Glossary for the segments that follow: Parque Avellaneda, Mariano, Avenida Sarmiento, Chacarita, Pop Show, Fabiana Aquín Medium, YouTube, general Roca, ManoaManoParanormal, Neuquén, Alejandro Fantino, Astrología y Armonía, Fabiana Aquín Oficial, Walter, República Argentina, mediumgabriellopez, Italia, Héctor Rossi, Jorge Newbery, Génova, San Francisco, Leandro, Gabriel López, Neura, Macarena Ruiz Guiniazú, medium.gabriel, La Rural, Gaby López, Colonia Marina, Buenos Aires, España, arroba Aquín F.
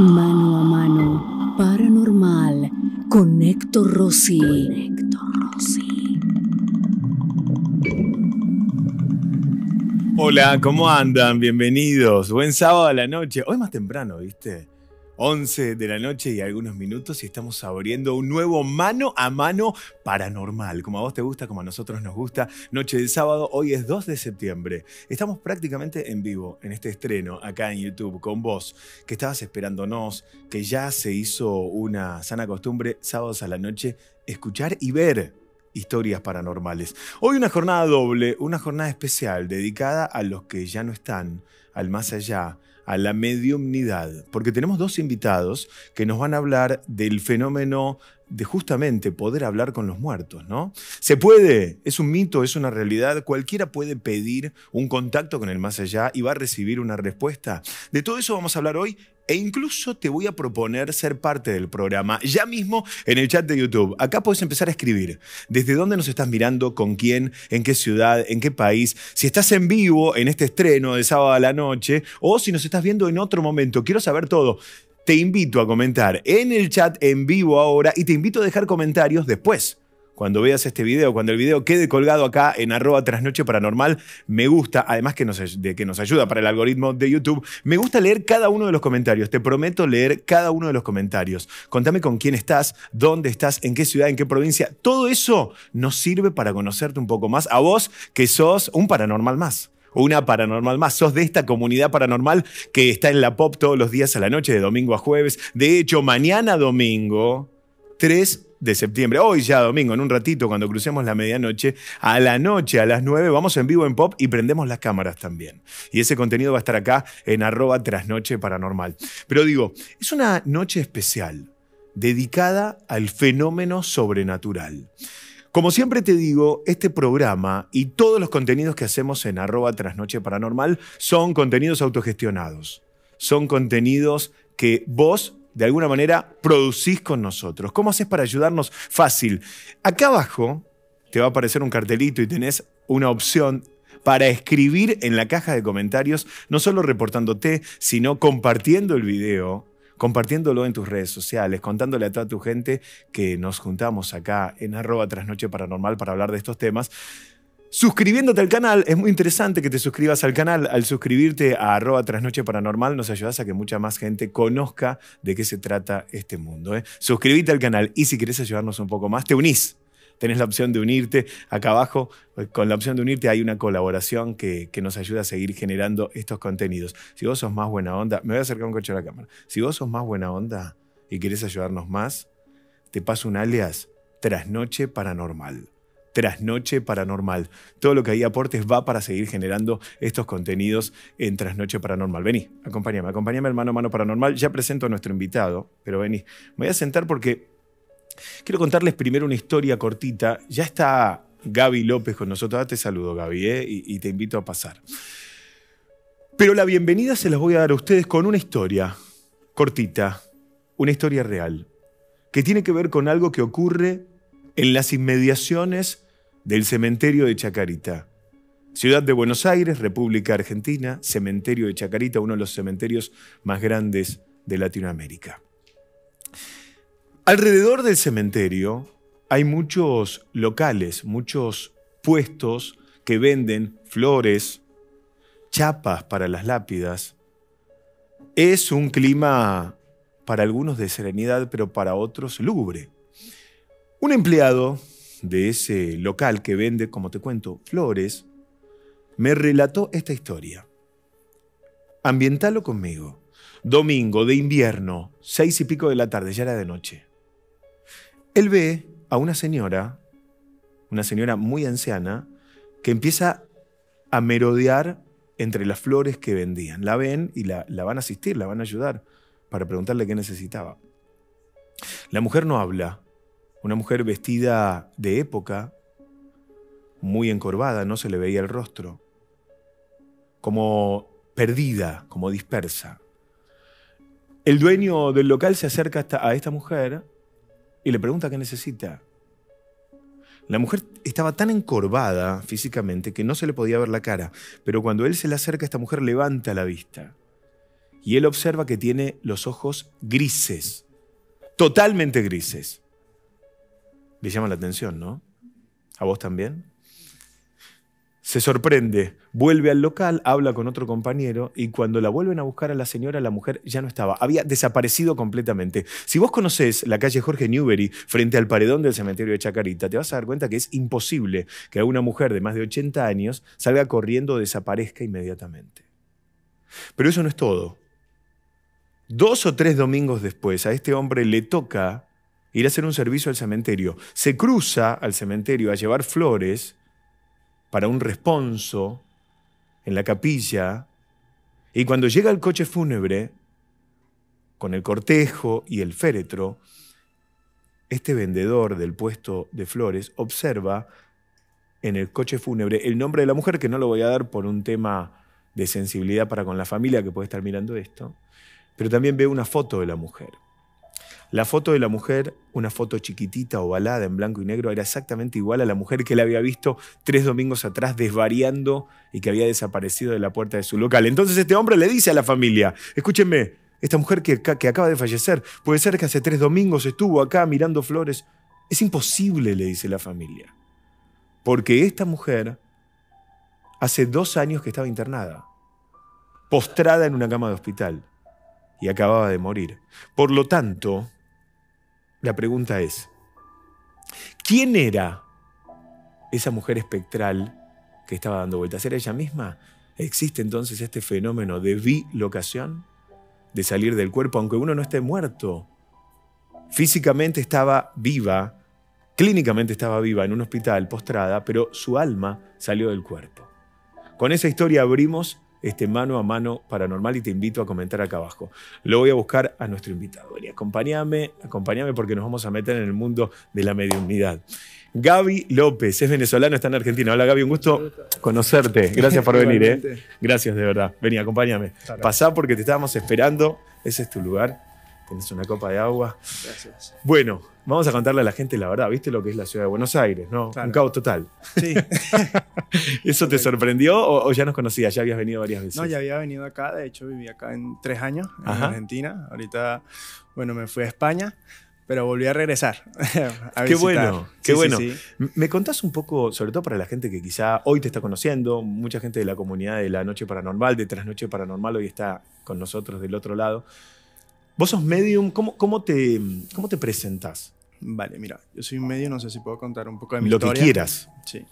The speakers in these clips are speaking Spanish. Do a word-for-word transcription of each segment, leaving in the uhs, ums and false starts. Mano a mano, paranormal, con Héctor Rossi. Con Héctor Rossi. Hola, ¿cómo andan? Bienvenidos. Buen sábado a la noche. Hoy más temprano, ¿viste? once de la noche y algunos minutos y estamos abriendo un nuevo mano a mano paranormal. Como a vos te gusta, como a nosotros nos gusta. Noche del sábado, hoy es dos de septiembre. Estamos prácticamente en vivo en este estreno acá en YouTube con vos, que estabas esperándonos, que ya se hizo una sana costumbre sábados a la noche escuchar y ver historias paranormales. Hoy una jornada doble, una jornada especial dedicada a los que ya no están, al más allá, a la mediumnidad, porque tenemos dos invitados que nos van a hablar del fenómeno de justamente poder hablar con los muertos, ¿no? Se puede, es un mito, es una realidad, cualquiera puede pedir un contacto con el más allá y va a recibir una respuesta. De todo eso vamos a hablar hoy e incluso te voy a proponer ser parte del programa ya mismo en el chat de YouTube. Acá podés empezar a escribir desde dónde nos estás mirando, con quién, en qué ciudad, en qué país, si estás en vivo en este estreno de sábado a la noche o si nos estás viendo en otro momento. Quiero saber todo. Te invito a comentar en el chat en vivo ahora y te invito a dejar comentarios después. Cuando veas este video, cuando el video quede colgado acá en arroba Trasnoche Paranormal, me gusta, además que nos, de, que nos ayuda para el algoritmo de YouTube, me gusta leer cada uno de los comentarios. Te prometo leer cada uno de los comentarios. Contame con quién estás, dónde estás, en qué ciudad, en qué provincia. Todo eso nos sirve para conocerte un poco más. A vos, que sos un paranormal más. Una paranormal más. Sos de esta comunidad paranormal que está en la Pop todos los días a la noche, de domingo a jueves. De hecho, mañana domingo, tres de septiembre, hoy ya domingo, en un ratito, cuando crucemos la medianoche, a la noche, a las nueve, vamos en vivo en Pop y prendemos las cámaras también. Y ese contenido va a estar acá en arroba Trasnoche Paranormal. Pero digo, es una noche especial, dedicada al fenómeno sobrenatural. Como siempre te digo, este programa y todos los contenidos que hacemos en arroba Trasnoche Paranormal son contenidos autogestionados. Son contenidos que vos, de alguna manera, producís con nosotros. ¿Cómo haces para ayudarnos? Fácil. Acá abajo te va a aparecer un cartelito y tenés una opción para escribir en la caja de comentarios, no solo reportándote, sino compartiendo el video, compartiéndolo en tus redes sociales, contándole a toda tu gente que nos juntamos acá en arroba Trasnoche Paranormal para hablar de estos temas. Suscribiéndote al canal, es muy interesante que te suscribas al canal. Al suscribirte a arroba Trasnoche Paranormal nos ayudas a que mucha más gente conozca de qué se trata este mundo, ¿eh? Suscribite al canal y si querés ayudarnos un poco más, te unís. Tenés la opción de unirte. Acá abajo, con la opción de unirte, hay una colaboración que, que nos ayuda a seguir generando estos contenidos. Si vos sos más buena onda, me voy a acercar un coche a la cámara. Si vos sos más buena onda y querés ayudarnos más, te paso un alias, Trasnoche Paranormal. Trasnoche Paranormal. Todo lo que ahí aportes va para seguir generando estos contenidos en Trasnoche Paranormal. Vení, acompáñame, acompáñame hermano, mano paranormal. Ya presento a nuestro invitado, pero vení. Me voy a sentar porque quiero contarles primero una historia cortita. Ya está Gaby López con nosotros. Te saludo, Gaby, ¿eh? y, y te invito a pasar. Pero la bienvenida se las voy a dar a ustedes con una historia cortita, una historia real, que tiene que ver con algo que ocurre en las inmediaciones del cementerio de Chacarita. Ciudad de Buenos Aires, República Argentina, cementerio de Chacarita, uno de los cementerios más grandes de Latinoamérica. Alrededor del cementerio hay muchos locales, muchos puestos que venden flores, chapas para las lápidas. Es un clima para algunos de serenidad, pero para otros lúgubre. Un empleado de ese local que vende, como te cuento, flores, me relató esta historia. Ambientalo conmigo. Domingo de invierno, seis y pico de la tarde, ya era de noche. Él ve a una señora, una señora muy anciana, que empieza a merodear entre las flores que vendían. La ven y la, la van a asistir, la van a ayudar para preguntarle qué necesitaba. La mujer no habla. Una mujer vestida de época, muy encorvada, no se le veía el rostro. Como perdida, como dispersa. El dueño del local se acerca hasta a esta mujer y le pregunta qué necesita. La mujer estaba tan encorvada físicamente que no se le podía ver la cara, pero cuando él se le acerca, esta mujer levanta la vista y él observa que tiene los ojos grises, totalmente grises. Le llama la atención, ¿no? ¿A vos también? Se sorprende, vuelve al local, habla con otro compañero y cuando la vuelven a buscar a la señora, la mujer ya no estaba. Había desaparecido completamente. Si vos conocés la calle Jorge Newbery frente al paredón del cementerio de Chacarita, te vas a dar cuenta que es imposible que una mujer de más de ochenta años salga corriendo o desaparezca inmediatamente. Pero eso no es todo. Dos o tres domingos después, a este hombre le toca ir a hacer un servicio al cementerio. Se cruza al cementerio a llevar flores para un responso en la capilla, y cuando llega el coche fúnebre con el cortejo y el féretro, este vendedor del puesto de flores observa en el coche fúnebre el nombre de la mujer, que no lo voy a dar por un tema de sensibilidad para con la familia que puede estar mirando esto, pero también ve una foto de la mujer. La foto de la mujer, una foto chiquitita, ovalada, en blanco y negro, era exactamente igual a la mujer que él había visto tres domingos atrás desvariando y que había desaparecido de la puerta de su local. Entonces este hombre le dice a la familia, escúchenme, esta mujer que, que acaba de fallecer, puede ser que hace tres domingos estuvo acá mirando flores. Es imposible, le dice la familia, porque esta mujer hace dos años que estaba internada, postrada en una cama de hospital y acababa de morir. Por lo tanto, la pregunta es, ¿quién era esa mujer espectral que estaba dando vueltas? ¿Era ella misma? ¿Existe entonces este fenómeno de bilocación? De salir del cuerpo, aunque uno no esté muerto. Físicamente estaba viva, clínicamente estaba viva en un hospital, postrada, pero su alma salió del cuerpo. Con esa historia abrimos este mano a mano paranormal y te invito a comentar acá abajo. Lo voy a buscar a nuestro invitado. Vení, acompáñame, acompáñame porque nos vamos a meter en el mundo de la mediunidad. Gaby López, es venezolano, está en Argentina. Hola Gaby, un gusto conocerte. Gracias por venir. ¿eh? Gracias de verdad. Vení, acompáñame. Pasá porque te estábamos esperando. Ese es tu lugar. Tenés una copa de agua. Gracias. Bueno, vamos a contarle a la gente la verdad. ¿Viste lo que es la ciudad de Buenos Aires? ¿No? Claro. Un caos total. Sí. ¿Eso te sorprendió o, o ya nos conocías? ¿Ya habías venido varias veces? No, ya había venido acá. De hecho, viví acá en tres años, en Ajá. Argentina. Ahorita, bueno, me fui a España, pero volví a regresar. a qué bueno, qué sí, bueno. Sí, sí. ¿Me contás un poco, sobre todo para la gente que quizá hoy te está conociendo, mucha gente de la comunidad de La Noche Paranormal, de Trasnoche Paranormal, hoy está con nosotros del otro lado? ¿Vos sos medium? ¿Cómo, cómo, te, ¿Cómo te presentás? Vale, mira, yo soy medium, no sé si puedo contar un poco de mi historia. Lo que quieras. Sí.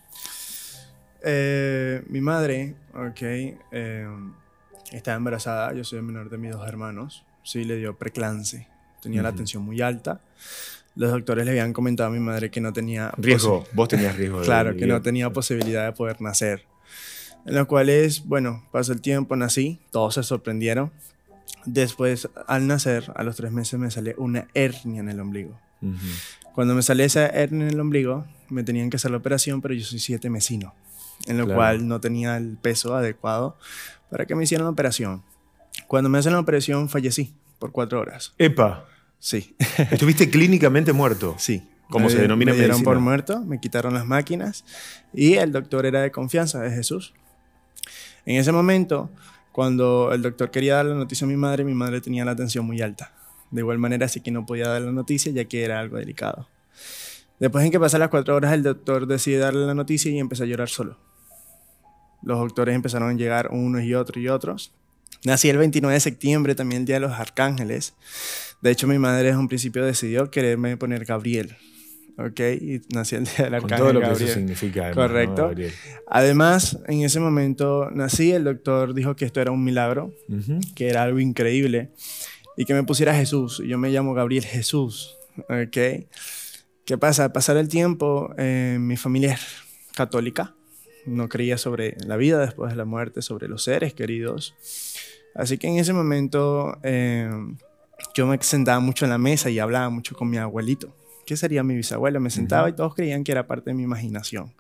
Eh, mi madre, ok, eh, estaba embarazada, yo soy el menor de mis dos hermanos, sí, le dio preclance, tenía uh-huh. la tensión muy alta. Los doctores le habían comentado a mi madre que no tenía... Riesgo, vos tenías riesgo. De claro, vivir. Que no tenía posibilidad de poder nacer. En lo cual es, bueno, pasó el tiempo, nací, todos se sorprendieron. Después, al nacer, a los tres meses me sale una hernia en el ombligo. Uh-huh. Cuando me sale esa hernia en el ombligo, me tenían que hacer la operación, pero yo soy siete mesino, en lo claro. cual no tenía el peso adecuado para que me hicieran la operación. Cuando me hacen la operación, fallecí por cuatro horas. ¡Epa! Sí. ¿Estuviste clínicamente muerto? Sí. ¿Cómo se denomina en medicina? Me dieron por muerto, me quitaron las máquinas y el doctor era de confianza, de Jesús. En ese momento... Cuando el doctor quería dar la noticia a mi madre, mi madre tenía la tensión muy alta. De igual manera, así que no podía dar la noticia, ya que era algo delicado. Después en que pasan las cuatro horas, el doctor decide darle la noticia y empecé a llorar solo. Los doctores empezaron a llegar unos y otros y otros. Nací el veintinueve de septiembre, también el Día de los Arcángeles. De hecho, mi madre desde un principio decidió quererme poner Gabriel. ¿Ok? Y nací el Día del Arcángel Gabriel. Con todo lo que Gabriel. Eso significa. Además, correcto. ¿No, además, en ese momento nací, el doctor dijo que esto era un milagro, uh-huh. que era algo increíble, y que me pusiera Jesús. Yo me llamo Gabriel Jesús. ¿Ok? ¿Qué pasa? Al pasar el tiempo, eh, mi familia es católica, no creía sobre la vida después de la muerte, sobre los seres queridos. Así que en ese momento, eh, yo me sentaba mucho en la mesa y hablaba mucho con mi abuelito, ¿qué sería mi bisabuelo? Me sentaba y todos creían que era parte de mi imaginación.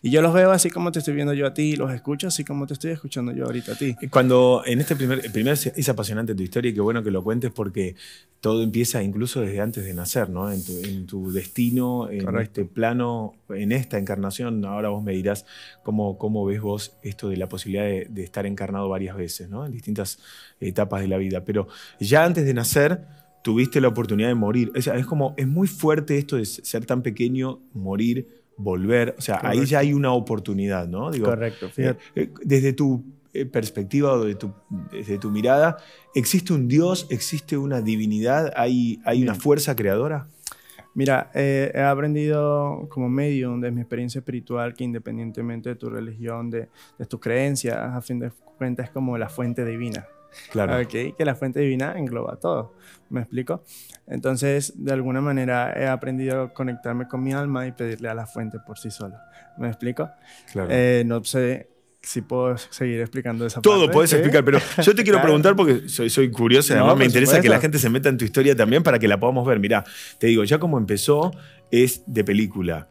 Y yo los veo así como te estoy viendo yo a ti, los escucho así como te estoy escuchando yo ahorita a ti. Cuando en este primer, primero es apasionante tu historia y qué bueno que lo cuentes porque todo empieza incluso desde antes de nacer, ¿no? En tu, en tu destino, en Correcto. Este plano, en esta encarnación. Ahora vos me dirás cómo, cómo ves vos esto de la posibilidad de, de estar encarnado varias veces, ¿no? En distintas etapas de la vida. Pero ya antes de nacer tuviste la oportunidad de morir. O sea, es como, es muy fuerte esto de ser tan pequeño, morir, volver. O sea, Correcto. Ahí ya hay una oportunidad, ¿no? Digo, Correcto. Fíjate. Eh, desde tu perspectiva o de tu, desde tu mirada, ¿existe un Dios? ¿Existe una divinidad? ¿Hay, hay una fuerza creadora? Mira, eh, he aprendido como medium de mi experiencia espiritual que independientemente de tu religión, de, de tus creencias, a fin de cuentas es como la fuente divina. Claro. Okay, que la fuente divina engloba todo, ¿me explico? Entonces, de alguna manera he aprendido a conectarme con mi alma y pedirle a la fuente por sí sola, ¿me explico? Claro. Eh, no sé si puedo seguir explicando esa Todo parte. Todo puedes ¿sí? explicar, pero yo te quiero claro. preguntar porque soy, soy curioso y no, además me interesa supuesto. Que la gente se meta en tu historia también para que la podamos ver. Mirá, te digo, ya como empezó es de película.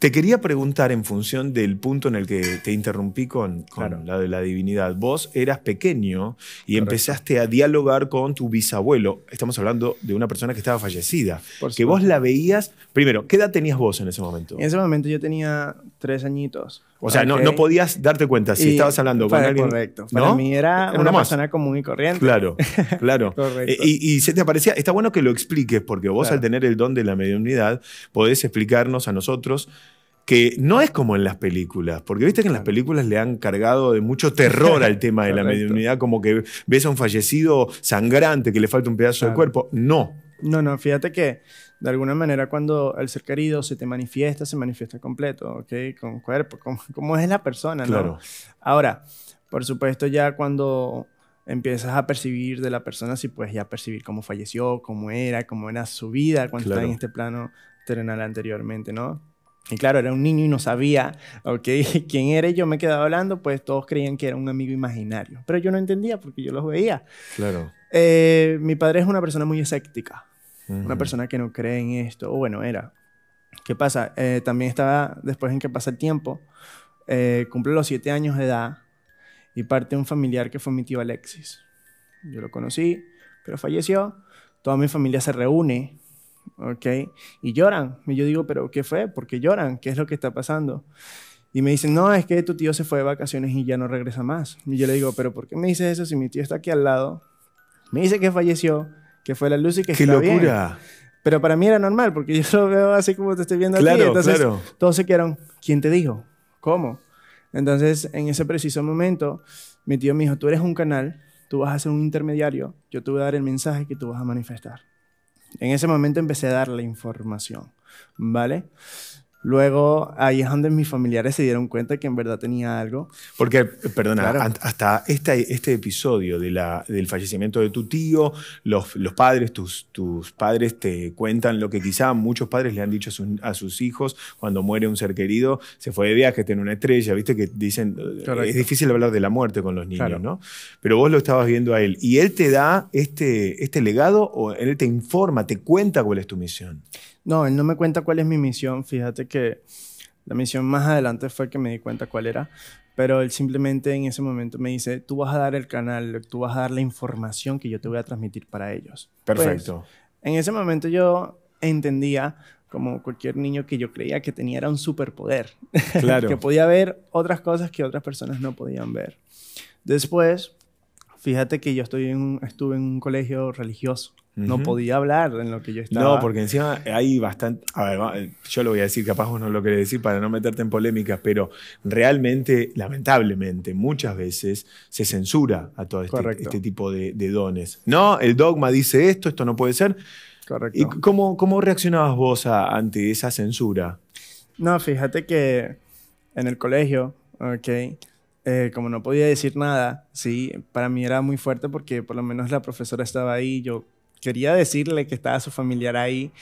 Te quería preguntar en función del punto en el que te interrumpí con, con claro. la de la divinidad. Vos eras pequeño y Correcto. Empezaste a dialogar con tu bisabuelo. Estamos hablando de una persona que estaba fallecida. Por que vos la veías... Primero, ¿qué edad tenías vos en ese momento? En ese momento yo tenía tres añitos. O sea, okay. no, no podías darte cuenta si y estabas hablando con alguien. Correcto. Para ¿no? mí era una, una persona común y corriente. Claro, claro. Correcto. Y, y se te aparecía... Está bueno que lo expliques porque vos claro. al tener el don de la mediunidad podés explicarnos a nosotros que no es como en las películas, porque viste que en las películas le han cargado de mucho terror al tema de la mediunidad, como que ves a un fallecido sangrante que le falta un pedazo claro. del cuerpo. No. No, no, fíjate que de alguna manera cuando el ser querido se te manifiesta, se manifiesta completo, ¿ok? Con cuerpo, como, como es la persona, ¿no? Claro. Ahora, por supuesto ya cuando empiezas a percibir de la persona, si puedes ya percibir cómo falleció, cómo era, cómo era su vida cuando claro. está en este plano terrenal anteriormente, ¿no? Y claro, era un niño y no sabía, ¿ok? ¿Quién era? Y yo me quedaba hablando, pues todos creían que era un amigo imaginario. Pero yo no entendía porque yo los veía. Claro. Eh, mi padre es una persona muy escéptica. Uh-huh. Una persona que no cree en esto. O bueno, era. ¿Qué pasa? Eh, también estaba, después en que pasa el tiempo, eh, cumple los siete años de edad y parte de un familiar que fue mi tío Alexis. Yo lo conocí, pero falleció. Toda mi familia se reúne. Okay. Y lloran. Y yo digo, ¿pero qué fue? ¿Por qué lloran? ¿Qué es lo que está pasando? Y me dicen, no, es que tu tío se fue de vacaciones y ya no regresa más. Y yo le digo, ¿pero por qué me dices eso si mi tío está aquí al lado? Me dice que falleció, que fue la luz y que está bien. ¡Qué locura! Pero para mí era normal, porque yo lo veo así como te estoy viendo aquí. Claro, entonces, claro. Todos se quedaron, ¿quién te dijo? ¿Cómo? Entonces, en ese preciso momento, mi tío me dijo, tú eres un canal, tú vas a ser un intermediario, yo te voy a dar el mensaje que tú vas a manifestar. En ese momento empecé a dar la información, ¿vale? Luego, ahí es donde mis familiares se dieron cuenta que en verdad tenía algo. Porque, perdona, claro. hasta este, este episodio de la, del fallecimiento de tu tío, los, los padres, tus, tus padres te cuentan lo que quizá muchos padres le han dicho a, su, a sus hijos cuando muere un ser querido, se fue de viaje, tiene una estrella, viste que dicen, Correcto. Es difícil hablar de la muerte con los niños, claro. ¿no? Pero vos lo estabas viendo a él. ¿Y él te da este, este legado o él te informa, te cuenta cuál es tu misión? No, él no me cuenta cuál es mi misión. Fíjate que la misión más adelante fue que me di cuenta cuál era. Pero él simplemente en ese momento me dice, tú vas a dar el canal, tú vas a dar la información que yo te voy a transmitir para ellos. Perfecto. Pues, en ese momento yo entendía, como cualquier niño, que yo creía que tenía era un superpoder. Claro. Que podía ver otras cosas que otras personas no podían ver. Después, fíjate que yo estoy en, estuve en un colegio religioso. No uh-huh. podía hablar en lo que yo estaba. No, porque encima hay bastante... A ver, yo lo voy a decir, capaz vos no lo querés decir para no meterte en polémicas, pero realmente, lamentablemente, muchas veces se censura a todo este, este tipo de, de dones. No, el dogma dice esto, esto no puede ser. Correcto. ¿Y cómo, cómo reaccionabas vos a, ante esa censura? No, fíjate que en el colegio, ok... Eh, como no podía decir nada, sí, para mí era muy fuerte porque por lo menos la profesora estaba ahí. Yo quería decirle que estaba su familiar ahí,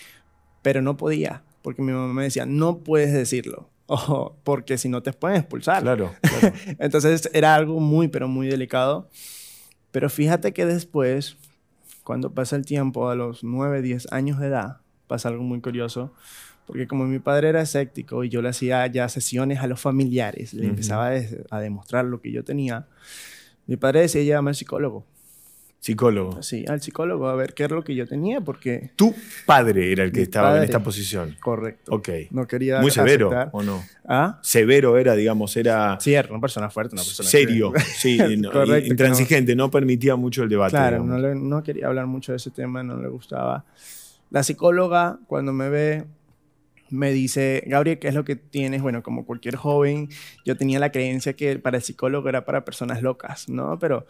pero no podía, porque mi mamá me decía, no puedes decirlo, ojo, porque si no te pueden expulsar. Claro, claro. Entonces era algo muy, pero muy delicado. Pero fíjate que después, cuando pasa el tiempo, a los nueve, diez años de edad, pasa algo muy curioso, porque como mi padre era escéptico y yo le hacía ya sesiones a los familiares, le uh-huh. empezaba a, des- a demostrar lo que yo tenía, mi padre decía, llévame al psicólogo. ¿Psicólogo? Sí, al psicólogo, a ver qué es lo que yo tenía, porque... Tu padre era el que estaba padre, en esta posición. Correcto. Ok. No quería Muy severo, aceptar. ¿O no? ¿Ah? Severo era, digamos, era... Sí, era una persona fuerte, una persona... Serio, que... sí, no, correcto, intransigente, no. no permitía mucho el debate. Claro, no, le, no quería hablar mucho de ese tema, no le gustaba. La psicóloga, cuando me ve... me dice, Gabriel, ¿qué es lo que tienes? Bueno, como cualquier joven, yo tenía la creencia que para el psicólogo era para personas locas, ¿no? Pero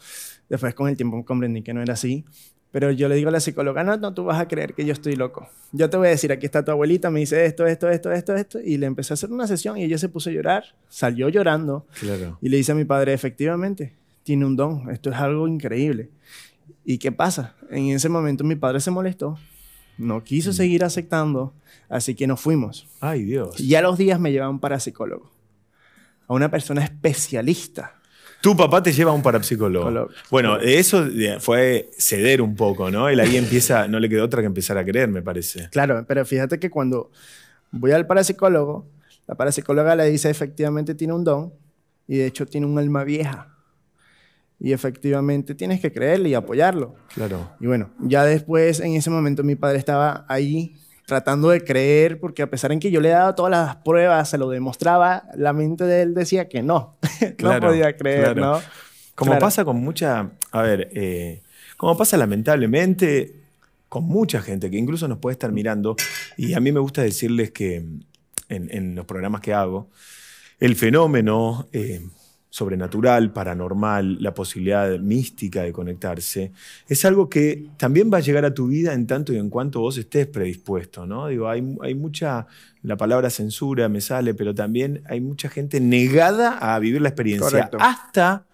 después con el tiempo comprendí que no era así. Pero yo le digo a la psicóloga, no, no, tú vas a creer que yo estoy loco. Yo te voy a decir, aquí está tu abuelita, me dice esto, esto, esto, esto, esto. Y le empecé a hacer una sesión y ella se puso a llorar, salió llorando. Claro. Y le dice a mi padre, efectivamente, tiene un don, esto es algo increíble. ¿Y qué pasa? En ese momento mi padre se molestó. No quiso seguir aceptando, así que nos fuimos. ¡Ay, Dios! Y a los días me lleva un parapsicólogo. A una persona especialista. Tu papá te lleva a un parapsicólogo. Psicólogo. Bueno, eso fue ceder un poco, ¿no? Él ahí empieza, no le quedó otra que empezar a creer, me parece. Claro, pero fíjate que cuando voy al parapsicólogo, la parapsicóloga le dice, efectivamente tiene un don, y de hecho tiene un alma vieja. Y efectivamente tienes que creerle y apoyarlo. Claro. Y bueno, ya después, en ese momento, mi padre estaba ahí tratando de creer, porque a pesar en que yo le daba todas las pruebas, se lo demostraba, la mente de él decía que no. Claro, no podía creer, claro. ¿No? Como claro. pasa con mucha... A ver, eh, como pasa lamentablemente con mucha gente que incluso nos puede estar mirando. Y a mí me gusta decirles que en, en los programas que hago, el fenómeno... Eh, sobrenatural, paranormal, la posibilidad mística de conectarse, es algo que también va a llegar a tu vida en tanto y en cuanto vos estés predispuesto, ¿no? Digo, hay, hay mucha, la palabra censura me sale, pero también hay mucha gente negada a vivir la experiencia. Correcto. Hasta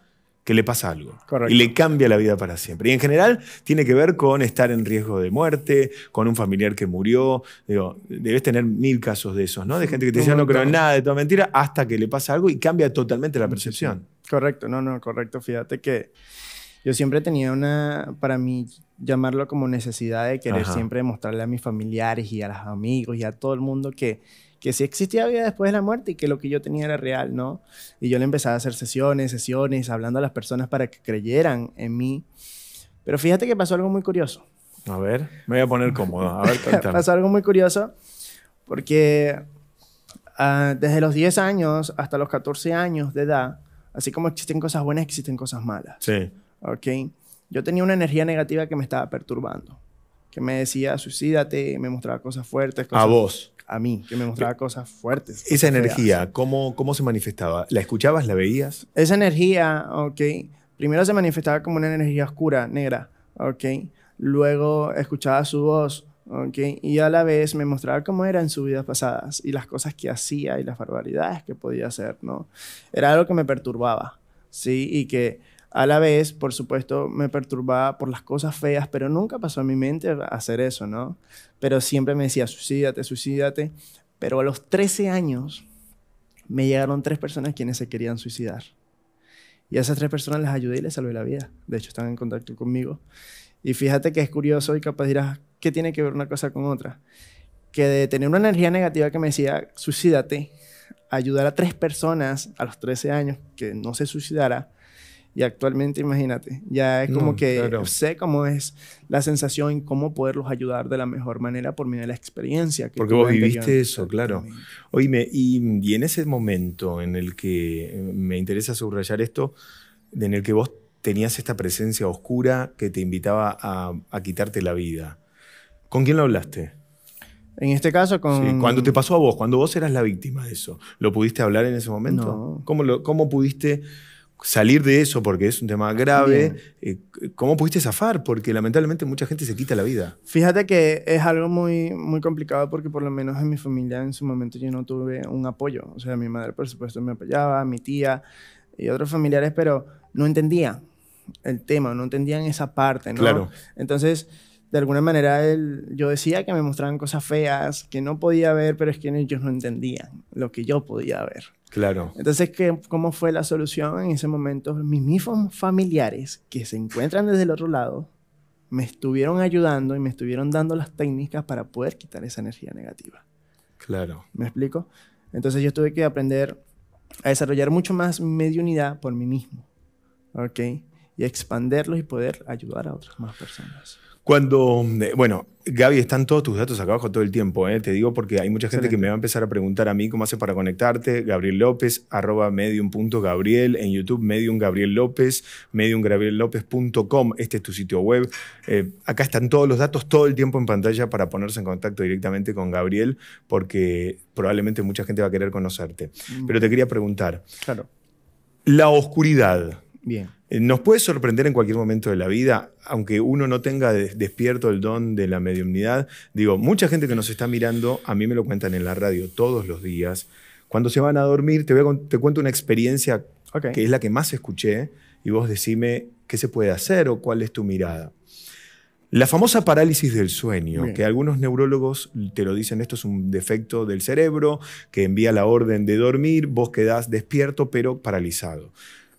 que le pasa algo. Correcto. Y le cambia la vida para siempre. Y en general tiene que ver con estar en riesgo de muerte, con un familiar que murió. Digo, debes tener mil casos de esos, ¿no? De gente que te dice, no creo en nada, de toda mentira, hasta que le pasa algo y cambia totalmente la percepción. Correcto, no, no, correcto. Fíjate que yo siempre tenía una, para mí, llamarlo como necesidad de querer Ajá. siempre mostrarle a mis familiares y a los amigos y a todo el mundo que... que sí existía vida después de la muerte y que lo que yo tenía era real, ¿no? Y yo le empezaba a hacer sesiones, sesiones, hablando a las personas para que creyeran en mí. Pero fíjate que pasó algo muy curioso. A ver, me voy a poner cómodo. A ver, contame. Pasó algo muy curioso porque uh, desde los diez años hasta los catorce años de edad, así como existen cosas buenas, existen cosas malas. Sí. ¿Ok? Yo tenía una energía negativa que me estaba perturbando. Que me decía, suicídate, me mostraba cosas fuertes. Cosas... ¿A vos? A mí, que me mostraba cosas fuertes. Esa energía, ¿cómo, ¿cómo se manifestaba? ¿La escuchabas? ¿La veías? Esa energía, ok. Primero se manifestaba como una energía oscura, negra, ok. Luego escuchaba su voz, ok. Y a la vez me mostraba cómo era en sus vidas pasadas y las cosas que hacía y las barbaridades que podía hacer, ¿no? Era algo que me perturbaba, ¿sí? Y que a la vez, por supuesto, me perturbaba por las cosas feas, pero nunca pasó a mi mente hacer eso, ¿no? Pero siempre me decía, suicídate, suicídate. Pero a los trece años me llegaron tres personas quienes se querían suicidar. Y a esas tres personas las ayudé y les salvé la vida. De hecho, están en contacto conmigo. Y fíjate que es curioso y capaz dirás, ¿qué tiene que ver una cosa con otra? Que de tener una energía negativa que me decía, suicídate, ayudar a tres personas a los trece años que no se suicidara. Y actualmente, imagínate, ya es como no, que claro. sé cómo es la sensación y cómo poderlos ayudar de la mejor manera por medio de la experiencia. Que Porque vos viviste yo. eso, claro. Oíme, y, y en ese momento en el que me interesa subrayar esto, en el que vos tenías esta presencia oscura que te invitaba a, a quitarte la vida, ¿con quién lo hablaste? En este caso con... Sí, cuando te pasó a vos, cuando vos eras la víctima de eso, ¿lo pudiste hablar en ese momento? No. ¿Cómo, lo, cómo pudiste... salir de eso, porque es un tema grave? eh, ¿Cómo pudiste zafar? Porque lamentablemente mucha gente se quita la vida. Fíjate que es algo muy, muy complicado porque por lo menos en mi familia en su momento yo no tuve un apoyo. O sea, mi madre por supuesto me apoyaba, mi tía y otros familiares, pero no entendían el tema, no entendían esa parte, ¿no? Claro. Entonces... de alguna manera él, yo decía que me mostraban cosas feas, que no podía ver, pero es que ellos no entendían lo que yo podía ver. Claro. Entonces, ¿qué, ¿cómo fue la solución en ese momento? Mis mismos familiares que se encuentran desde el otro lado me estuvieron ayudando y me estuvieron dando las técnicas para poder quitar esa energía negativa. Claro. ¿Me explico? Entonces yo tuve que aprender a desarrollar mucho más mediunidad por mí mismo, ¿ok? Y expanderlos y poder ayudar a otras más personas. Cuando, bueno, Gaby, están todos tus datos acá abajo todo el tiempo, ¿eh? Te digo porque hay mucha gente Excelente. Que me va a empezar a preguntar a mí cómo haces para conectarte. Gabriel López, arroba medium punto gabriel, en YouTube medium gabriel lópez, medium gabriel lópez punto com, este es tu sitio web. Eh, acá están todos los datos todo el tiempo en pantalla para ponerse en contacto directamente con Gabriel, porque probablemente mucha gente va a querer conocerte. Mm. Pero te quería preguntar, claro. La oscuridad. Bien. Nos puede sorprender en cualquier momento de la vida, aunque uno no tenga despierto el don de la mediumnidad. Digo, mucha gente que nos está mirando, a mí me lo cuentan en la radio todos los días. Cuando se van a dormir, te, voy a, te cuento una experiencia okay. que es la que más escuché, y vos decime qué se puede hacer o cuál es tu mirada. La famosa parálisis del sueño, Bien. Que algunos neurólogos te lo dicen, esto es un defecto del cerebro que envía la orden de dormir, vos quedás despierto pero paralizado.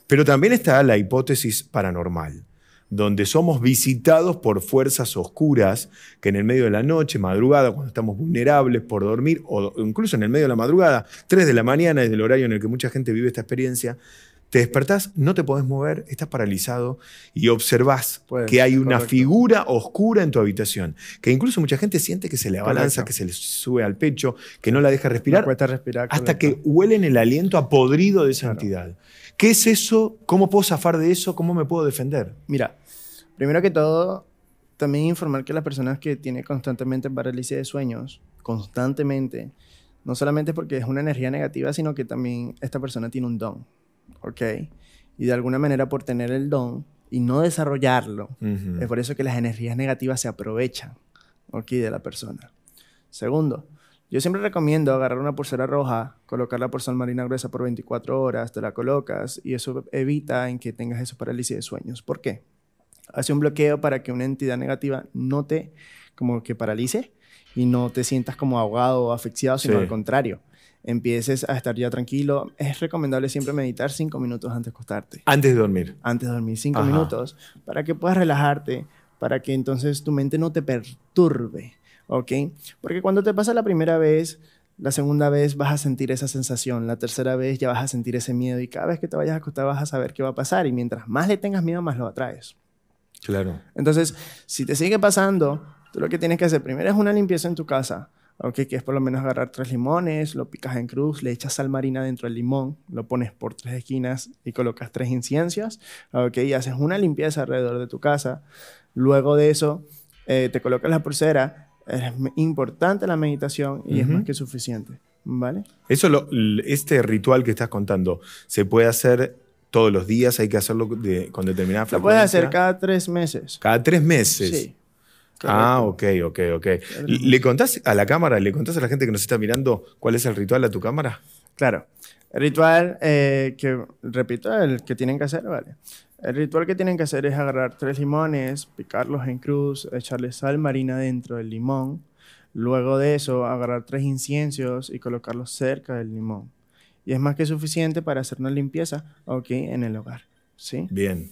Pero también está la hipótesis paranormal, donde somos visitados por fuerzas oscuras que en el medio de la noche, madrugada, cuando estamos vulnerables por dormir, o incluso en el medio de la madrugada, tres de la mañana, es el horario en el que mucha gente vive esta experiencia, te despertás, no te podés mover, estás paralizado y observás pues, que hay una correcto. Figura oscura en tu habitación, que incluso mucha gente siente que se le abalanza, correcto. Que se le sube al pecho, que no la deja respirar, no cuesta respirar hasta correcto. Que huelen el aliento a podrido de esa claro. entidad. ¿Qué es eso? ¿Cómo puedo zafar de eso? ¿Cómo me puedo defender? Mira, primero que todo, también informar que las personas que tienen constantemente parálisis de sueños, constantemente, no solamente porque es una energía negativa, sino que también esta persona tiene un don, ¿ok? Y de alguna manera por tener el don y no desarrollarlo, uh-huh. es por eso que las energías negativas se aprovechan, ¿ok? De la persona. Segundo, yo siempre recomiendo agarrar una pulsera roja, colocarla por sal marina gruesa por veinticuatro horas, te la colocas y eso evita en que tengas esos parálisis de sueños. ¿Por qué? Hace un bloqueo para que una entidad negativa no te como que paralice y no te sientas como ahogado o asfixiado, sino sí. al contrario. Empieces a estar ya tranquilo. Es recomendable siempre meditar cinco minutos antes de acostarte. Antes de dormir. Antes de dormir, cinco Ajá. minutos para que puedas relajarte, para que entonces tu mente no te perturbe. ¿Ok? Porque cuando te pasa la primera vez, la segunda vez vas a sentir esa sensación, la tercera vez ya vas a sentir ese miedo y cada vez que te vayas a acostar vas a saber qué va a pasar y mientras más le tengas miedo, más lo atraes. Claro. Entonces, si te sigue pasando, tú lo que tienes que hacer primero es una limpieza en tu casa, ¿ok? Que es por lo menos agarrar tres limones, lo picas en cruz, le echas sal marina dentro del limón, lo pones por tres esquinas y colocas tres inciensos, ¿ok? Y haces una limpieza alrededor de tu casa. Luego de eso, eh, te colocas la pulsera. Es importante la meditación y uh-huh. es más que suficiente, ¿vale? Eso lo, este ritual que estás contando, ¿se puede hacer todos los días? ¿Hay que hacerlo de, con determinada frecuencia? Lo puedes hacer cada tres meses. ¿Cada tres meses? Sí. Correcto. Ah, ok, ok, ok. ¿Le contás a la cámara, le contás a la gente que nos está mirando cuál es el ritual a tu cámara? Claro. El ritual eh, que, repito, el que tienen que hacer, ¿vale? El ritual que tienen que hacer es agarrar tres limones, picarlos en cruz, echarle sal marina dentro del limón. Luego de eso, agarrar tres inciensos y colocarlos cerca del limón. Y es más que suficiente para hacer una limpieza, ok, en el hogar, ¿sí? Bien.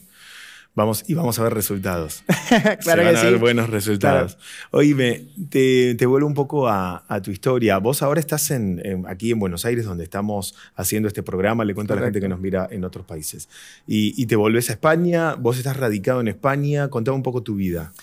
Vamos, y vamos a ver resultados. Claro Se van que a sí. ver buenos resultados. Claro. Oíme, te, te vuelvo un poco a, a tu historia. Vos ahora estás en, en, aquí en Buenos Aires, donde estamos haciendo este programa. Le cuento Correcto. A la gente que nos mira en otros países. Y, y te volvés a España. Vos estás radicado en España. Contame un poco tu vida.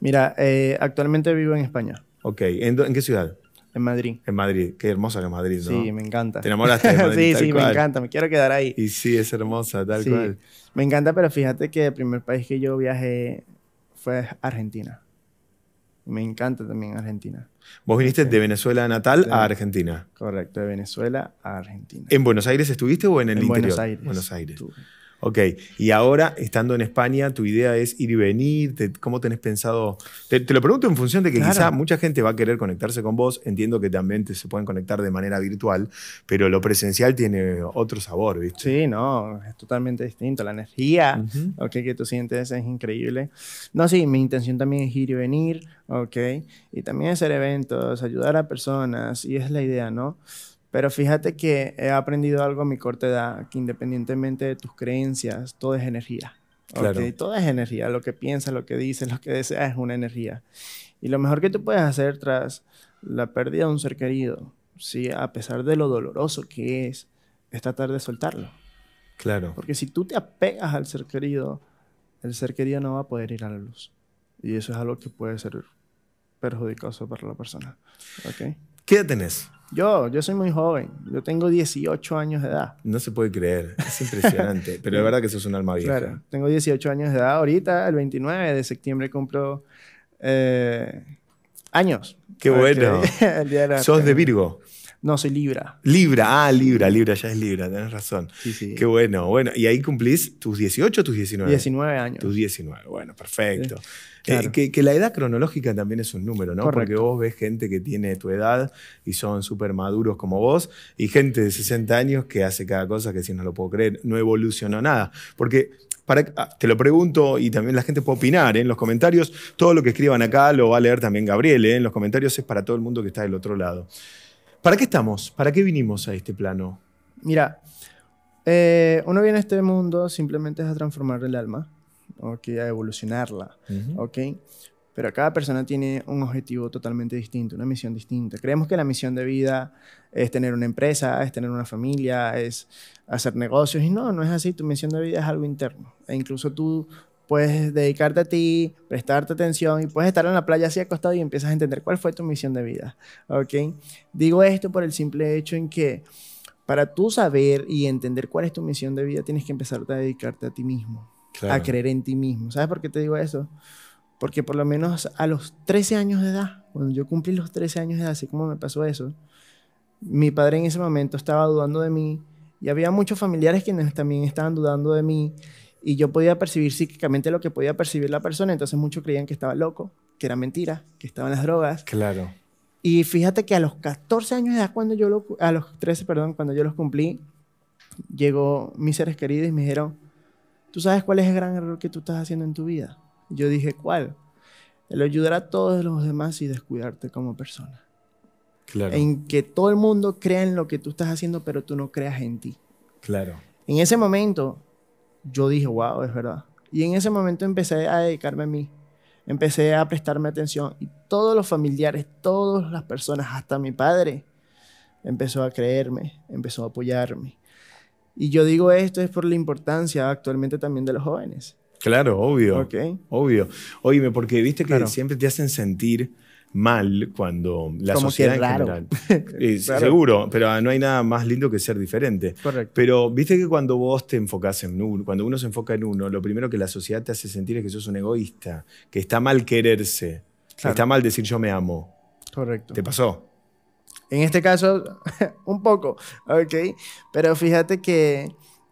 Mira, eh, actualmente vivo en España. Ok. ¿En, en qué ciudad? En Madrid. En Madrid. Qué hermosa que es Madrid, ¿no? Sí, me encanta. Te enamoraste de Madrid. Sí, sí, cual. Me encanta. Me quiero quedar ahí. Y sí, es hermosa, tal sí. cual. Me encanta, pero fíjate que el primer país que yo viajé fue Argentina. Me encanta también Argentina. Vos viniste sí. de Venezuela natal sí. a Argentina. Correcto, de Venezuela a Argentina. ¿En Buenos Aires estuviste o en el en interior? Buenos Aires. Buenos Aires. Tú. Ok, y ahora estando en España, tu idea es ir y venir, te, ¿cómo tenés pensado? Te, te lo pregunto en función de que claro. quizá mucha gente va a querer conectarse con vos, entiendo que también te, se pueden conectar de manera virtual, pero lo presencial tiene otro sabor, ¿viste? Sí, no, es totalmente distinto, la energía uh-huh. okay, que tú sientes es increíble. No, sí, mi intención también es ir y venir, ok, y también hacer eventos, ayudar a personas, y es la idea, ¿no? Pero fíjate que he aprendido algo a mi corta edad, que independientemente de tus creencias, todo es energía, Claro. ¿Okay? Todo es energía. Lo que piensas, lo que dices, lo que deseas es una energía. Y lo mejor que tú puedes hacer tras la pérdida de un ser querido, ¿sí? A pesar de lo doloroso que es, es tratar de soltarlo. Claro. Porque si tú te apegas al ser querido, el ser querido no va a poder ir a la luz. Y eso es algo que puede ser perjudicioso para la persona. ¿Okay? ¿Qué edad tenés? Yo, yo soy muy joven. Yo tengo dieciocho años de edad. No se puede creer. Es impresionante. Pero la verdad que sos un alma vieja. Claro. Tengo dieciocho años de edad. Ahorita, el veintinueve de septiembre, cumplo eh, años. ¡Qué bueno! El día de la... ¿Sos de Virgo? No, soy Libra. Libra, ah, Libra, Libra, ya es Libra, tenés razón. Sí, sí. Qué bueno, bueno. ¿Y ahí cumplís tus dieciocho o tus diecinueve? diecinueve años. Tus diecinueve, bueno, perfecto. Sí, claro. eh, que, que la edad cronológica también es un número, ¿no? Correcto. Porque vos ves gente que tiene tu edad y son súper maduros como vos, y gente de sesenta años que hace cada cosa que, si no lo puedo creer, no evolucionó nada. Porque... Para, te lo pregunto, y también la gente puede opinar, ¿eh? En los comentarios, todo lo que escriban acá lo va a leer también Gabriel, ¿eh? En los comentarios es para todo el mundo que está del otro lado. ¿Para qué estamos? ¿Para qué vinimos a este plano? Mira, eh, uno viene a este mundo simplemente es a transformar el alma, ¿okay? A evolucionarla, uh-huh. ¿Okay? Pero cada persona tiene un objetivo totalmente distinto, una misión distinta. Creemos que la misión de vida es tener una empresa, es tener una familia, es hacer negocios. Y no, no es así. Tu misión de vida es algo interno. E incluso tú puedes dedicarte a ti, prestarte atención y puedes estar en la playa así acostado y empiezas a entender cuál fue tu misión de vida. ¿Okay? Digo esto por el simple hecho en que para tú saber y entender cuál es tu misión de vida tienes que empezar a dedicarte a ti mismo, claro. A creer en ti mismo. ¿Sabes por qué te digo eso? Porque por lo menos a los trece años de edad, cuando yo cumplí los trece años de edad, así como me pasó eso, mi padre en ese momento estaba dudando de mí y había muchos familiares quienes también estaban dudando de mí y yo podía percibir psíquicamente lo que podía percibir la persona, entonces muchos creían que estaba loco, que era mentira, que estaban las drogas. Claro. Y fíjate que a los catorce años de edad, cuando yo lo, a los trece, perdón, cuando yo los cumplí, llegó mis seres queridos y me dijeron, ¿tú sabes cuál es el gran error que tú estás haciendo en tu vida? Yo dije, ¿cuál? El ayudar a todos los demás y descuidarte como persona. Claro. En que todo el mundo crea en lo que tú estás haciendo, pero tú no creas en ti. Claro. En ese momento, yo dije, wow, es verdad. Y en ese momento empecé a dedicarme a mí. Empecé a prestarme atención. Y todos los familiares, todas las personas, hasta mi padre, empezó a creerme, empezó a apoyarme. Y yo digo esto es por la importancia actualmente también de los jóvenes. Claro, obvio, okay. Obvio. Oíme, porque viste que claro. Siempre te hacen sentir mal cuando la como sociedad que es raro. En general... eh, claro. Seguro, pero no hay nada más lindo que ser diferente. Correcto. Pero viste que cuando vos te enfocás en uno, cuando uno se enfoca en uno, lo primero que la sociedad te hace sentir es que sos un egoísta, que está mal quererse, claro. Que está mal decir yo me amo. Correcto. ¿Te pasó? En este caso, un poco, ok. Pero fíjate que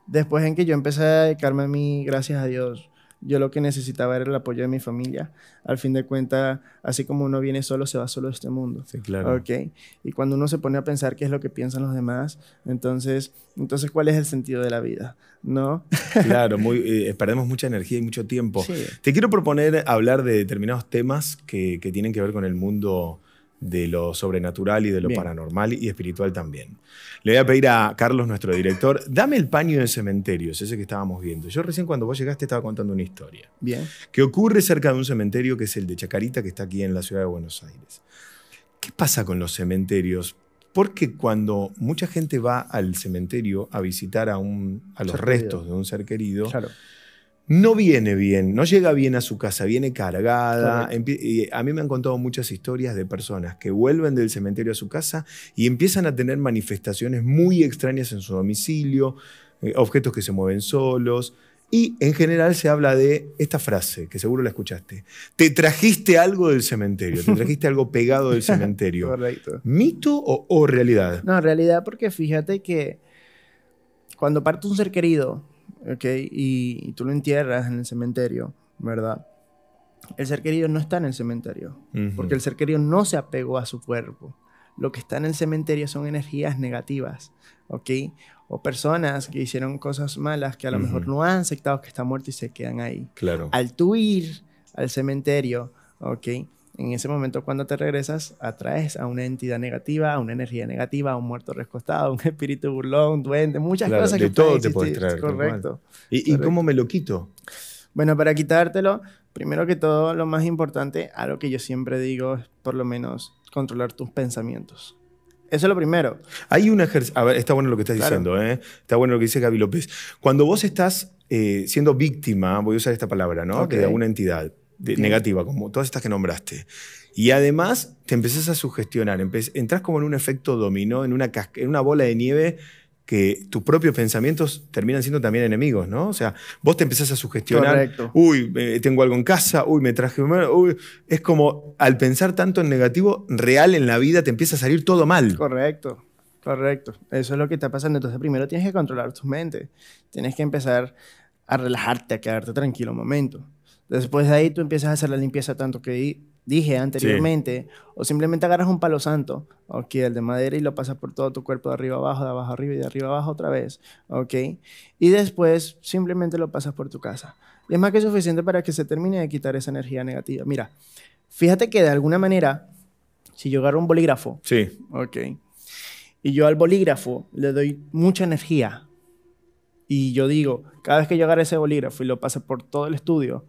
después en que yo empecé a dedicarme a mí, gracias a Dios, yo lo que necesitaba era el apoyo de mi familia. Al fin de cuentas, así como uno viene solo, se va solo de este mundo. Sí, claro. ¿Okay? Y cuando uno se pone a pensar qué es lo que piensan los demás, entonces, entonces ¿cuál es el sentido de la vida? ¿No? Claro, muy, eh, perdemos mucha energía y mucho tiempo. Sí. Te quiero proponer hablar de determinados temas que, que tienen que ver con el mundo de lo sobrenatural y de lo bien. Paranormal y espiritual también. Le voy a pedir a Carlos, nuestro director, dame el paño de cementerios, ese que estábamos viendo. Yo recién cuando vos llegaste estaba contando una historia. Bien. Que ocurre cerca de un cementerio que es el de Chacarita, que está aquí en la ciudad de Buenos Aires. ¿Qué pasa con los cementerios? Porque cuando mucha gente va al cementerio a visitar a, un, a los ser restos querido. De un ser querido... Claro. No viene bien, no llega bien a su casa, viene cargada. Y a mí me han contado muchas historias de personas que vuelven del cementerio a su casa y empiezan a tener manifestaciones muy extrañas en su domicilio, objetos que se mueven solos. Y en general se habla de esta frase, que seguro la escuchaste. Te trajiste algo del cementerio, te trajiste algo pegado del cementerio. Correcto. ¿Mito o, o realidad? No, realidad, porque fíjate que cuando parte un ser querido... Okay, y, y tú lo entierras en el cementerio, ¿verdad? El ser querido no está en el cementerio, uh-huh. Porque el ser querido no se apegó a su cuerpo. Lo que está en el cementerio son energías negativas, ¿ok? O personas que hicieron cosas malas que a lo uh-huh. mejor no han aceptado que está muerto y se quedan ahí. Claro. Al tú ir al cementerio, ¿ok? En ese momento cuando te regresas, atraes a una entidad negativa, a una energía negativa, a un muerto recostado, a un espíritu burlón, un duende, muchas claro, cosas que pueden existir. De todo te puedes traer. Correcto. ¿Y, correcto. ¿Y cómo me lo quito? Bueno, para quitártelo, primero que todo, lo más importante, algo que yo siempre digo es, por lo menos, controlar tus pensamientos. Eso es lo primero. Hay un ejercicio... A ver, está bueno lo que estás claro. diciendo, ¿eh? Está bueno lo que dice Gaby López. Cuando vos estás eh, siendo víctima, voy a usar esta palabra, ¿no? Okay. De alguna entidad de, sí. negativa, como todas estas que nombraste. Y además te empezás a sugestionar. Entrás como en un efecto dominó, en una, en una bola de nieve que tus propios pensamientos terminan siendo también enemigos, ¿no? O sea, vos te empezás a sugestionar. Correcto. Uy, eh, tengo algo en casa, uy, me traje... Uy. Es como, al pensar tanto en negativo, real en la vida te empieza a salir todo mal. Correcto, correcto. Eso es lo que está pasando. Entonces, primero tienes que controlar tu mente. Tienes que empezar a relajarte, a quedarte tranquilo un momento. Después de ahí tú empiezas a hacer la limpieza tanto que dije anteriormente, sí. o simplemente agarras un palo santo, ok, el de madera, y lo pasas por todo tu cuerpo de arriba abajo, de abajo arriba y de arriba abajo otra vez, ok, y después simplemente lo pasas por tu casa. Y es más que suficiente para que se termine de quitar esa energía negativa. Mira, fíjate que de alguna manera, si yo agarro un bolígrafo, sí. ok, y yo al bolígrafo le doy mucha energía, y yo digo, cada vez que yo agarro ese bolígrafo y lo paso por todo el estudio,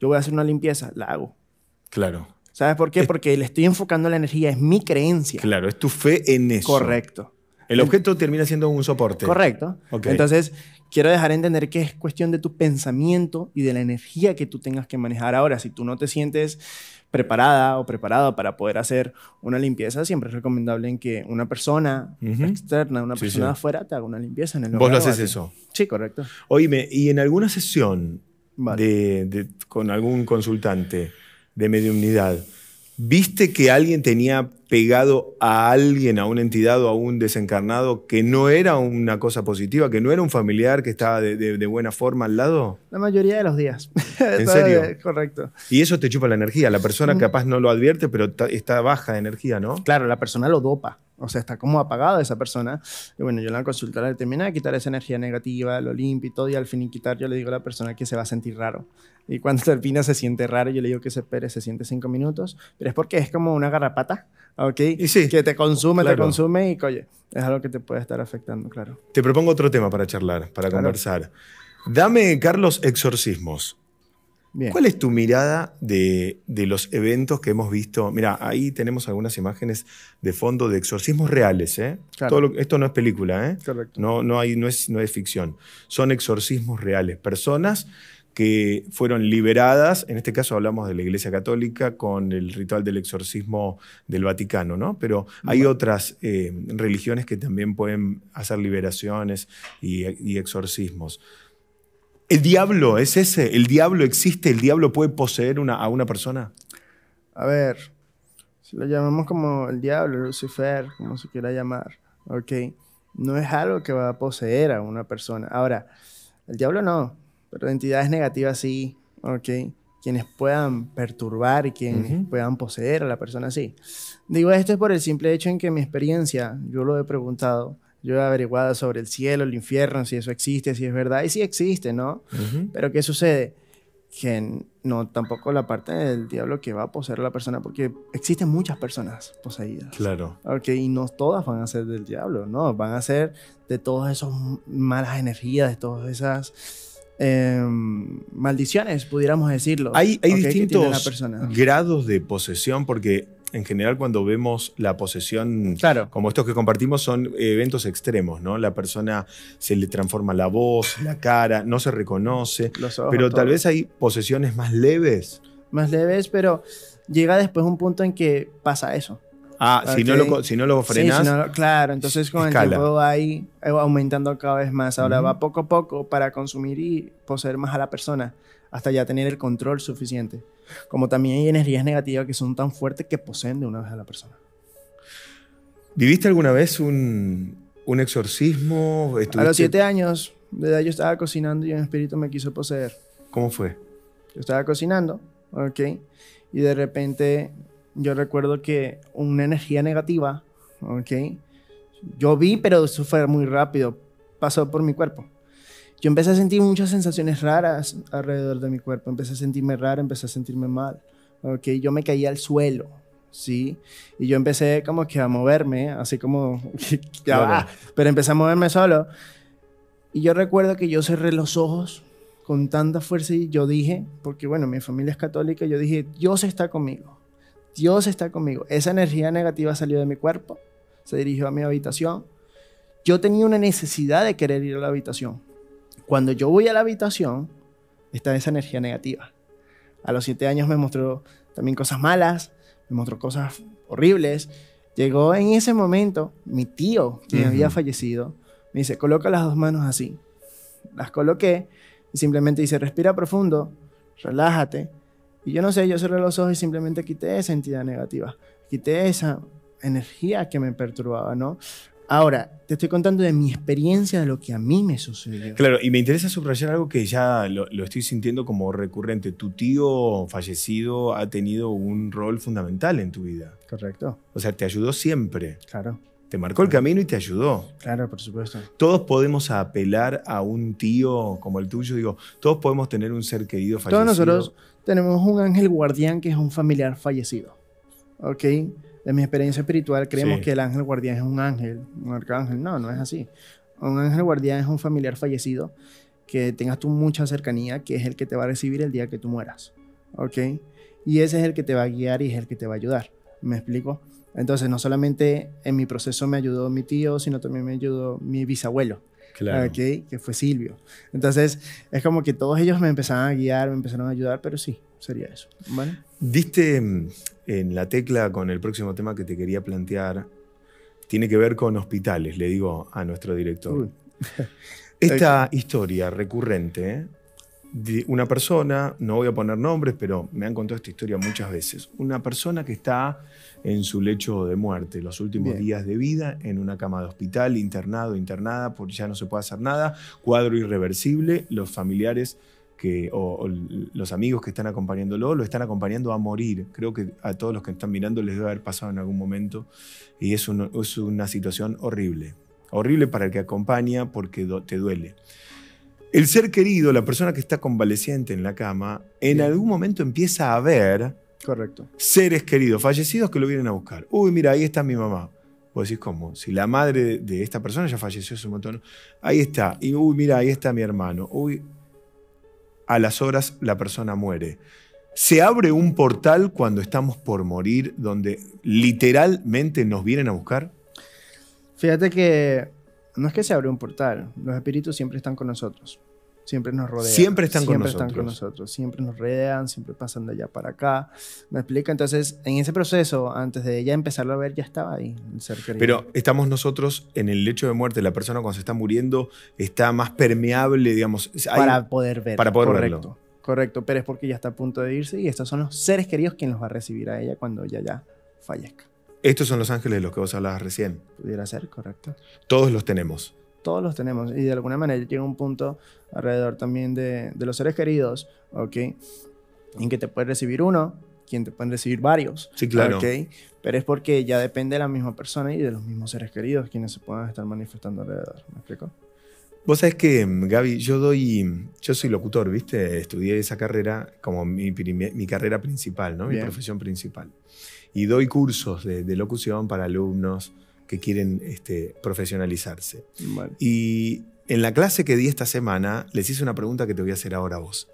yo voy a hacer una limpieza, la hago. Claro. ¿Sabes por qué? Porque le estoy enfocando la energía, es mi creencia. Claro, es tu fe en eso. Correcto. El objeto el, termina siendo un soporte. Correcto. Okay. Entonces, quiero dejar entender que es cuestión de tu pensamiento y de la energía que tú tengas que manejar. Ahora, si tú no te sientes preparada o preparado para poder hacer una limpieza, siempre es recomendable en que una persona uh-huh. externa, una sí, persona sí. de afuera, te haga una limpieza en el lugar. ¿Vos lo haces así. Eso? Sí, correcto. Oíme, y en alguna sesión... Vale. De, de, con algún consultante de mediumnidad, ¿viste que alguien tenía pegado a alguien, a una entidad o a un desencarnado que no era una cosa positiva, que no era un familiar que estaba de, de, de buena forma al lado? La mayoría de los días. ¿En serio? Correcto. Y eso te chupa la energía. La persona capaz no lo advierte, pero está baja de energía, ¿no? Claro, la persona lo dopa. O sea, está como apagado esa persona. Y bueno, yo en la consulta le terminé de quitar esa energía negativa, lo limpio y todo. Y al finiquitar yo le digo a la persona que se va a sentir raro. Y cuando termina se siente raro. Yo le digo que se espere, se siente cinco minutos. Pero es porque es como una garrapata, ¿ok? Y sí, que te consume, claro. te consume. Y oye, es algo que te puede estar afectando, claro. Te propongo otro tema para charlar, para claro. conversar. Dame, Carlos, exorcismos. Bien. ¿Cuál es tu mirada de, de los eventos que hemos visto? Mira, ahí tenemos algunas imágenes de fondo de exorcismos reales, ¿eh? Claro. Todo lo, esto no es película, ¿eh? Correcto. No, no, hay, no, es, no es ficción. Son exorcismos reales. Personas que fueron liberadas, en este caso hablamos de la Iglesia Católica con el ritual del exorcismo del Vaticano, ¿no? Pero hay bueno. otras eh, religiones que también pueden hacer liberaciones y, y exorcismos. ¿El diablo es ese? ¿El diablo existe? ¿El diablo puede poseer una, a una persona? A ver, si lo llamamos como el diablo, Lucifer, como se quiera llamar, ¿ok? No es algo que va a poseer a una persona. Ahora, el diablo no, pero entidades negativas sí, ¿ok? Quienes puedan perturbar y quienes uh-huh. puedan poseer a la persona sí. Digo, esto es por el simple hecho en que en mi experiencia, yo lo he preguntado, yo he averiguado sobre el cielo, el infierno, si eso existe, si es verdad. Y sí existe, ¿no? Uh-huh. Pero ¿qué sucede? Que no, tampoco la parte del diablo que va a poseer a la persona, porque existen muchas personas poseídas. Claro. Ok, y no todas van a ser del diablo, ¿no? Van a ser de todas esas malas energías, de todas esas... Eh, maldiciones, pudiéramos decirlo. Hay, hay okay, distintos grados de posesión, porque en general cuando vemos la posesión, claro. como estos que compartimos, son eventos extremos, ¿no? La persona se le transforma la voz, la cara, no se reconoce, los ojos, pero todo. Tal vez hay posesiones más leves. Más leves, pero llega después un punto en que pasa eso. Ah, okay. si, no lo, si no lo frenas. Sí, si no lo, claro, entonces con escala. El tiempo va ahí aumentando cada vez más. Ahora uh-huh. va poco a poco para consumir y poseer más a la persona hasta ya tener el control suficiente. Como también hay energías negativas que son tan fuertes que poseen de una vez a la persona. ¿Viviste alguna vez un, un exorcismo? ¿Estuviste? A los siete años de edad yo estaba cocinando y un espíritu me quiso poseer. ¿Cómo fue? Yo estaba cocinando, ok, y de repente... Yo recuerdo que una energía negativa, ¿ok? Yo vi, pero eso fue muy rápido. Pasó por mi cuerpo. Yo empecé a sentir muchas sensaciones raras alrededor de mi cuerpo. Empecé a sentirme raro, empecé a sentirme mal, ¿ok? Yo me caí al suelo, ¿sí? Y yo empecé como que a moverme, así como... ya va, pero empecé a moverme solo. Y yo recuerdo que yo cerré los ojos con tanta fuerza, y yo dije, porque bueno, mi familia es católica, yo dije, Dios está conmigo, Dios está conmigo. Esa energía negativa salió de mi cuerpo, se dirigió a mi habitación. Yo tenía una necesidad de querer ir a la habitación. Cuando yo voy a la habitación, está esa energía negativa. A los siete años me mostró también cosas malas, me mostró cosas horribles. Llegó en ese momento mi tío, quien uh-huh. había fallecido, me dice, coloca las dos manos así. Las coloqué y simplemente dice, respira profundo, relájate. Y yo no sé, yo cerré los ojos y simplemente quité esa entidad negativa. Quité esa energía que me perturbaba, ¿no? Ahora, te estoy contando de mi experiencia, de lo que a mí me sucedió. Claro, y me interesa subrayar algo que ya lo, lo estoy sintiendo como recurrente. Tu tío fallecido ha tenido un rol fundamental en tu vida. Correcto. O sea, te ayudó siempre. Claro. Te marcó el camino y te ayudó. Claro, por supuesto. Todos podemos apelar a un tío como el tuyo. Digo, todos podemos tener un ser querido fallecido. Todos nosotros tenemos un ángel guardián que es un familiar fallecido. ¿Ok? De mi experiencia espiritual, creemos sí. que el ángel guardián es un ángel, un arcángel. No, no es así. Un ángel guardián es un familiar fallecido que tengas tú mucha cercanía, que es el que te va a recibir el día que tú mueras. ¿Ok? Y ese es el que te va a guiar y es el que te va a ayudar. ¿Me explico? Entonces, no solamente en mi proceso me ayudó mi tío, sino también me ayudó mi bisabuelo, claro. ¿okay? que fue Silvio. Entonces, es como que todos ellos me empezaron a guiar, me empezaron a ayudar, pero sí, sería eso. ¿Vale? Diste en la tecla con el próximo tema que te quería plantear. Tiene que ver con hospitales, le digo a nuestro director. Esta historia recurrente, ¿eh? de una persona, no voy a poner nombres, pero me han contado esta historia muchas veces. Una persona que está en su lecho de muerte, los últimos Bien. días de vida, en una cama de hospital, internado, internada, porque ya no se puede hacer nada, cuadro irreversible, los familiares que, o, o los amigos que están acompañándolo, lo están acompañando a morir. Creo que a todos los que están mirando les debe haber pasado en algún momento, y es, un, es una situación horrible. Horrible para el que acompaña porque do, te duele. El ser querido, la persona que está convaleciente en la cama, en Bien. algún momento empieza a ver Correcto. seres queridos, fallecidos, que lo vienen a buscar. Uy, mira, ahí está mi mamá. Vos decís, ¿cómo? Si la madre de esta persona ya falleció hace un montón. Ahí está. Y uy, mira, ahí está mi hermano. Uy, a las horas la persona muere. Se abre un portal cuando estamos por morir, donde literalmente nos vienen a buscar. Fíjate que... no es que se abre un portal. Los espíritus siempre están con nosotros. Siempre nos rodean. Siempre están con nosotros. Siempre están con nosotros. Siempre nos rodean, siempre pasan de allá para acá. ¿Me explica? Entonces, en ese proceso, antes de ella empezarlo a ver, ya estaba ahí el ser querido. Pero estamos nosotros en el lecho de muerte. La persona cuando se está muriendo está más permeable, digamos. Hay... Para poder verlo. Para poder Correcto. verlo. Correcto. Pero es porque ya está a punto de irse y estos son los seres queridos quienes los va a recibir a ella cuando ella ya fallezca. Estos son los ángeles de los que vos hablabas recién. Pudiera ser, correcto. Todos los tenemos. Todos los tenemos. Y de alguna manera llega un punto alrededor también de, de los seres queridos, ¿ok? En que te puede recibir uno, quien te pueden recibir varios. Sí, claro. ¿Okay? Pero es porque ya depende de la misma persona y de los mismos seres queridos quienes se puedan estar manifestando alrededor. ¿Me explico? Vos sabés que, Gaby, yo doy, yo soy locutor, ¿viste? Estudié esa carrera como mi, primer, mi carrera principal, ¿no? Bien. Mi profesión principal. Y doy cursos de, de locución para alumnos que quieren este, profesionalizarse. Vale. Y en la clase que di esta semana, les hice una pregunta que te voy a hacer ahora a vos.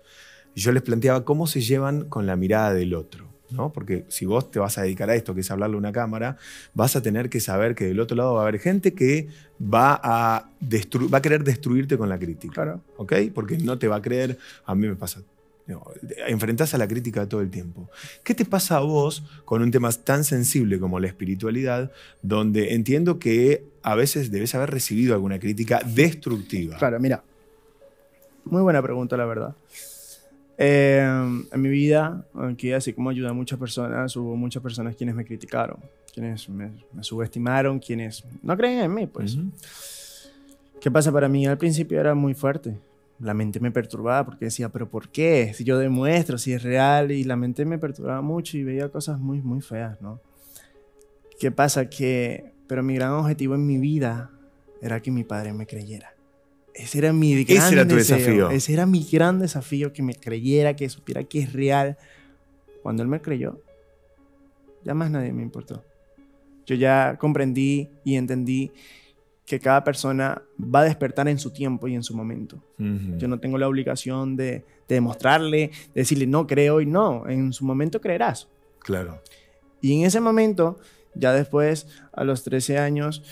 Yo les planteaba cómo se llevan con la mirada del otro, ¿no? Porque si vos te vas a dedicar a esto, que es hablarle a una cámara, vas a tener que saber que del otro lado va a haber gente que va a, va a querer destruirte con la crítica. Claro. ¿Ok? Porque no te va a creer. A mí me pasa... No, enfrentás a la crítica todo el tiempo. ¿Qué te pasa a vos con un tema tan sensible como la espiritualidad, donde entiendo que a veces debes haber recibido alguna crítica destructiva? Claro, mira. Muy buena pregunta, la verdad. Eh, en mi vida, aunque así como ayudé a muchas personas, hubo muchas personas quienes me criticaron, quienes me, me subestimaron, quienes no creen en mí, pues. Uh-huh. ¿Qué pasa para mí? Al principio era muy fuerte. La mente me perturbaba porque decía, ¿pero por qué? Si yo demuestro, si es real. Y la mente me perturbaba mucho y veía cosas muy, muy feas, ¿no? ¿Qué pasa? Que, pero mi gran objetivo en mi vida era que mi padre me creyera. Ese era mi gran Ese era tu deseo. desafío. Ese era mi gran desafío, que me creyera, que supiera que es real. Cuando él me creyó, ya más nadie me importó. Yo ya comprendí y entendí que cada persona va a despertar en su tiempo y en su momento. Uh-huh. Yo no tengo la obligación de, de demostrarle, de decirle no creo y no, en su momento creerás. Claro. Y en ese momento, ya después, a los trece años,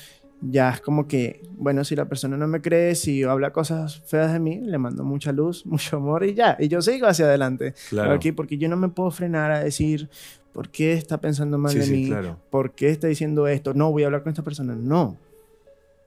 ya es como que, bueno, si la persona no me cree, si habla cosas feas de mí, le mando mucha luz, mucho amor y ya. Y yo sigo hacia adelante. Claro. Porque, porque yo no me puedo frenar a decir, ¿por qué está pensando mal sí, de sí, mí? Claro. ¿Por qué está diciendo esto? No, voy a hablar con esta persona. No.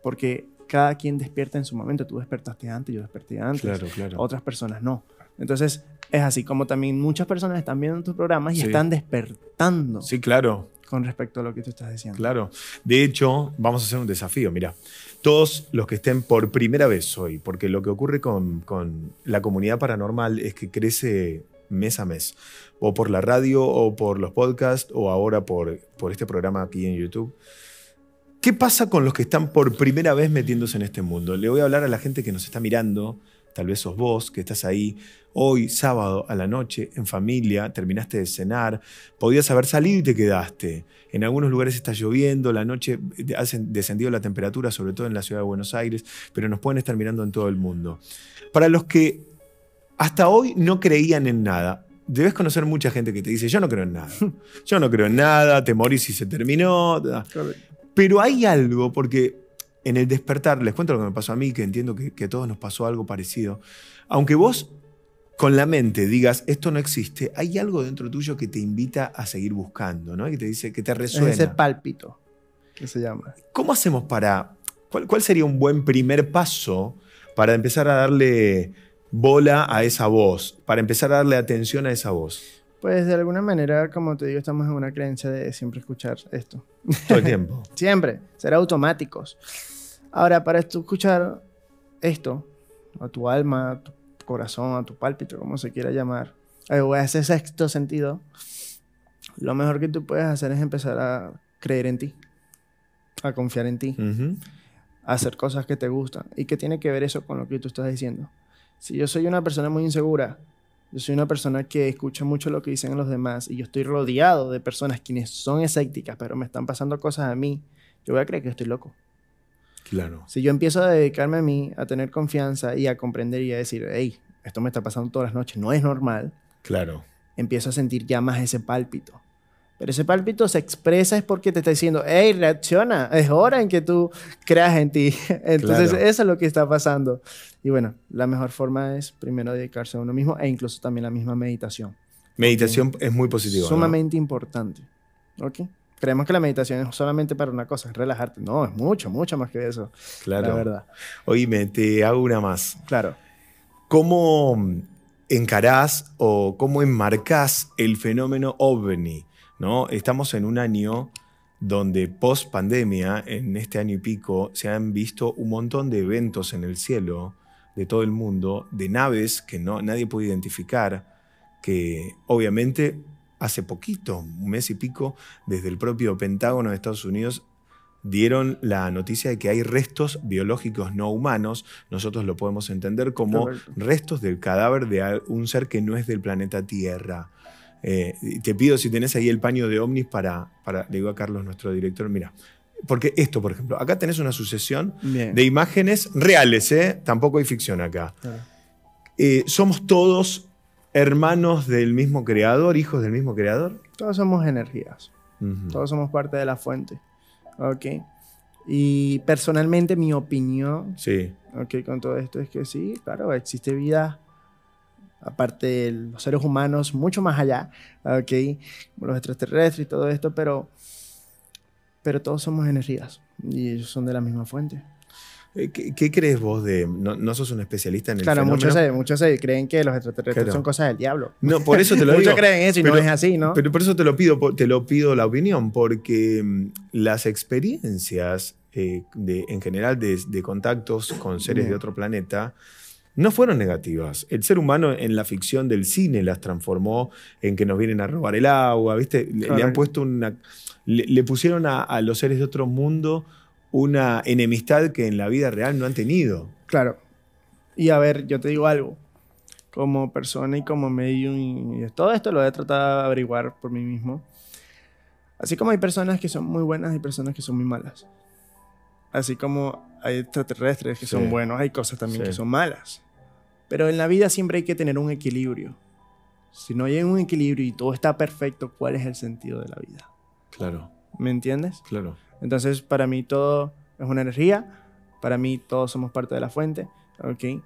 Porque cada quien despierta en su momento. Tú despertaste antes, yo desperté antes. Claro, claro. Otras personas no. Entonces, es así como también muchas personas están viendo tus programas y sí. están despertando. Sí, claro. Con respecto a lo que tú estás diciendo. Claro. De hecho, vamos a hacer un desafío. Mira, todos los que estén por primera vez hoy, porque lo que ocurre con, con la comunidad paranormal es que crece mes a mes. O por la radio, o por los podcasts, o ahora por, por este programa aquí en YouTube. ¿Qué pasa con los que están por primera vez metiéndose en este mundo? Le voy a hablar a la gente que nos está mirando, tal vez sos vos que estás ahí hoy, sábado a la noche, en familia, terminaste de cenar, podías haber salido y te quedaste. En algunos lugares está lloviendo, la noche ha descendido la temperatura, sobre todo en la ciudad de Buenos Aires, pero nos pueden estar mirando en todo el mundo. Para los que hasta hoy no creían en nada, debes conocer mucha gente que te dice, yo no creo en nada, yo no creo en nada, te morís y se terminó. Pero hay algo, porque en el despertar, les cuento lo que me pasó a mí, que entiendo que, que a todos nos pasó algo parecido. Aunque vos con la mente digas, esto no existe, hay algo dentro tuyo que te invita a seguir buscando, ¿no? Que te dice, que te resuena. Es ese pálpito, que se llama. ¿Cómo hacemos para...? ¿Cuál, cuál sería un buen primer paso para empezar a darle bola a esa voz? Para empezar a darle atención a esa voz. Pues de alguna manera, como te digo, estamos en una creencia de siempre escuchar esto. Todo el tiempo. Siempre. Ser automáticos. Ahora, para tú escuchar esto, a tu alma, a tu corazón, a tu pálpito, como se quiera llamar, o a ese sexto sentido, lo mejor que tú puedes hacer es empezar a creer en ti, a confiar en ti, uh-huh. a hacer cosas que te gustan. ¿Y qué tiene que ver eso con lo que tú estás diciendo? Si yo soy una persona muy insegura, yo soy una persona que escucha mucho lo que dicen los demás y yo estoy rodeado de personas quienes son escépticas, pero me están pasando cosas a mí, yo voy a creer que estoy loco. Claro. Si yo empiezo a dedicarme a mí, a tener confianza y a comprender y a decir, hey, esto me está pasando todas las noches, no es normal. Claro. Empiezo a sentir ya más ese pálpito. Pero ese pálpito se expresa es porque te está diciendo, hey, reacciona, es hora en que tú creas en ti. Entonces, claro. eso es lo que está pasando. Y bueno, la mejor forma es primero dedicarse a uno mismo e incluso también la misma meditación. Meditación es muy positiva. Sumamente ¿no? importante. ¿Ok? Creemos que la meditación es solamente para una cosa, es relajarte. No, es mucho, mucho más que eso. Claro. La verdad. Oíme, te hago una más. Claro. ¿Cómo encarás o cómo enmarcás el fenómeno ovni? ¿No? Estamos en un año donde post pandemia, en este año y pico, se han visto un montón de eventos en el cielo de todo el mundo, de naves que no, nadie puede identificar, que obviamente hace poquito, un mes y pico, desde el propio Pentágono de Estados Unidos, dieron la noticia de que hay restos biológicos no humanos. Nosotros lo podemos entender como Correcto. Restos del cadáver de un ser que no es del planeta Tierra. Eh, te pido si tenés ahí el paño de ovnis para, para, le digo a Carlos, nuestro director, mira, porque esto, por ejemplo, acá tenés una sucesión Bien. De imágenes reales, ¿eh? Tampoco hay ficción acá. Claro. Eh, ¿Somos todos hermanos del mismo creador, hijos del mismo creador? Todos somos energías, uh-huh. todos somos parte de la fuente, ¿ok? Y personalmente mi opinión, sí. ¿ok? Con todo esto es que sí, claro, existe vida. Aparte de los seres humanos, mucho más allá, ¿ok? Los extraterrestres y todo esto, pero, pero todos somos energías y ellos son de la misma fuente. ¿Qué, qué crees vos de...? No, no sos un especialista en el claro, fenómeno. Claro, muchos, muchos se creen que los extraterrestres claro. son cosas del diablo. No, por eso te lo digo. Muchos creen eso y pero, no es así, ¿no? Pero por eso te lo pido, te lo pido la opinión, porque las experiencias eh, de, en general de, de contactos con seres Bien. De otro planeta... no fueron negativas. El ser humano en la ficción del cine las transformó en que nos vienen a robar el agua, ¿viste? Le, claro. le han puesto una... Le, le pusieron a, a los seres de otro mundo una enemistad que en la vida real no han tenido. Claro. Y a ver, yo te digo algo. Como persona y como medium, y todo esto lo he tratado de averiguar por mí mismo. Así como hay personas que son muy buenas y personas que son muy malas. así como hay extraterrestres que sí. son buenos, hay cosas también sí. que son malas. Pero en la vida siempre hay que tener un equilibrio. Si no hay un equilibrio y todo está perfecto, ¿cuál es el sentido de la vida? Claro. ¿Me entiendes? Claro. Entonces, para mí todo es una energía. Para mí todos somos parte de la fuente. ¿Ok?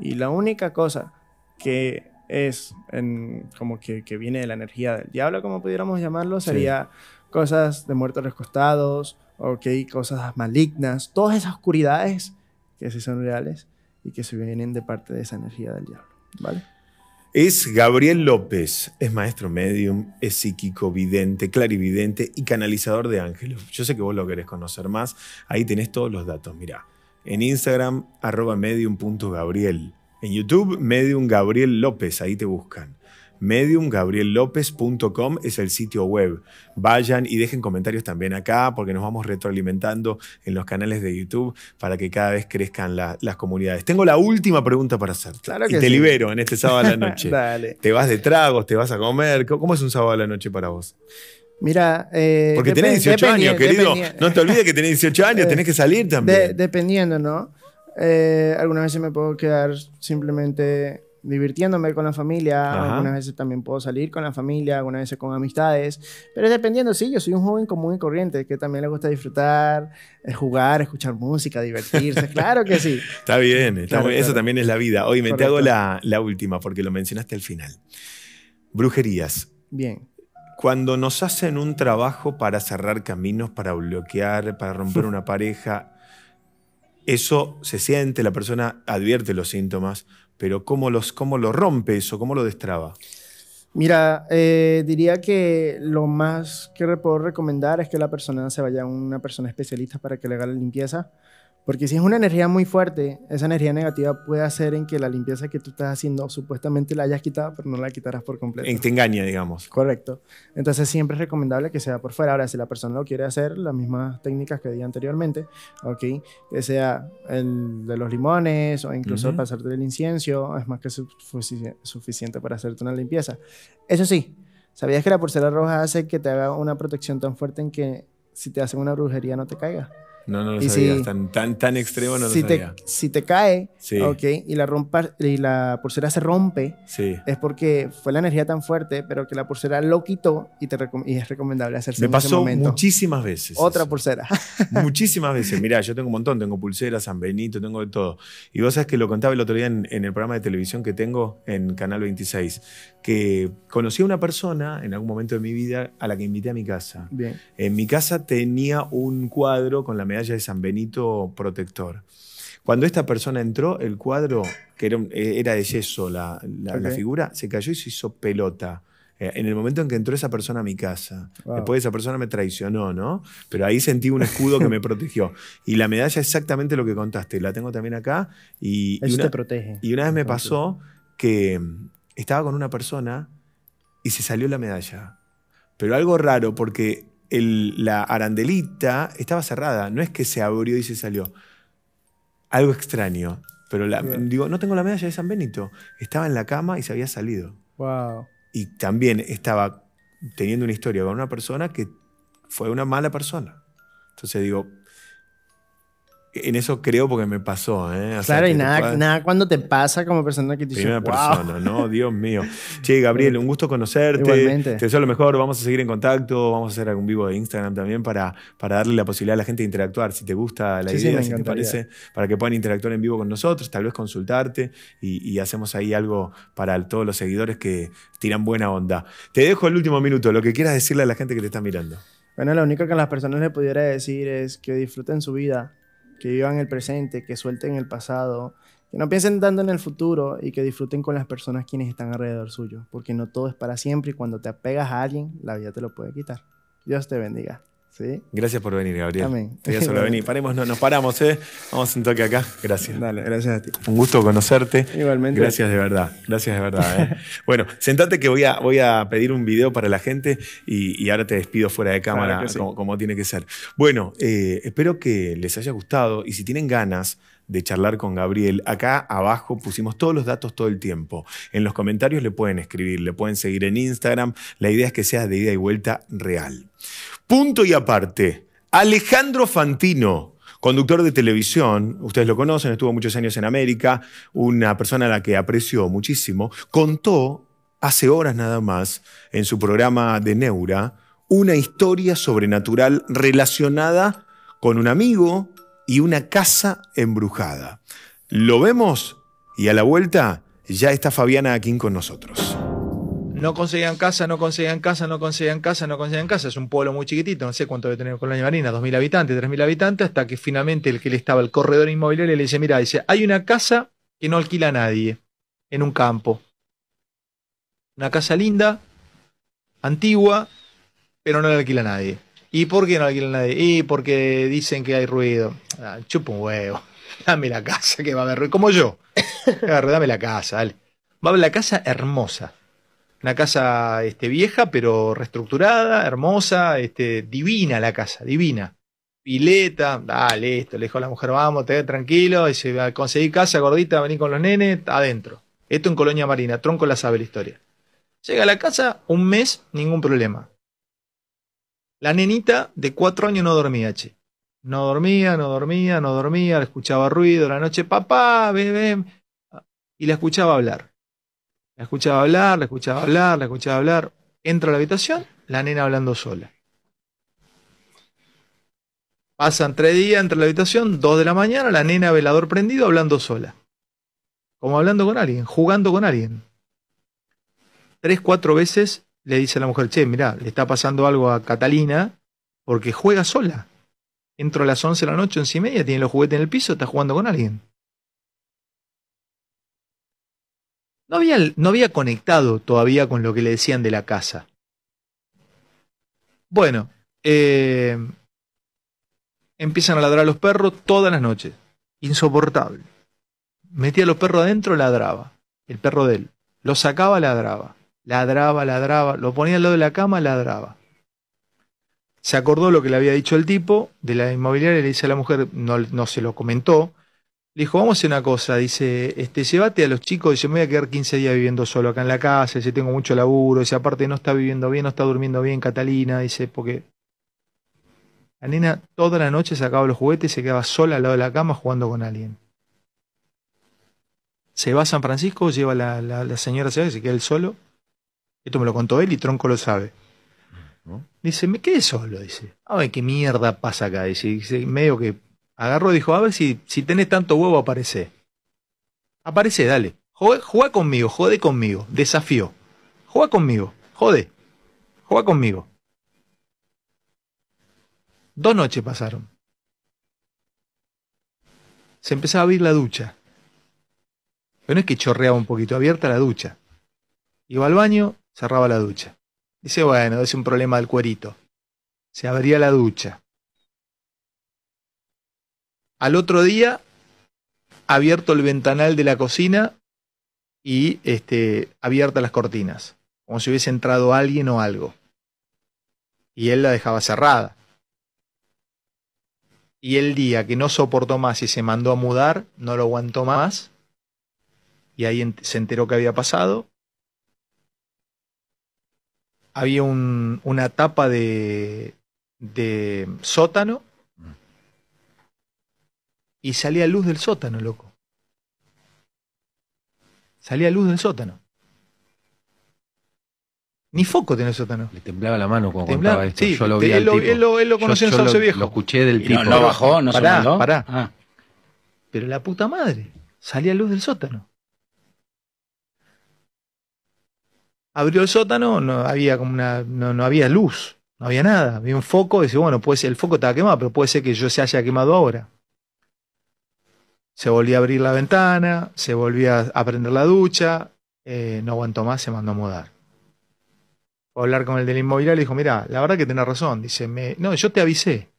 Y la única cosa que es en, como que, que viene de la energía del diablo, como pudiéramos llamarlo, sería sí. cosas de muertos recostados, ¿ok? Cosas malignas. Todas esas oscuridades que sí son reales y que se vienen de parte de esa energía del diablo. ¿Vale? Es Gabriel López, es maestro medium, es psíquico, vidente, clarividente y canalizador de ángeles. Yo sé que vos lo querés conocer más, ahí tenés todos los datos, mirá. En Instagram, arroba medium punto gabriel. En YouTube, Medium Gabriel López, ahí te buscan. medium gabriel lópez punto com es el sitio web. Vayan y dejen comentarios también acá porque nos vamos retroalimentando en los canales de YouTube para que cada vez crezcan la, las comunidades. Tengo la última pregunta para hacerte. Claro que y te sí. libero en este sábado a la noche. Dale. ¿Te vas de tragos? ¿Te vas a comer? ¿Cómo es un sábado a la noche para vos? Mira, eh, porque tenés dieciocho años, querido. No te olvides que tenés dieciocho años, tenés que salir también. De dependiendo, ¿no? Eh, algunas veces me puedo quedar simplemente divirtiéndome con la familia, ajá. algunas veces también puedo salir con la familia, algunas veces con amistades, pero dependiendo, sí, yo soy un joven común y corriente que también le gusta disfrutar, jugar, escuchar música, divertirse, claro que sí. Está bien, está claro, bien. Claro. Eso también es la vida. Oye, me te hago la, la última porque lo mencionaste al final. Brujerías. Bien. Cuando nos hacen un trabajo para cerrar caminos, para bloquear, para romper una pareja, eso se siente, la persona advierte los síntomas, pero ¿cómo, los, cómo lo rompe eso? ¿Cómo lo destraba? Mira, eh, diría que lo más que puedo recomendar es que la persona se vaya a una persona especialista para que le haga la limpieza. Porque si es una energía muy fuerte, esa energía negativa puede hacer en que la limpieza que tú estás haciendo supuestamente la hayas quitado, pero no la quitarás por completo. Te engaña, digamos. Correcto. Entonces siempre es recomendable que sea por fuera. Ahora, si la persona lo quiere hacer, las mismas técnicas que di anteriormente, ¿ok? Que sea el de los limones o incluso uh-huh. pasarte del incienso, es más que su suficiente para hacerte una limpieza. Eso sí, ¿sabías que la porcelana roja hace que te haga una protección tan fuerte en que si te hacen una brujería no te caiga? No, no lo y sabía. Si, tan, tan, tan extremo no si lo sabía. Te, si te cae, sí. okay, y, la rompa, y la pulsera se rompe, sí. es porque fue la energía tan fuerte, pero que la pulsera lo quitó y, te recom y es recomendable hacerse en ese momento. Me pasó muchísimas veces. Otra eso. Pulsera. Muchísimas veces. Mirá, yo tengo un montón. Tengo pulseras, San Benito, tengo de todo. Y vos sabés que lo contaba el otro día en, en el programa de televisión que tengo en Canal veintiséis, que conocí a una persona en algún momento de mi vida a la que invité a mi casa. Bien. En mi casa tenía un cuadro con la medalla de San Benito protector. Cuando esta persona entró, el cuadro, que era, era de yeso la, la, okay. la figura, se cayó y se hizo pelota. Eh, en el momento en que entró esa persona a mi casa. Wow. Después esa persona me traicionó, ¿no? Pero ahí sentí un escudo que me protegió. Y la medalla es exactamente lo que contaste. La tengo también acá. Y, Eso y una, te protege. Y una vez me pasó que estaba con una persona y se salió la medalla. Pero algo raro porque... El, la arandelita estaba cerrada, no es que se abrió y se salió. Algo extraño. Pero la, digo, no tengo la medalla de San Benito. Estaba en la cama y se había salido. Wow. Y también estaba teniendo una historia con una persona que fue una mala persona. Entonces digo, en eso creo porque me pasó. ¿eh? O claro, sea, y nada, puedas... nada cuando te pasa como persona que te dice, wow. persona, ¿no? Dios mío. Che, Gabriel, un gusto conocerte. Igualmente. Te deseo lo mejor. Vamos a seguir en contacto. Vamos a hacer algún vivo de Instagram también para, para darle la posibilidad a la gente de interactuar. Si te gusta la sí, idea, sí, si te parece, para que puedan interactuar en vivo con nosotros, tal vez consultarte y, y hacemos ahí algo para todos los seguidores que tiran buena onda. Te dejo el último minuto, lo que quieras decirle a la gente que te está mirando. Bueno, lo único que a las personas les pudiera decir es que disfruten su vida, que vivan el presente, que suelten el pasado, que no piensen tanto en el futuro y que disfruten con las personas quienes están alrededor suyo, porque no todo es para siempre y cuando te apegas a alguien, la vida te lo puede quitar. Dios te bendiga. ¿Sí? Gracias por venir, Gabriel. Amén. Te voy a solo venir. Paremos, no, nos paramos, ¿eh? Vamos un toque acá. Gracias. Dale, gracias a ti. Un gusto conocerte. Igualmente. Gracias de verdad. Gracias de verdad, ¿eh? Bueno, sentate que voy a, voy a pedir un video para la gente y, y ahora te despido fuera de cámara, claro que sí. como, como tiene que ser. Bueno, eh, espero que les haya gustado y si tienen ganas de charlar con Gabriel, acá abajo pusimos todos los datos todo el tiempo. En los comentarios le pueden escribir, le pueden seguir en Instagram. La idea es que sea de ida y vuelta real. Punto y aparte, Alejandro Fantino. Conductor de televisión, ustedes lo conocen, estuvo muchos años en América, una persona a la que aprecio muchísimo, contó hace horas nada más en su programa de Neura una historia sobrenatural relacionada con un amigo y una casa embrujada. Lo vemos y a la vuelta ya está Fabiana Aquín con nosotros. No conseguían casa, no conseguían casa, no conseguían casa, no conseguían casa. Es un pueblo muy chiquitito, no sé cuánto debe tener Colonia Marina, dos mil habitantes, tres mil habitantes, hasta que finalmente el que le estaba, el corredor inmobiliario, le dice, mira, dice, hay una casa que no alquila a nadie en un campo. Una casa linda, antigua, pero no la alquila a nadie. ¿Y por qué no la alquila a nadie? Y porque dicen que hay ruido. Ah, chupa un huevo. Dame la casa que va a haber ruido. Como yo. Dame la casa, dale. Va a haber la casa hermosa. Una casa este, vieja, pero reestructurada, hermosa, este, divina la casa, divina. Pileta, ah, listo, le dijo a la mujer, vamos, te ve tranquilo. Dice, conseguí casa, gordita, vení con los nenes, adentro. Esto en Colonia Marina, Tronco la sabe la historia. Llega a la casa, un mes, ningún problema. La nenita de cuatro años no dormía, che. No dormía, no dormía, no dormía, escuchaba ruido la noche, papá, bebé, y la escuchaba hablar. La escuchaba hablar, la escuchaba hablar, la escuchaba hablar. Entra a la habitación, la nena hablando sola. Pasan tres días, entra a la habitación, dos de la mañana, la nena velador prendido hablando sola. Como hablando con alguien, jugando con alguien. Tres, cuatro veces le dice a la mujer, che, mirá, le está pasando algo a Catalina porque juega sola. Entro a las once de la noche, once y media, tiene los juguetes en el piso, está jugando con alguien. No había, no había conectado todavía con lo que le decían de la casa. Bueno, eh, empiezan a ladrar a los perros todas las noches. Insoportable. Metía a los perros adentro, ladraba. El perro de él. Lo sacaba, ladraba. Ladraba, ladraba. Lo ponía al lado de la cama, ladraba. Se acordó lo que le había dicho el tipo de la inmobiliaria y le dice a la mujer, no, no se lo comentó. Le dijo, vamos a hacer una cosa, dice, este, llévate a los chicos, dice, me voy a quedar quince días viviendo solo acá en la casa, dice, tengo mucho laburo, dice, aparte no está viviendo bien, no está durmiendo bien, Catalina, dice, porque la nena toda la noche sacaba los juguetes y se quedaba sola al lado de la cama jugando con alguien. Se va a San Francisco, lleva la, la, la señora, se queda él solo, esto me lo contó él y Tronco lo sabe. Dice, me quedé solo, dice, a ver qué mierda pasa acá, dice, dice medio que... Agarró y dijo, a ver si, si tenés tanto huevo, aparece. Aparece, dale. Jugá, jugá conmigo, jode conmigo. Desafío. Jugá conmigo, jode. Jugá conmigo. Dos noches pasaron. Se empezaba a abrir la ducha. Pero no es que chorreaba un poquito, abierta la ducha. Iba al baño, cerraba la ducha. Dice, bueno, es un problema del cuerito. Se abría la ducha. Al otro día, abierto el ventanal de la cocina y este, abiertas las cortinas, como si hubiese entrado alguien o algo. Y él la dejaba cerrada. Y el día que no soportó más y se mandó a mudar, no lo aguantó más, y ahí se enteró que había pasado, había un, una tapa de, de sótano. Y salía luz del sótano, loco. Salía luz del sótano. Ni foco tenía el sótano. Le temblaba la mano cuando temblaba. Contaba esto. Sí, yo lo vi él, al lo, tipo. Él, lo, él lo conoció yo, en Sauce Viejo. Lo escuché del tipo. No, no bajó, no pará, se mandó. Pará. Ah. Pero la puta madre. Salía luz del sótano. Abrió el sótano, no había, como una, no, no había luz. No había nada. Había un foco. Y dice, bueno, puede ser, el foco estaba quemado, pero puede ser que yo se haya quemado ahora. Se volvía a abrir la ventana, se volvía a prender la ducha, eh, no aguantó más, se mandó a mudar. Fue a hablar con el del inmobiliario y le dijo, mira, la verdad que tenés razón. Dice, me... no, yo te avisé.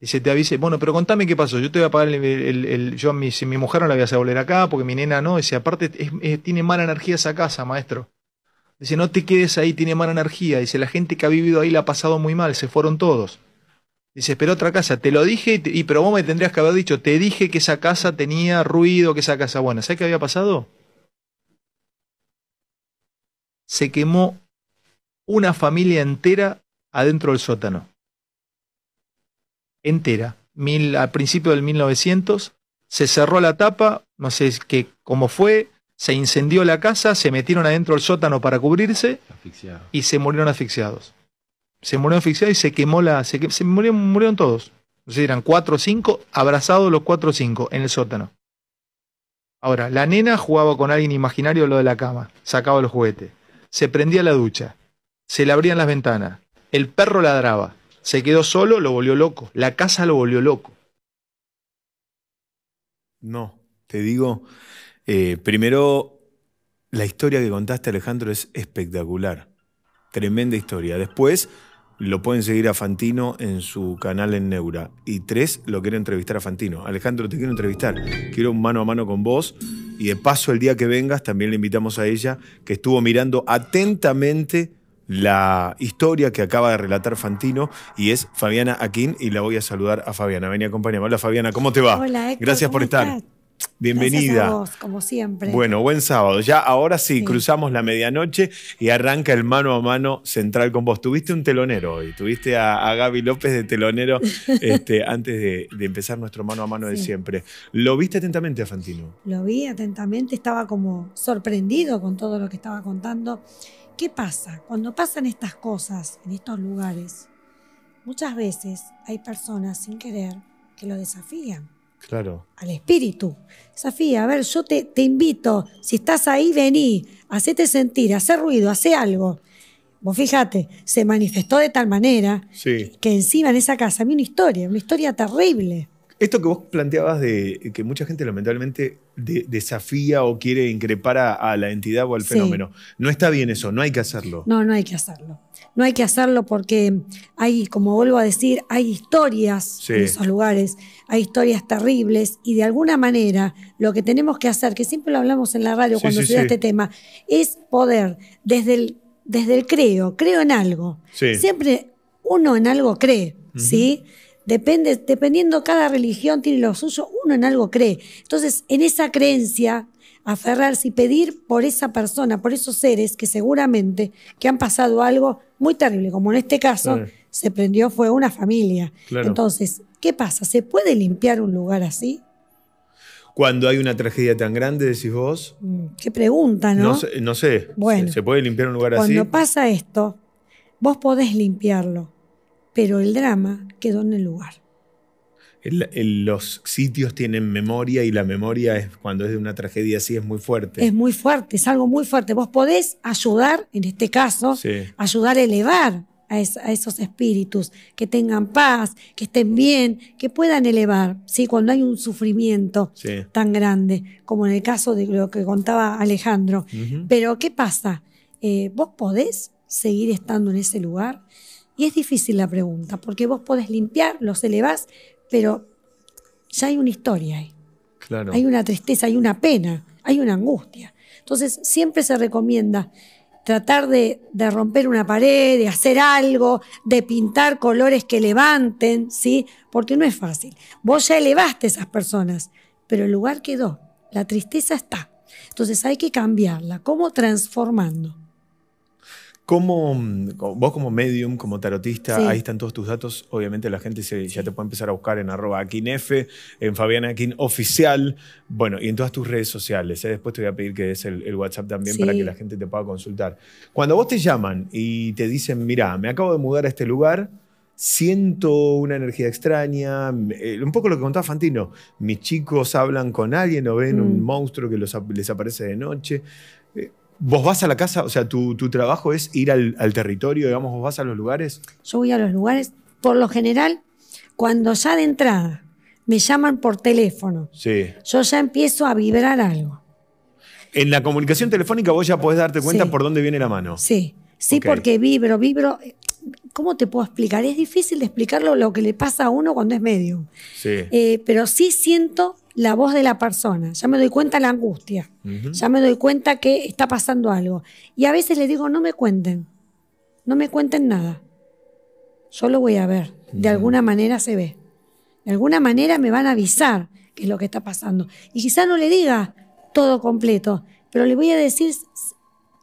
Dice, te avisé. Bueno, pero contame qué pasó. Yo te voy a pagar el... el, el... Yo, mi, si mi mujer no la voy a hacer volver acá porque mi nena no. Dice, aparte es, es, tiene mala energía esa casa, maestro. Dice, no te quedes ahí, tiene mala energía. Dice, la gente que ha vivido ahí la ha pasado muy mal, se fueron todos. Dice, pero otra casa, te lo dije, y, te, y pero vos me tendrías que haber dicho, te dije que esa casa tenía ruido, que esa casa... Bueno, ¿sabes qué había pasado? Se quemó una familia entera adentro del sótano. Entera. mil, al principio del mil novecientos, se cerró la tapa, no sé qué, cómo fue, se incendió la casa, se metieron adentro del sótano para cubrirse asfixiado. Y se murieron asfixiados. Se murieron asfixiados y se quemó la... Se, se murieron, murieron todos. No sé, eran cuatro o cinco, abrazados los cuatro o cinco en el sótano. Ahora, la nena jugaba con alguien imaginario lo de la cama, sacaba los juguetes, se prendía la ducha, se le abrían las ventanas, el perro ladraba, se quedó solo, lo volvió loco, la casa lo volvió loco. No, te digo, eh, primero, la historia que contaste, Alejandro, es espectacular, tremenda historia. Después, lo pueden seguir a Fantino en su canal en Neura. Y tres, lo quiero entrevistar a Fantino. Alejandro, te quiero entrevistar. Quiero un mano a mano con vos. Y de paso, el día que vengas, también le invitamos a ella, que estuvo mirando atentamente la historia que acaba de relatar Fantino. Y es Fabiana Aquín. Y la voy a saludar a Fabiana. Vení, acompáñame. Hola, Fabiana. ¿Cómo te va? Hola, Héctor. Gracias por estar. Estás? Bienvenida. Gracias a vos, como siempre. Bueno, buen sábado. Ya ahora sí, sí, cruzamos la medianoche y arranca el mano a mano central con vos. Tuviste un telonero hoy, tuviste a, a Gaby López de telonero este, antes de, de empezar nuestro mano a mano sí. de siempre. ¿Lo viste atentamente a Fantino? Lo vi atentamente, estaba como sorprendido con todo lo que estaba contando. ¿Qué pasa? Cuando pasan estas cosas en estos lugares, muchas veces hay personas sin querer que lo desafían. Claro. Al espíritu. Desafía, a ver, yo te, te invito, si estás ahí, vení, hacete sentir, hacé ruido, hacé algo. Vos fíjate, se manifestó de tal manera sí. que encima en esa casa había una historia, una historia terrible. Esto que vos planteabas de que mucha gente lamentablemente de, desafía o quiere increpar a, a la entidad o al fenómeno, sí. no está bien eso, no hay que hacerlo. No, no hay que hacerlo. No hay que hacerlo porque hay, como vuelvo a decir, hay historias sí. en esos lugares, hay historias terribles y de alguna manera lo que tenemos que hacer, que siempre lo hablamos en la radio sí, cuando se sí, sí. este tema, es poder, desde el, desde el creo, creo en algo. Sí. Siempre uno en algo cree, uh-huh. ¿sí? Depende, dependiendo cada religión tiene lo suyo, uno en algo cree. Entonces, en esa creencia... aferrarse y pedir por esa persona, por esos seres que seguramente que han pasado algo muy terrible, como en este caso claro. se prendió fuego una familia. Claro. Entonces, ¿qué pasa? ¿Se puede limpiar un lugar así? Cuando hay una tragedia tan grande, decís vos. Qué pregunta, ¿no? No sé. No sé. Bueno, ¿se puede limpiar un lugar cuando así? Cuando pasa esto, vos podés limpiarlo, pero el drama quedó en el lugar. El, el, los sitios tienen memoria y la memoria es, cuando es de una tragedia así es muy fuerte. Es muy fuerte, es algo muy fuerte. Vos podés ayudar, en este caso, sí. ayudar a elevar a, es, a esos espíritus, que tengan paz, que estén bien, que puedan elevar, ¿sí? Cuando hay un sufrimiento sí. tan grande, como en el caso de lo que contaba Alejandro. Uh-huh. Pero, ¿qué pasa? Eh, ¿vos podés seguir estando en ese lugar? Y es difícil la pregunta, porque vos podés limpiar, los elevás, pero ya hay una historia ahí. Claro. Hay una tristeza, hay una pena, hay una angustia. Entonces, siempre se recomienda tratar de, de romper una pared, de hacer algo, de pintar colores que levanten, ¿sí? Porque no es fácil. Vos ya elevaste a esas personas, pero el lugar quedó, la tristeza está. Entonces, hay que cambiarla. ¿Cómo? Transformando. Como, vos como medium, como tarotista, sí. ahí están todos tus datos. Obviamente la gente se, ya te puede empezar a buscar en arroba Aquín F, en Fabiana Aquín Oficial, bueno, y en todas tus redes sociales. ¿eh? Después te voy a pedir que des el, el WhatsApp también sí. para que la gente te pueda consultar. Cuando vos te llaman y te dicen, mirá, me acabo de mudar a este lugar, siento una energía extraña, eh, un poco lo que contaba Fantino, mis chicos hablan con alguien o ven mm. un monstruo que los, les aparece de noche... Eh, ¿Vos vas a la casa? O sea, ¿tu, tu trabajo es ir al, al territorio? Digamos, ¿vos vas a los lugares? Yo voy a los lugares. Por lo general, cuando ya de entrada me llaman por teléfono, sí. yo ya empiezo a vibrar algo. En la comunicación telefónica vos ya podés darte cuenta sí. por dónde viene la mano. Sí, sí, okay. porque vibro, vibro... ¿Cómo te puedo explicar? Es difícil de explicarlo lo que le pasa a uno cuando es medium. Sí. Eh, pero sí siento la voz de la persona. Ya me doy cuenta la angustia. Uh-huh. Ya me doy cuenta que está pasando algo. Y a veces le digo, no me cuenten. No me cuenten nada. Yo lo voy a ver. De uh-huh. alguna manera se ve. De alguna manera me van a avisar qué es lo que está pasando. Y quizá no le diga todo completo, pero le voy a decir...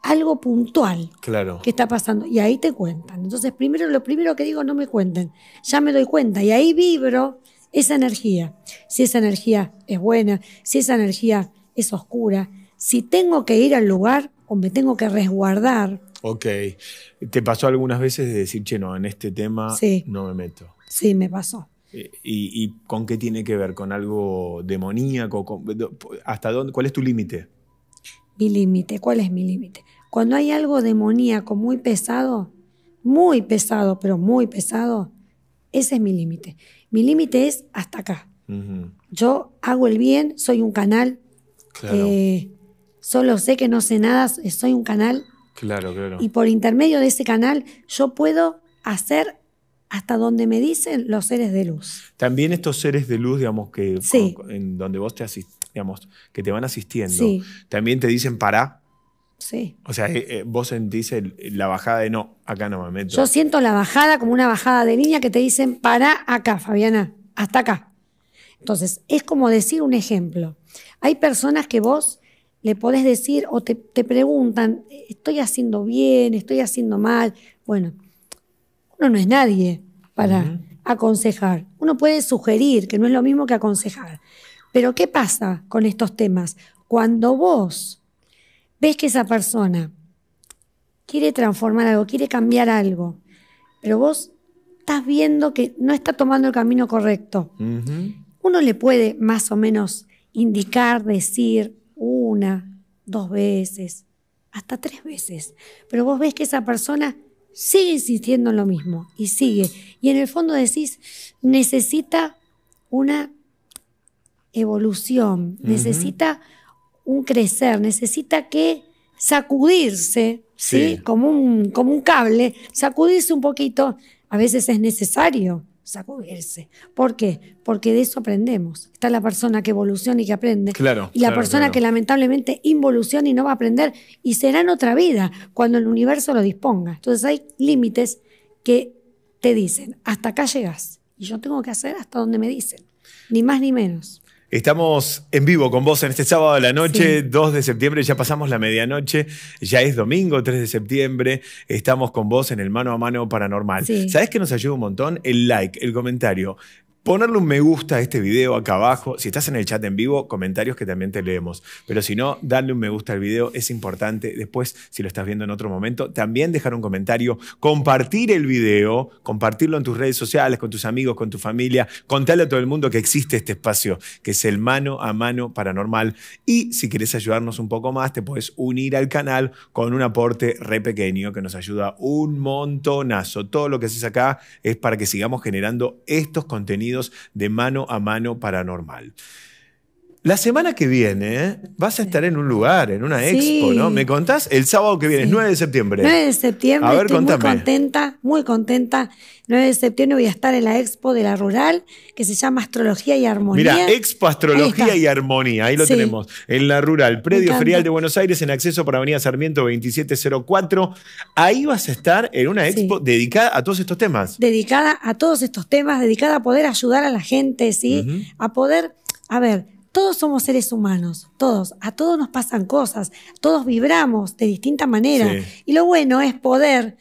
algo puntual claro. que está pasando. Y ahí te cuentan. Entonces, primero lo primero que digo, no me cuenten. Ya me doy cuenta. Y ahí vibro esa energía. Si esa energía es buena, si esa energía es oscura, si tengo que ir al lugar o me tengo que resguardar. Ok. ¿Te pasó algunas veces de decir, che, no, en este tema sí. no me meto? Sí, me pasó. ¿Y, y con qué tiene que ver? ¿Con algo demoníaco? Con, ¿Hasta dónde? ¿Cuál es tu límite? Mi límite. ¿Cuál es mi límite? Cuando hay algo demoníaco muy pesado, muy pesado, pero muy pesado, ese es mi límite. Mi límite es hasta acá. Uh-huh. Yo hago el bien, soy un canal. Claro. Eh, solo sé que no sé nada, soy un canal. Claro, claro. Y por intermedio de ese canal yo puedo hacer hasta donde me dicen los seres de luz. También estos seres de luz, digamos, que sí. con, en donde vos te asist, digamos, que te van asistiendo, sí. también te dicen pará. Sí. O sea, eh, eh, vos sentís el, la bajada de no, acá no me meto. Yo siento la bajada como una bajada de línea que te dicen pará acá, Fabiana, hasta acá. Entonces, es como decir un ejemplo. Hay personas que vos le podés decir o te, te preguntan, estoy haciendo bien, estoy haciendo mal. Bueno, uno no es nadie para uh-huh. aconsejar. Uno puede sugerir, que no es lo mismo que aconsejar. Pero ¿qué pasa con estos temas? Cuando vos ves que esa persona quiere transformar algo, quiere cambiar algo, pero vos estás viendo que no está tomando el camino correcto. Uh-huh. Uno le puede más o menos indicar, decir una, dos veces, hasta tres veces. Pero vos ves que esa persona sigue insistiendo en lo mismo y sigue. Y en el fondo decís, necesita una evolución, uh-huh. necesita un crecer, necesita que sacudirse, ¿sí? Sí. Como un, como un cable, sacudirse un poquito. A veces es necesario sacudirse. ¿Por qué? Porque de eso aprendemos. Está la persona que evoluciona y que aprende. Claro, y la claro, persona claro. que lamentablemente involuciona y no va a aprender y será en otra vida cuando el universo lo disponga. Entonces hay límites que te dicen, hasta acá llegás. Y yo tengo que hacer hasta donde me dicen. Ni más ni menos. Estamos en vivo con vos en este sábado de la noche, sí. dos de septiembre, ya pasamos la medianoche, ya es domingo, tres de septiembre, estamos con vos en el Mano a Mano Paranormal. Sí. ¿Sabés qué nos ayuda un montón? El like, el comentario. Ponerle un me gusta a este video acá abajo. Si estás en el chat en vivo, comentarios que también te leemos. Pero si no, darle un me gusta al video es importante. Después, si lo estás viendo en otro momento, también dejar un comentario. Compartir el video, compartirlo en tus redes sociales, con tus amigos, con tu familia. Contale a todo el mundo que existe este espacio, que es el Mano a Mano Paranormal. Y si querés ayudarnos un poco más, te podés unir al canal con un aporte re pequeño que nos ayuda un montonazo. Todo lo que haces acá es para que sigamos generando estos contenidos de Mano a Mano Paranormal. La semana que viene vas a estar en un lugar, en una sí. expo, ¿no? ¿Me contás? El sábado que viene, sí. es nueve de septiembre. nueve de septiembre, a ver, estoy contame. muy contenta, muy contenta. nueve de septiembre voy a estar en la expo de La Rural, que se llama Astrología y Armonía. Mira, Expo Astrología y Armonía, ahí lo sí. tenemos. En La Rural, Predio Ferial de Buenos Aires, en acceso para Avenida Sarmiento veintisiete cero cuatro. Ahí vas a estar en una expo sí. dedicada a todos estos temas. Dedicada a todos estos temas, dedicada a poder ayudar a la gente, ¿sí? Uh-huh. A poder, a ver... Todos somos seres humanos, todos. A todos nos pasan cosas, todos vibramos de distinta manera. Sí. Y lo bueno es poder,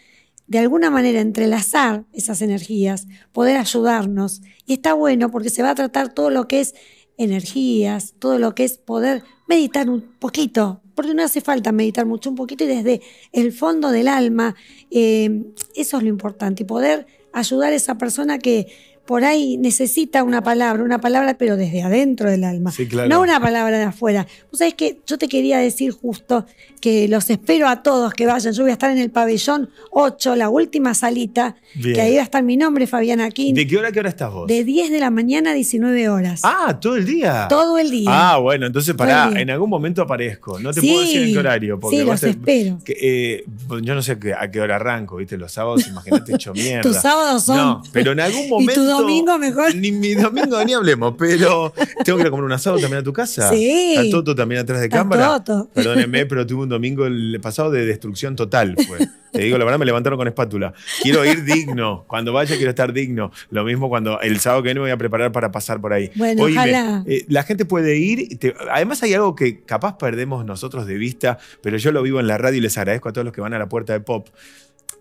de alguna manera, entrelazar esas energías, poder ayudarnos. Y está bueno porque se va a tratar todo lo que es energías, todo lo que es poder meditar un poquito, porque no hace falta meditar mucho, un poquito y desde el fondo del alma. Eh, eso es lo importante, y poder ayudar a esa persona que... Por ahí necesita una palabra, una palabra, pero desde adentro del alma. Sí, claro. No una palabra de afuera. Vos sabés que yo te quería decir justo que los espero a todos que vayan. Yo voy a estar en el pabellón ocho, la última salita. Bien. Que ahí va a estar mi nombre, Fabiana Aquín. ¿De qué hora a qué hora estás vos? De diez de la mañana a diecinueve horas. Ah, ¿todo el día? Todo el día. Ah, bueno, entonces pará, en algún momento aparezco. No te sí, puedo decir en qué horario. Porque sí, los te, espero. Que, eh, yo no sé a qué hora arranco, ¿viste? Los sábados, imagínate, hecho mierda. Tus sábados son... No, pero en algún momento... domingo mejor. Ni mi domingo ni hablemos, pero tengo que ir a comer un asado también a tu casa. Sí. A Toto también atrás de cámara. Toto. Perdónenme, pero tuve un domingo el pasado de destrucción total. Pues. Te digo, la verdad me levantaron con espátula. Quiero ir digno. Cuando vaya quiero estar digno. Lo mismo cuando el sábado que viene me voy a preparar para pasar por ahí. Bueno, oíme, ojalá. Eh, la gente puede ir. Te, además hay algo que capaz perdemos nosotros de vista, pero yo lo vivo en la radio y les agradezco a todos los que van a la puerta de Pop.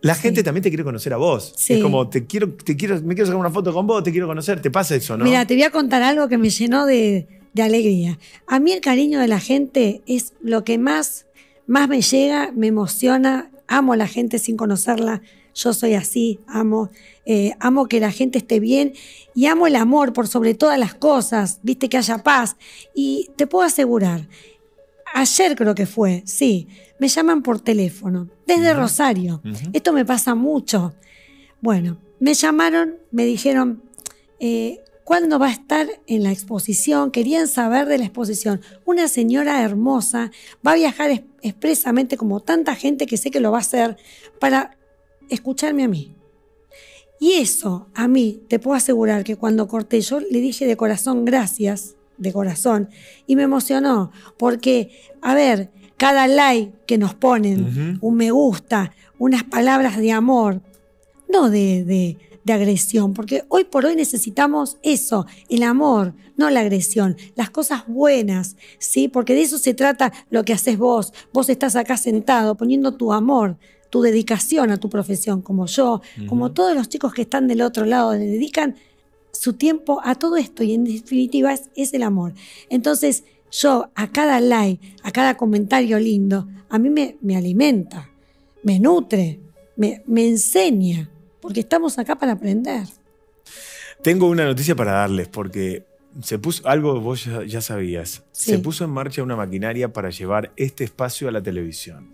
La gente sí. también te quiere conocer a vos. Sí. Es como, te quiero, te quiero, me quiero sacar una foto con vos, te quiero conocer. ¿Te pasa eso, no? Mira, te voy a contar algo que me llenó de, de alegría. A mí el cariño de la gente es lo que más, más me llega, me emociona. Amo a la gente sin conocerla. Yo soy así, amo. Eh, amo que la gente esté bien. Y amo el amor por sobre todas las cosas. Viste, que haya paz. Y te puedo asegurar, ayer creo que fue, sí, me llaman por teléfono, desde uh-huh. Rosario. Uh-huh. Esto me pasa mucho. Bueno, me llamaron, me dijeron, eh, ¿cuándo va a estar en la exposición? Querían saber de la exposición. Una señora hermosa va a viajar es- expresamente, como tanta gente que sé que lo va a hacer, para escucharme a mí. Y eso, a mí, te puedo asegurar que cuando corté, yo le dije de corazón gracias, de corazón, y me emocionó, porque, a ver, cada like que nos ponen, uh-huh. un me gusta, unas palabras de amor, no de, de, de agresión, porque hoy por hoy necesitamos eso, el amor, no la agresión, las cosas buenas, ¿sí? Porque de eso se trata lo que haces vos, vos estás acá sentado poniendo tu amor, tu dedicación a tu profesión, como yo, uh-huh. como todos los chicos que están del otro lado, le dedican su tiempo a todo esto y en definitiva es, es el amor. Entonces yo a cada like, a cada comentario lindo, a mí me, me alimenta, me nutre, me, me enseña, porque estamos acá para aprender. Tengo una noticia para darles, porque se puso, algo vos ya, ya sabías, sí. se puso en marcha una maquinaria para llevar este espacio a la televisión.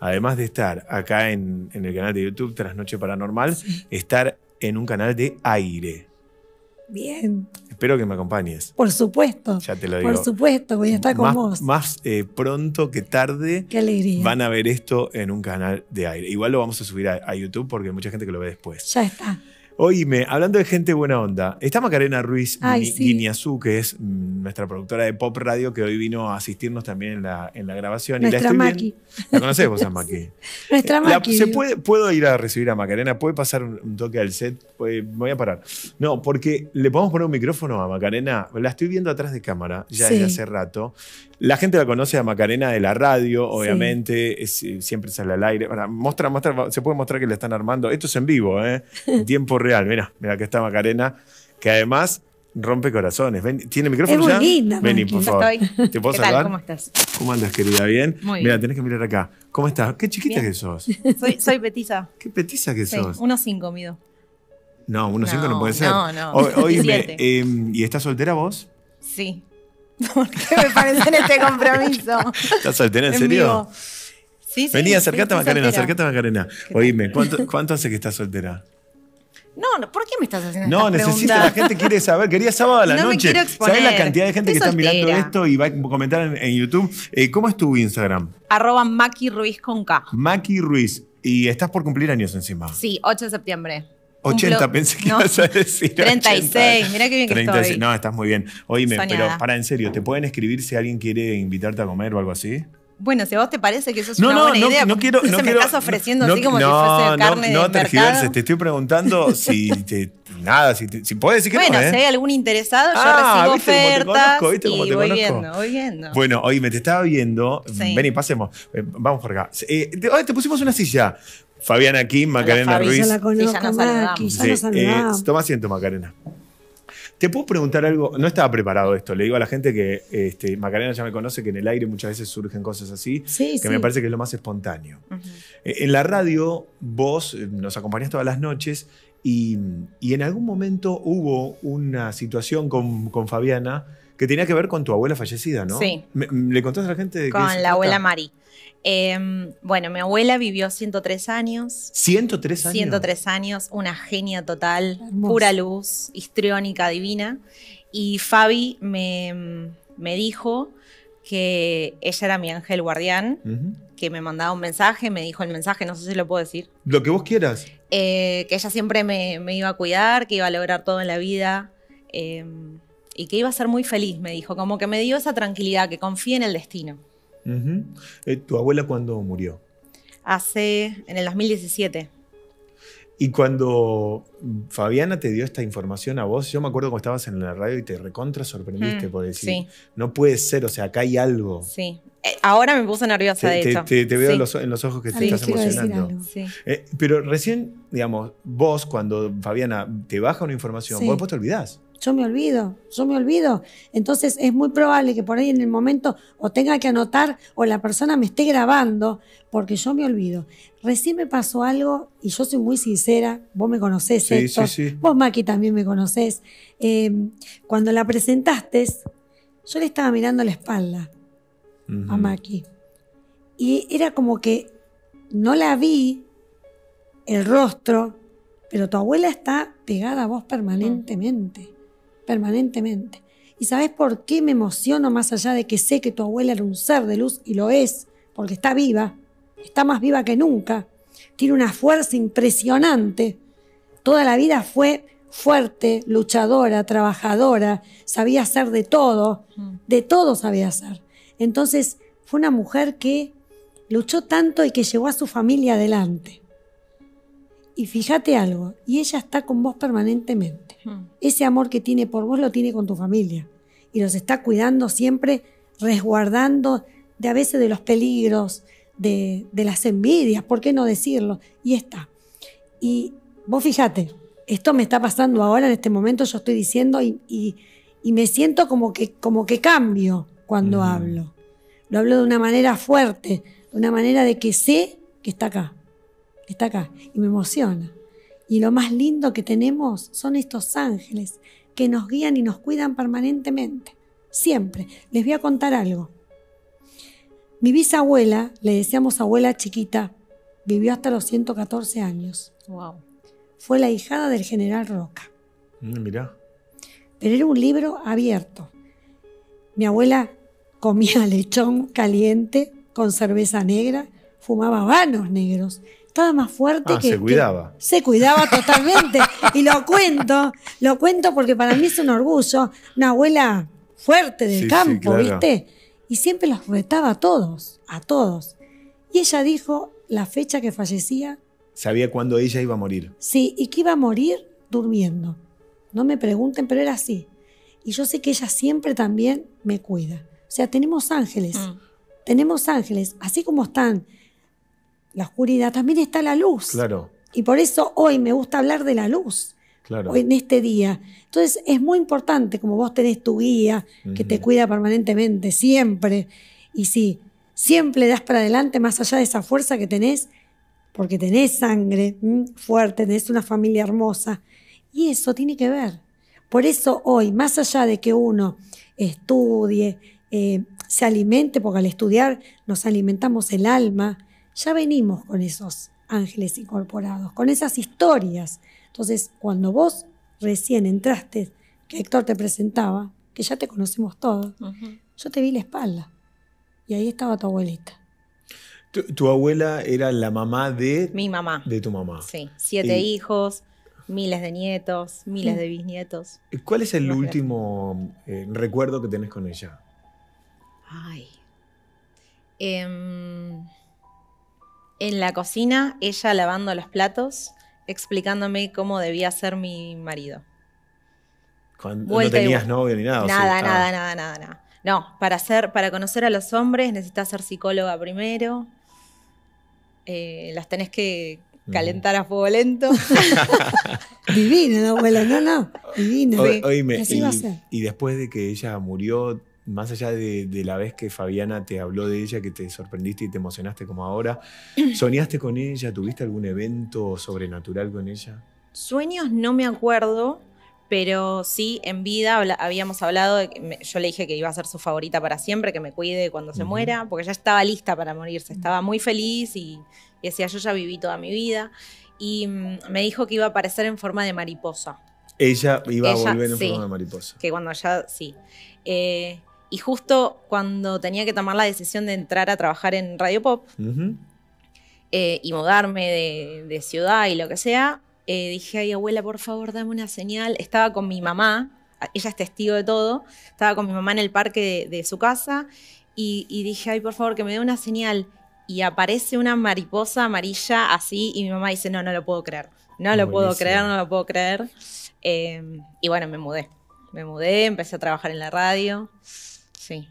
Además de estar acá en, en el canal de YouTube Trasnoche Paranormal, sí. estar en un canal de aire. Bien. Espero que me acompañes. Por supuesto. Ya te lo digo. Por supuesto, voy a estar con más, vos. Más eh, pronto que tarde. Qué alegría. Van a ver esto en un canal de aire. Igual lo vamos a subir a, a YouTube porque hay mucha gente que lo ve después. Ya está. Oíme, hablando de gente buena onda, está Macarena Ruiz Ay, Gui- sí. Guiniazú, que es nuestra productora de Pop Radio, que hoy vino a asistirnos también en la, en la grabación. Nuestra y la Maki. Bien. ¿La conocés vos a Maki? Nuestra Maki. La, ¿se puede, ¿Puedo ir a recibir a Macarena? ¿Puede pasar un, un toque al set? ¿Puede, me voy a parar? No, porque le podemos poner un micrófono a Macarena. La estoy viendo atrás de cámara ya sí. desde hace rato. La gente la conoce a Macarena de la radio, obviamente. Sí. Es, siempre sale al aire. Ahora, mostra, mostra, se puede mostrar que la están armando. Esto es en vivo, ¿eh? Tiempo real. Mira, mira, acá está Macarena, que además rompe corazones. Ven, ¿tiene micrófono ya? Es muy linda. Vení, por favor. Estoy. ¿Te puedo ¿Qué saludar? Tal? ¿Cómo estás? ¿Cómo andas, querida? ¿Bien? Muy bien. Mira, tenés que mirar acá. ¿Cómo estás? Qué chiquita Bien. Que sos. Soy, soy petiza. ¿Qué petiza que sí, sos? uno cinco mido. No, uno cinco no, no puede ser. No, no. O, oíme, eh, ¿y estás soltera vos? Sí. ¿Por qué me parece en este compromiso? ¿Estás soltera en, en serio? Vivo. Sí, sí. Vení, acércate a Macarena, acércate a Macarena. Oíme, ¿cuánto, ¿cuánto hace que estás soltera? No, ¿por qué me estás haciendo no, estas preguntas? No, necesita, la gente quiere saber. Quería sábado a la no noche. ¿Sabés la cantidad de gente Estoy que soltera. Está mirando esto y va a comentar en, en YouTube? Eh, ¿Cómo es tu Instagram? Arroba Maki Ruiz con K. Maki Ruiz. Y estás por cumplir años encima. Sí, ocho de septiembre. ochenta, Cumplo, pensé que no, ibas a decir treinta y seis, mirá qué bien que treinta y seis. Estoy. No, estás muy bien. Oíme, Soñada. Pero para en serio, ¿te pueden escribir si alguien quiere invitarte a comer o algo así? Bueno, si a vos te parece que eso es no, una buena no, idea, no, no quiero, no se me quiero, estás ofreciendo no, así como no, si fuese carne no, no, de tergiverses, mercado. Te estoy preguntando si te, nada, si, te, si podés decir que bueno, no. Bueno, ¿eh? Si hay algún interesado, ah, yo recibo ¿viste ofertas cómo te conozco, ¿viste y cómo te voy conozco? Viendo, voy viendo. Bueno, hoy me te estaba viendo, sí. Vení, pasemos, vamos por acá. Eh, te, hoy te pusimos una silla. Fabiana Aquín, Macarena Hola, Fabi, Ruiz. Yo la conozco, sí, ya nos Maki, ya nos saludamos. Eh, toma asiento, Macarena. ¿Te puedo preguntar algo? No estaba preparado esto. Le digo a la gente que este, Macarena ya me conoce, que en el aire muchas veces surgen cosas así, sí, que sí. me parece que es lo más espontáneo. Uh-huh. En la radio, vos nos acompañás todas las noches y, y en algún momento hubo una situación con, con Fabiana que tenía que ver con tu abuela fallecida, ¿no? Sí. ¿Le contaste a la gente? De con la abuela Mari. Eh, bueno, mi abuela vivió ciento tres años. ¿ciento tres años? ciento tres años, una genia total, hermosa. Pura luz, histriónica, divina. Y Fabi me, me dijo que ella era mi ángel guardián, uh-huh. que me mandaba un mensaje, me dijo el mensaje, no sé si lo puedo decir. Lo que vos quieras. Eh, que ella siempre me, me iba a cuidar, que iba a lograr todo en la vida. Eh, y que iba a ser muy feliz, me dijo. Como que me dio esa tranquilidad, que confíe en el destino. Uh-huh. Eh, ¿Tu abuela cuándo murió? Hace, en el dos mil diecisiete. Y cuando Fabiana te dio esta información a vos, yo me acuerdo cuando estabas en la radio y te recontra sorprendiste mm, por decir, sí. no puede ser, o sea, acá hay algo. Sí, Ahora me puse nerviosa, te, de hecho. Te, te veo, sí, en, los, en los ojos que te, sí, estás emocionando. Sí. Eh, pero recién, digamos, vos cuando Fabiana te baja una información, sí, vos después te olvidás. Yo me olvido, yo me olvido. Entonces es muy probable que por ahí en el momento o tenga que anotar o la persona me esté grabando porque yo me olvido. Recién me pasó algo y yo soy muy sincera. Vos me conocés, sí, Héctor. Sí, sí. Vos, Maki, también me conocés. Eh, cuando la presentaste, yo le estaba mirando la espalda, uh-huh, a Maki. Y era como que no la vi el rostro, pero tu abuela está pegada a vos permanentemente. Permanentemente. ¿Y sabés por qué me emociono más allá de que sé que tu abuela era un ser de luz? Y lo es, porque está viva, está más viva que nunca, tiene una fuerza impresionante. Toda la vida fue fuerte, luchadora, trabajadora, sabía hacer de todo, de todo sabía hacer. Entonces fue una mujer que luchó tanto y que llevó a su familia adelante. Y fíjate algo, y ella está con vos permanentemente. Mm. Ese amor que tiene por vos lo tiene con tu familia. Y los está cuidando siempre, resguardando de a veces de los peligros, de, de las envidias, ¿por qué no decirlo? Y está. Y vos fíjate, esto me está pasando ahora, en este momento yo estoy diciendo y, y, y me siento como que, como que cambio cuando mm. hablo. Lo hablo de una manera fuerte, de una manera de que sé que está acá. Está acá y me emociona. Y lo más lindo que tenemos son estos ángeles que nos guían y nos cuidan permanentemente, siempre. Les voy a contar algo. Mi bisabuela, le decíamos abuela chiquita, vivió hasta los ciento catorce años. Wow. Fue la hijada del general Roca. Mm, mirá. Pero era un libro abierto. Mi abuela comía lechón caliente con cerveza negra, fumaba habanos negros. Estaba más fuerte ah, que... se cuidaba. Que se cuidaba totalmente. Y lo cuento, lo cuento porque para mí es un orgullo. Una abuela fuerte del sí, campo, sí, claro, ¿viste? Y siempre los retaba a todos, a todos. Y ella dijo la fecha que fallecía. Sabía cuándo ella iba a morir. Sí, y que iba a morir durmiendo. No me pregunten, pero era así. Y yo sé que ella siempre también me cuida. O sea, tenemos ángeles. Mm. Tenemos ángeles, así como están... la oscuridad, también está la luz. Claro. Y por eso hoy me gusta hablar de la luz. Claro. Hoy en este día. Entonces es muy importante, como vos tenés tu guía, uh-huh, que te cuida permanentemente, siempre. Y sí, siempre das para adelante, más allá de esa fuerza que tenés, porque tenés sangre fuerte, tenés una familia hermosa. Y eso tiene que ver. Por eso hoy, más allá de que uno estudie, eh, se alimente, porque al estudiar nos alimentamos el alma, ya venimos con esos ángeles incorporados, con esas historias. Entonces, cuando vos recién entraste, que Héctor te presentaba, que ya te conocemos todos, uh-huh, yo te vi la espalda y ahí estaba tu abuelita. Tu, tu abuela era la mamá de... mi mamá. De tu mamá. Sí, siete eh, hijos, miles de nietos, miles de bisnietos. ¿Cuál es el no último eh, recuerdo que tenés con ella? Ay... Eh, en la cocina, ella lavando los platos, explicándome cómo debía ser mi marido. Cuando Vuelta no tenías y... novio ni nada. Nada, o sea, nada, ah. nada, nada, nada. No, para, ser, para conocer a los hombres necesitas ser psicóloga primero. Eh, las tenés que calentar a fuego lento. Divina, no, abuela, no, no. Divina. O, oíme, y, y después de que ella murió... más allá de, de la vez que Fabiana te habló de ella, que te sorprendiste y te emocionaste como ahora, ¿soñaste con ella? ¿Tuviste algún evento sobrenatural con ella? Sueños no me acuerdo, pero sí, en vida habíamos hablado, de que me, yo le dije que iba a ser su favorita para siempre, que me cuide cuando se uh-huh. muera, porque ya estaba lista para morirse, estaba muy feliz y, y decía, yo ya viví toda mi vida. Y mmm, me dijo que iba a aparecer en forma de mariposa. Ella iba ella, a volver en sí, forma de mariposa. Que cuando ya, sí. Eh, Y justo cuando tenía que tomar la decisión de entrar a trabajar en Radio Pop uh-huh. eh, y mudarme de, de ciudad y lo que sea, eh, dije, ay, abuela, por favor, dame una señal. Estaba con mi mamá, ella es testigo de todo, estaba con mi mamá en el parque de, de su casa y, y dije, ay, por favor, que me dé una señal. Y aparece una mariposa amarilla así y mi mamá dice, no, no lo puedo creer. No lo Buenísimo. puedo creer, no lo puedo creer. Eh, y bueno, me mudé. Me mudé, empecé a trabajar en la radio. Sí.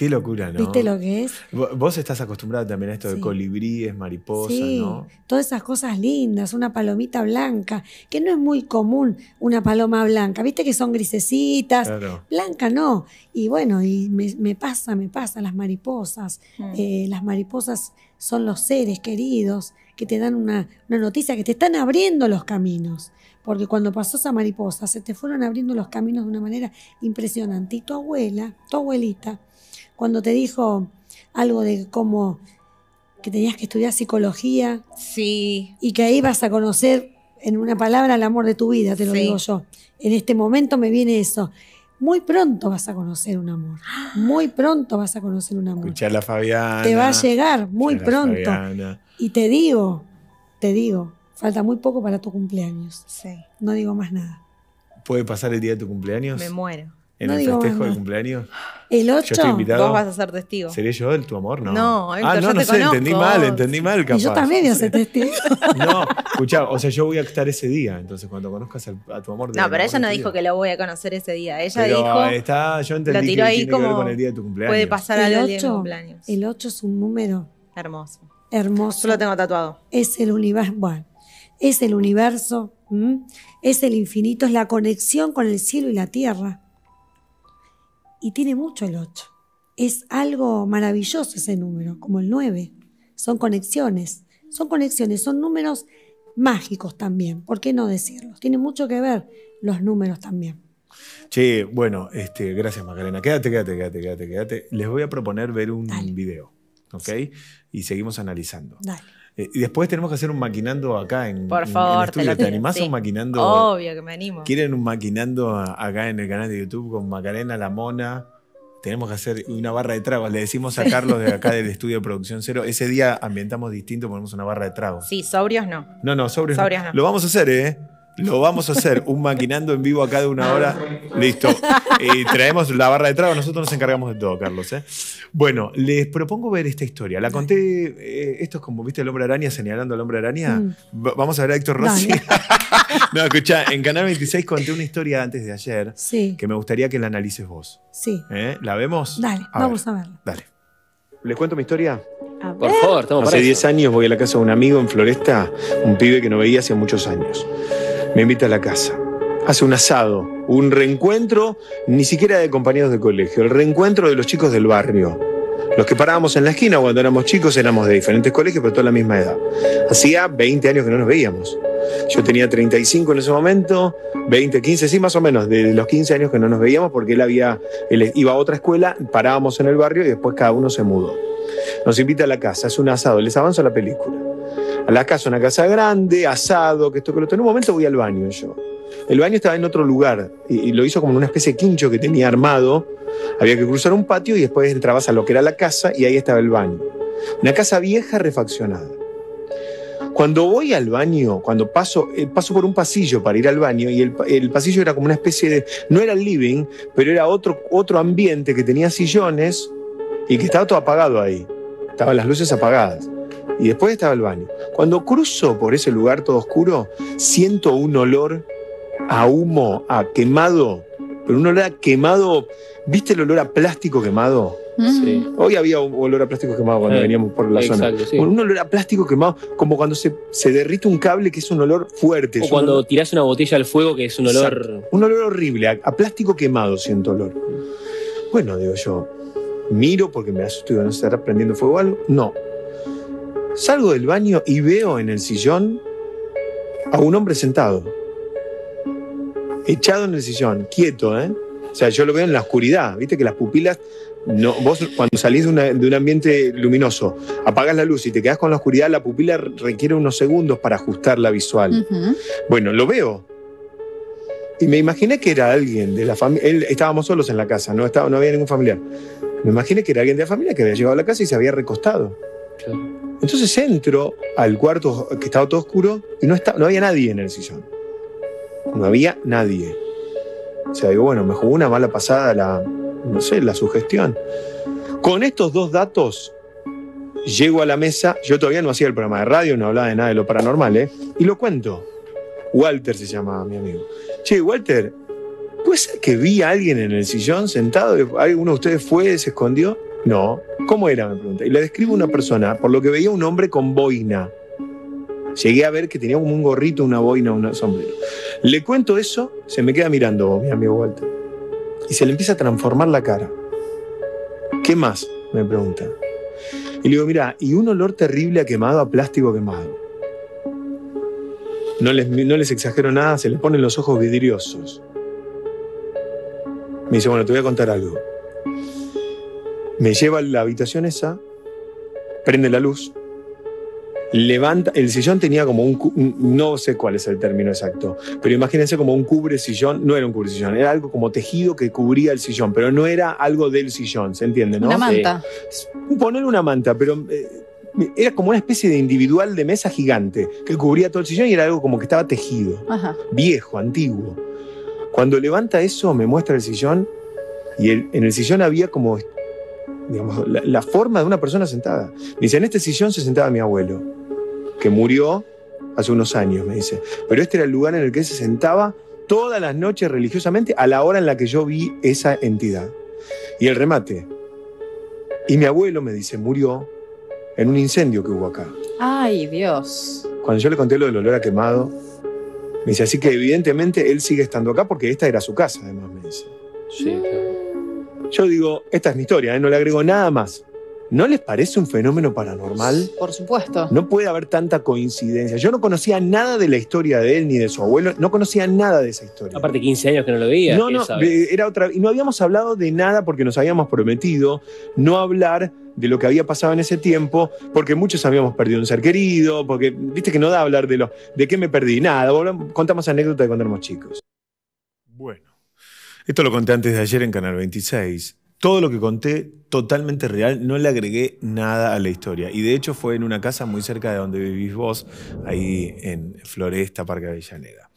Qué locura, ¿no? ¿Viste lo que es? Vos estás acostumbrada también a esto, sí, de colibríes, mariposas, sí, ¿no? Todas esas cosas lindas, una palomita blanca, que no es muy común una paloma blanca, viste que son grisecitas, claro, blanca no. Y bueno, y me, me pasa, me pasa las mariposas. Mm. Eh, las mariposas son los seres queridos que te dan una, una noticia, que te están abriendo los caminos. Porque cuando pasó esa mariposa, se te fueron abriendo los caminos de una manera impresionante. Y tu abuela, tu abuelita, cuando te dijo algo de cómo que tenías que estudiar psicología, sí, y que ahí vas a conocer, en una palabra, el amor de tu vida, te lo, sí, digo yo. En este momento me viene eso. Muy pronto vas a conocer un amor. Muy pronto vas a conocer un amor. Escuchá la Fabiana. Te va a llegar muy pronto. Fabiana. Y te digo, te digo, falta muy poco para tu cumpleaños. Sí. No digo más nada. ¿Puede pasar el día de tu cumpleaños? Me muero. ¿En no el festejo de cumpleaños? El ocho, yo invitado, vos vas a ser testigo. ¿Seré yo el tu amor? No. No, Héctor, ah, no, yo no te sé, conozco. entendí mal, entendí mal, capaz. Y yo también voy a ser testigo. No, escuchá, o sea, yo voy a estar ese día, entonces cuando conozcas al, a tu amor. No, pero ella no dijo que lo voy a conocer ese día. Ella pero dijo. Está, yo entendí lo tiró que ahí tiene como que ver con el día de tu cumpleaños. Puede pasar algo el día de tu cumpleaños. El ocho es un número hermoso. Hermoso. Yo lo tengo tatuado. Es el universo. Bueno, es el universo, ¿m? Es el infinito, es la conexión con el cielo y la tierra. Y tiene mucho el ocho. Es algo maravilloso ese número, como el nueve. Son conexiones, son conexiones, son números mágicos también. ¿Por qué no decirlos? Tiene mucho que ver los números también. Che, bueno, este, gracias Macarena. Quédate, quédate, quédate, quédate, quédate. Les voy a proponer ver un Dale. video, ¿ok? Sí. Y seguimos analizando. Dale. Y después tenemos que hacer un maquinando acá en, Por favor, en el estudio. ¿Te, ¿Te animás sí. a un maquinando? Obvio que me animo. ¿Quieren un maquinando acá en el canal de YouTube con Macarena, la mona? Tenemos que hacer una barra de tragos. Le decimos a Carlos de acá del estudio de Producción Cero. Ese día ambientamos distinto, ponemos una barra de tragos. Sí, sobrios no. No, no, sobrios, sobrios no. no. Lo vamos a hacer, ¿eh? Lo vamos a hacer, un maquinando en vivo acá de una hora. Listo. Y traemos la barra de trago. Nosotros nos encargamos de todo, Carlos, ¿eh? Bueno, les propongo ver esta historia. La conté. Eh, esto es como, ¿viste? El hombre araña señalando al hombre araña. Mm. Vamos a ver a Héctor Rossi. No, escuchá, en Canal veintiséis conté una historia antes de ayer, sí, que me gustaría que la analices vos. Sí. ¿Eh? ¿La vemos? Dale, a vamos ver. a verla. Dale. ¿Les cuento mi historia? Por favor, estamos Hace diez años voy a la casa de un amigo en Floresta, un pibe que no veía hace muchos años. Me invita a la casa. Hace un asado, un reencuentro, ni siquiera de compañeros de colegio, el reencuentro de los chicos del barrio. Los que parábamos en la esquina cuando éramos chicos éramos de diferentes colegios, pero toda la misma edad. Hacía veinte años que no nos veíamos. Yo tenía treinta y cinco en ese momento, veinte, quince, sí, más o menos, de los quince años que no nos veíamos porque él, había, él iba a otra escuela, parábamos en el barrio y después cada uno se mudó. Nos invita a la casa, hace un asado, les avanzo la película. A la casa, una casa grande, asado, que esto que lo otro. En un momento voy al baño yo. El baño estaba en otro lugar y, y lo hizo como en una especie de quincho que tenía armado. Había que cruzar un patio y después entrabas a lo que era la casa y ahí estaba el baño. Una casa vieja refaccionada. Cuando voy al baño, cuando paso, eh, paso por un pasillo para ir al baño y el, el pasillo era como una especie de... No era el living, pero era otro, otro ambiente que tenía sillones y que estaba todo apagado ahí. Estaban las luces apagadas. Y después estaba el baño. Cuando cruzo por ese lugar todo oscuro, siento un olor a humo, a quemado, pero un olor a quemado, ¿viste el olor a plástico quemado? Sí. Hoy había un olor a plástico quemado cuando eh, veníamos por la exacto, zona. Sí. Bueno, un olor a plástico quemado, como cuando se, se derrite un cable, que es un olor fuerte. O cuando olor... tirás una botella al fuego, que es un olor... Exacto. Un olor horrible, a, a plástico quemado siento olor. Bueno, digo yo, miro porque me asusto y no se estará prendiendo fuego o algo. No. Salgo del baño y veo en el sillón a un hombre sentado, echado en el sillón, quieto, ¿eh? O sea, yo lo veo en la oscuridad, viste que las pupilas, no, vos cuando salís de, una, de un ambiente luminoso, apagás la luz y te quedás con la oscuridad, la pupila requiere unos segundos para ajustar la visual. Uh-huh. Bueno, lo veo. Y me imaginé que era alguien de la familia, estábamos solos en la casa, no, estaba, no había ningún familiar. Me imaginé que era alguien de la familia que había llegado a la casa y se había recostado. Claro. Entonces entro al cuarto que estaba todo oscuro y no, está, no había nadie en el sillón. No había nadie. O sea, digo, bueno, me jugó una mala pasada la, no sé, la sugestión. Con estos dos datos, llego a la mesa. Yo todavía no hacía el programa de radio, no hablaba de nada de lo paranormal, ¿eh? Y lo cuento. Walter se llama mi amigo. Che, Walter, ¿puede ser que vi a alguien en el sillón sentado? ¿Alguno de ustedes fue, se escondió? No. ¿Cómo era? Me pregunta. Y le describo una persona, por lo que veía un hombre con boina. Llegué a ver que tenía como un gorrito, una boina, un sombrero. Le cuento eso, se me queda mirando mi amigo Walter. Y se le empieza a transformar la cara. ¿Qué más? Me pregunta. Y le digo, mirá, y un olor terrible a quemado, a plástico quemado. No les, no les exagero nada, se les ponen los ojos vidriosos. Me dice, bueno, te voy a contar algo. Me lleva a la habitación esa, prende la luz, levanta, el sillón tenía como un, un, no sé cuál es el término exacto, pero imagínense como un cubre sillón, no era un cubre sillón, era algo como tejido que cubría el sillón, pero no era algo del sillón, ¿se entiende? ¿No? Una manta. Eh, poner una manta, pero eh, era como una especie de individual de mesa gigante que cubría todo el sillón y era algo como que estaba tejido, ajá, viejo, antiguo. Cuando levanta eso, me muestra el sillón y el, en el sillón había como, digamos, la, la forma de una persona sentada. Me dice, en este sillón se sentaba mi abuelo, que murió hace unos años, me dice. Pero este era el lugar en el que se sentaba todas las noches religiosamente a la hora en la que yo vi esa entidad. Y el remate. Y mi abuelo, me dice, murió en un incendio que hubo acá. ¡Ay, Dios! Cuando yo le conté lo del olor a quemado, me dice, así que evidentemente él sigue estando acá porque esta era su casa, además, me dice. Sí, claro. Yo digo, esta es mi historia, ¿eh? No le agrego nada más. ¿No les parece un fenómeno paranormal? Por supuesto. No puede haber tanta coincidencia. Yo no conocía nada de la historia de él ni de su abuelo. No conocía nada de esa historia. Aparte, quince años que no lo veía. No, no, era otra. Y no habíamos hablado de nada porque nos habíamos prometido no hablar de lo que había pasado en ese tiempo, porque muchos habíamos perdido un ser querido, porque viste que no da hablar de lo, de qué me perdí. Nada, contamos anécdotas de cuando éramos chicos. Bueno, esto lo conté antes de ayer en Canal veintiséis. Todo lo que conté, totalmente real, no le agregué nada a la historia. Y de hecho fue en una casa muy cerca de donde vivís vos, ahí en Floresta, Parque Avellaneda.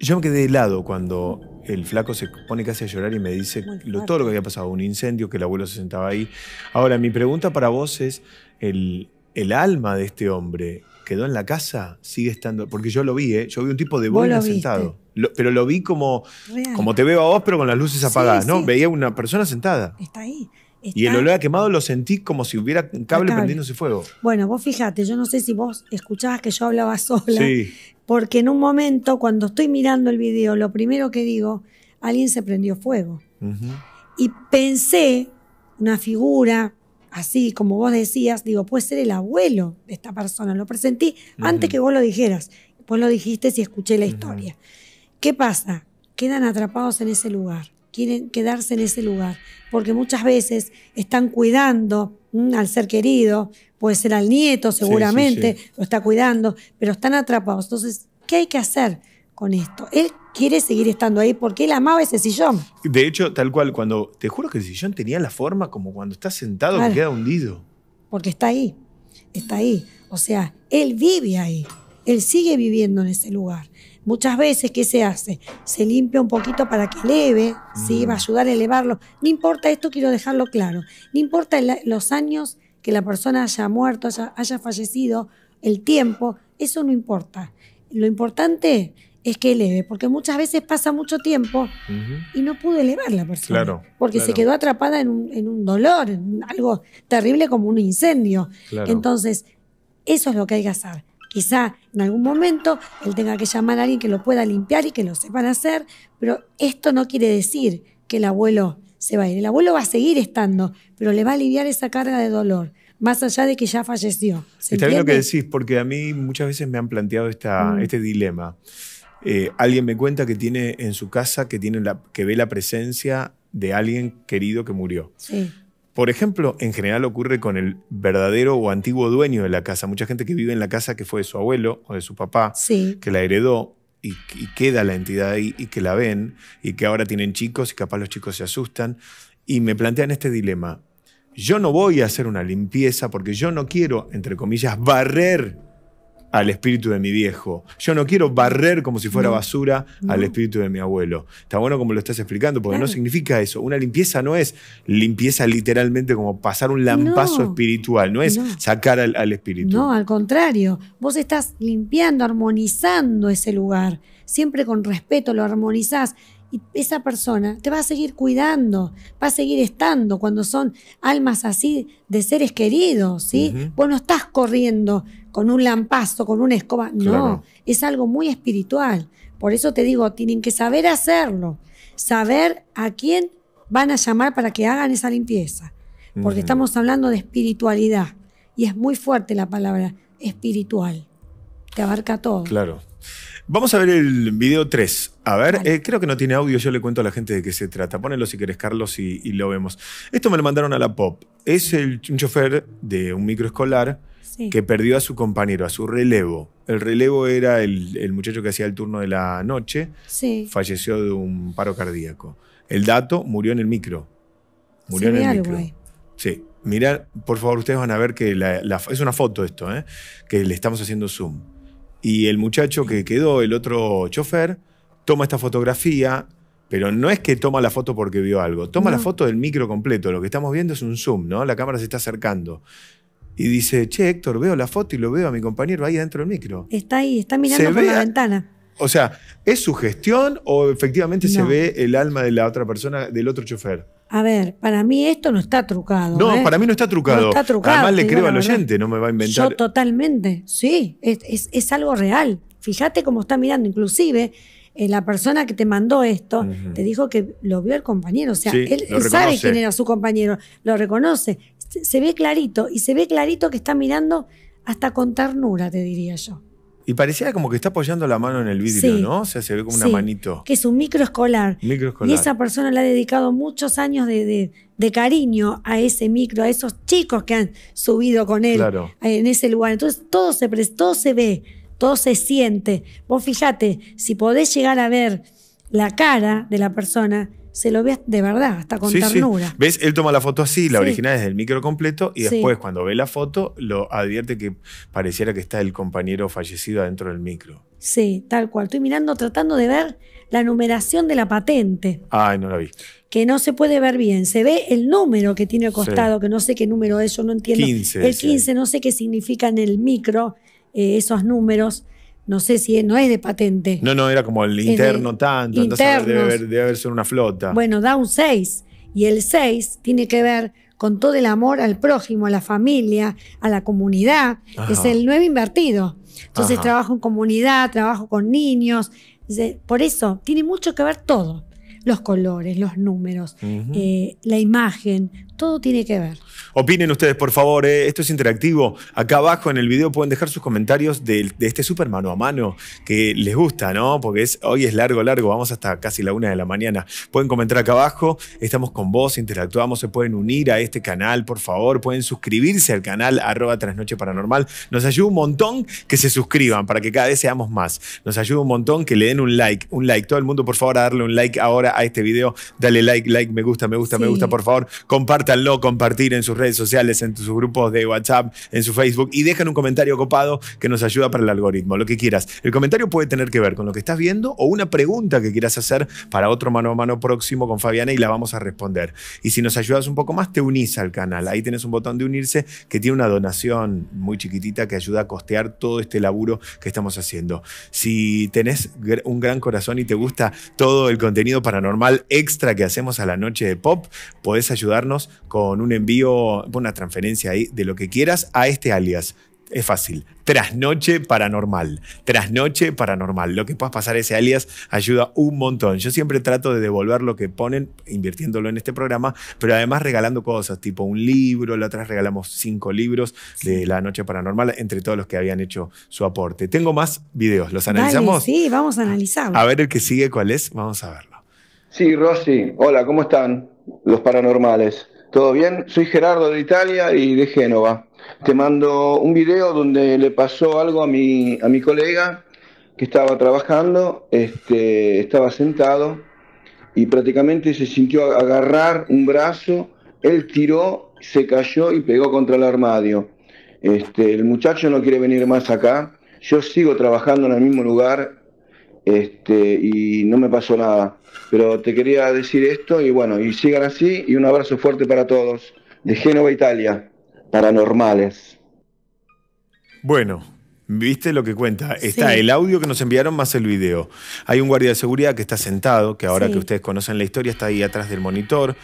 Yo me quedé helado cuando el flaco se pone casi a llorar y me dice lo, todo lo que había pasado, un incendio, que el abuelo se sentaba ahí. Ahora, mi pregunta para vos es, el, el alma de este hombre quedó en la casa, sigue estando, porque yo lo vi, ¿eh? Yo vi un tipo de boina sentado. Lo, pero lo vi como, como te veo a vos, pero con las luces apagadas, sí, ¿no? Sí. Veía una persona sentada. Está ahí. Está y el olor a quemado lo sentí como si hubiera un cable, cable prendiéndose fuego. Bueno, vos fíjate, yo no sé si vos escuchabas que yo hablaba sola. Sí. Porque en un momento, cuando estoy mirando el video, lo primero que digo, alguien se prendió fuego. Uh-huh. Y pensé, una figura, así como vos decías, digo, puede ser el abuelo de esta persona. Lo presentí uh-huh. antes que vos lo dijeras. Vos lo dijiste si escuché la uh-huh. historia. ¿Qué pasa? Quedan atrapados en ese lugar, quieren quedarse en ese lugar, porque muchas veces están cuidando al ser querido, puede ser al nieto seguramente, sí, sí, sí. lo está cuidando, pero están atrapados. Entonces, ¿qué hay que hacer con esto? Él quiere seguir estando ahí porque él amaba ese sillón. De hecho, tal cual, cuando te juro que el sillón tenía la forma como cuando estás sentado claro, que queda hundido. Porque está ahí, está ahí. O sea, él vive ahí, él sigue viviendo en ese lugar. Muchas veces, ¿qué se hace? Se limpia un poquito para que eleve, ¿sí? Va a ayudar a elevarlo. No importa, esto quiero dejarlo claro, no importa el, los años que la persona haya muerto, haya, haya fallecido, el tiempo, eso no importa. Lo importante es que eleve, porque muchas veces pasa mucho tiempo uh-huh. y no pudo elevar la persona. Claro, porque claro. se quedó atrapada en un, en un dolor, en algo terrible como un incendio. Claro. Entonces, eso es lo que hay que hacer. Quizá en algún momento él tenga que llamar a alguien que lo pueda limpiar y que lo sepan hacer, pero esto no quiere decir que el abuelo se va a ir. El abuelo va a seguir estando, pero le va a aliviar esa carga de dolor, más allá de que ya falleció. ¿Se entiende? Está bien lo que decís, porque a mí muchas veces me han planteado esta, mm. este dilema. Eh, alguien me cuenta que tiene en su casa, que, tiene la, que ve la presencia de alguien querido que murió. Sí. Por ejemplo, en general ocurre con el verdadero o antiguo dueño de la casa. Mucha gente que vive en la casa que fue de su abuelo o de su papá, sí. que la heredó y, y queda la entidad ahí y que la ven y que ahora tienen chicos y capaz los chicos se asustan. Y me plantean este dilema. Yo no voy a hacer una limpieza porque yo no quiero, entre comillas, barrer al espíritu de mi viejo. Yo no quiero barrer como si fuera no, basura no. al espíritu de mi abuelo. Está bueno como lo estás explicando, porque claro. no significa eso. Una limpieza no es limpieza literalmente como pasar un lampazo no, espiritual, no es no. sacar al, al espíritu. No, al contrario. Vos estás limpiando, armonizando ese lugar. Siempre con respeto lo armonizás. y esa persona te va a seguir cuidando, va a seguir estando cuando son almas así de seres queridos, ¿sí? Uh-huh. Vos no estás corriendo con un lampazo, con una escoba, no, claro. Es algo muy espiritual. Por eso te digo, tienen que saber hacerlo, saber a quién van a llamar para que hagan esa limpieza, porque uh-huh. estamos hablando de espiritualidad y es muy fuerte la palabra espiritual, que abarca todo. Claro. Vamos a ver el video tres. A ver, vale. eh, creo que no tiene audio, yo le cuento a la gente de qué se trata. Ponelo si querés, Carlos, y, y lo vemos. Esto me lo mandaron a la Pop. Es el, un chofer de un microescolar sí. que perdió a su compañero, a su relevo. El relevo era el, el muchacho que hacía el turno de la noche. Sí. Falleció de un paro cardíaco. El dato, murió en el micro. Murió sí, en el micro. Ahí. Sí. Mirá, por favor, ustedes van a ver que la, la, es una foto esto, ¿eh? Que le estamos haciendo zoom. Y el muchacho que quedó, el otro chofer, toma esta fotografía, pero no es que toma la foto porque vio algo. Toma no. la foto del micro completo. Lo que estamos viendo es un zoom, ¿no? La cámara se está acercando. Y dice, che, Héctor, veo la foto y lo veo a mi compañero ahí dentro del micro. Está ahí, está mirando se por la a... ventana. O sea, ¿es su gestión o efectivamente no. se ve el alma de la otra persona, del otro chofer? A ver, para mí esto no está trucado. No, ¿eh? Para mí no está trucado. No está trucado. Además le creo al oyente, no me va a inventar. Yo totalmente, sí, es, es, es algo real. Fíjate cómo está mirando. Inclusive, eh, la persona que te mandó esto, uh-huh. te dijo que lo vio el compañero. O sea, sí, él, él sabe quién era su compañero, lo reconoce. Se, se ve clarito, y se ve clarito que está mirando hasta con ternura, te diría yo. Y parecía como que está apoyando la mano en el vidrio, sí, ¿no? O sea, se ve como una sí, manito. Que es un microescolar. Microescolar. Y esa persona le ha dedicado muchos años de, de, de cariño a ese micro, a esos chicos que han subido con él claro. en ese lugar. Entonces todo se, todo se ve, todo se siente. Vos fíjate, si podés llegar a ver la cara de la persona, se lo ve de verdad, hasta con sí, ternura. Sí. ¿Ves? Él toma la foto así, la sí. original es del micro completo, y después sí. cuando ve la foto, lo advierte que pareciera que está el compañero fallecido adentro del micro. Sí, tal cual. Estoy mirando, tratando de ver la numeración de la patente. Ay, no la vi. Que no se puede ver bien. Se ve el número que tiene al costado, sí. que no sé qué número es, yo no entiendo. quince, el quince, sí. no sé qué significan el micro, eh, esos números. No sé si no es de patente. No, no, era como el interno de, tanto. Entonces debe haber, debe haber sido una flota. Bueno, da un seis. Y el seis tiene que ver con todo el amor al prójimo, a la familia, a la comunidad. Ajá. Es el nueve invertido. Entonces Ajá. trabajo en comunidad, trabajo con niños. Por eso tiene mucho que ver todo. Los colores, los números, uh-huh. eh, la imagen, todo tiene que ver. Opinen ustedes, por favor, ¿eh? Esto es interactivo. Acá abajo en el video pueden dejar sus comentarios de, de este súper mano a mano que les gusta, ¿no? Porque es, hoy es largo, largo, vamos hasta casi la una de la mañana. Pueden comentar acá abajo, estamos con vos, interactuamos, se pueden unir a este canal, por favor. Pueden suscribirse al canal, arroba Trasnoche Paranormal. Nos ayuda un montón que se suscriban para que cada vez seamos más. Nos ayuda un montón que le den un like, un like. Todo el mundo, por favor, a darle un like ahora a este video, dale like, like, me gusta, me gusta, sí. me gusta, por favor, compártanlo, compartir en sus redes sociales, en sus grupos de WhatsApp, en su Facebook, y dejan un comentario copado que nos ayuda para el algoritmo, lo que quieras. El comentario puede tener que ver con lo que estás viendo o una pregunta que quieras hacer para otro mano a mano próximo con Fabiana y la vamos a responder. Y si nos ayudas un poco más, te unís al canal. Ahí tenés un botón de unirse que tiene una donación muy chiquitita que ayuda a costear todo este laburo que estamos haciendo. Si tenés un gran corazón y te gusta todo el contenido para paranormal extra que hacemos a la noche de Pop, podés ayudarnos con un envío, una transferencia ahí de lo que quieras a este alias. Es fácil. Trasnoche Paranormal. Trasnoche Paranormal. Lo que puedas pasar ese alias ayuda un montón. Yo siempre trato de devolver lo que ponen invirtiéndolo en este programa, pero además regalando cosas, tipo un libro, la otra regalamos cinco libros sí. de La Noche Paranormal, entre todos los que habían hecho su aporte. Tengo más videos. ¿Los analizamos? Dale, sí, vamos a analizarlo. A ver el que sigue, ¿cuál es? Vamos a verlo. Sí, Rossi. Hola, ¿cómo están los paranormales? ¿Todo bien? Soy Gerardo de Italia y de Génova. Te mando un video donde le pasó algo a mi, a mi colega que estaba trabajando, este, estaba sentado y prácticamente se sintió agarrar un brazo, él tiró, se cayó y pegó contra el armario. Este, el muchacho no quiere venir más acá, yo sigo trabajando en el mismo lugar este, y no me pasó nada. Pero te quería decir esto y bueno, y sigan así y un abrazo fuerte para todos. De Génova, Italia, paranormales. Bueno, ¿Viste lo que cuenta? Está sí. el audio que nos enviaron más el video. Hay un guardia de seguridad que está sentado, que ahora sí. que ustedes conocen la historia, está ahí atrás del monitor,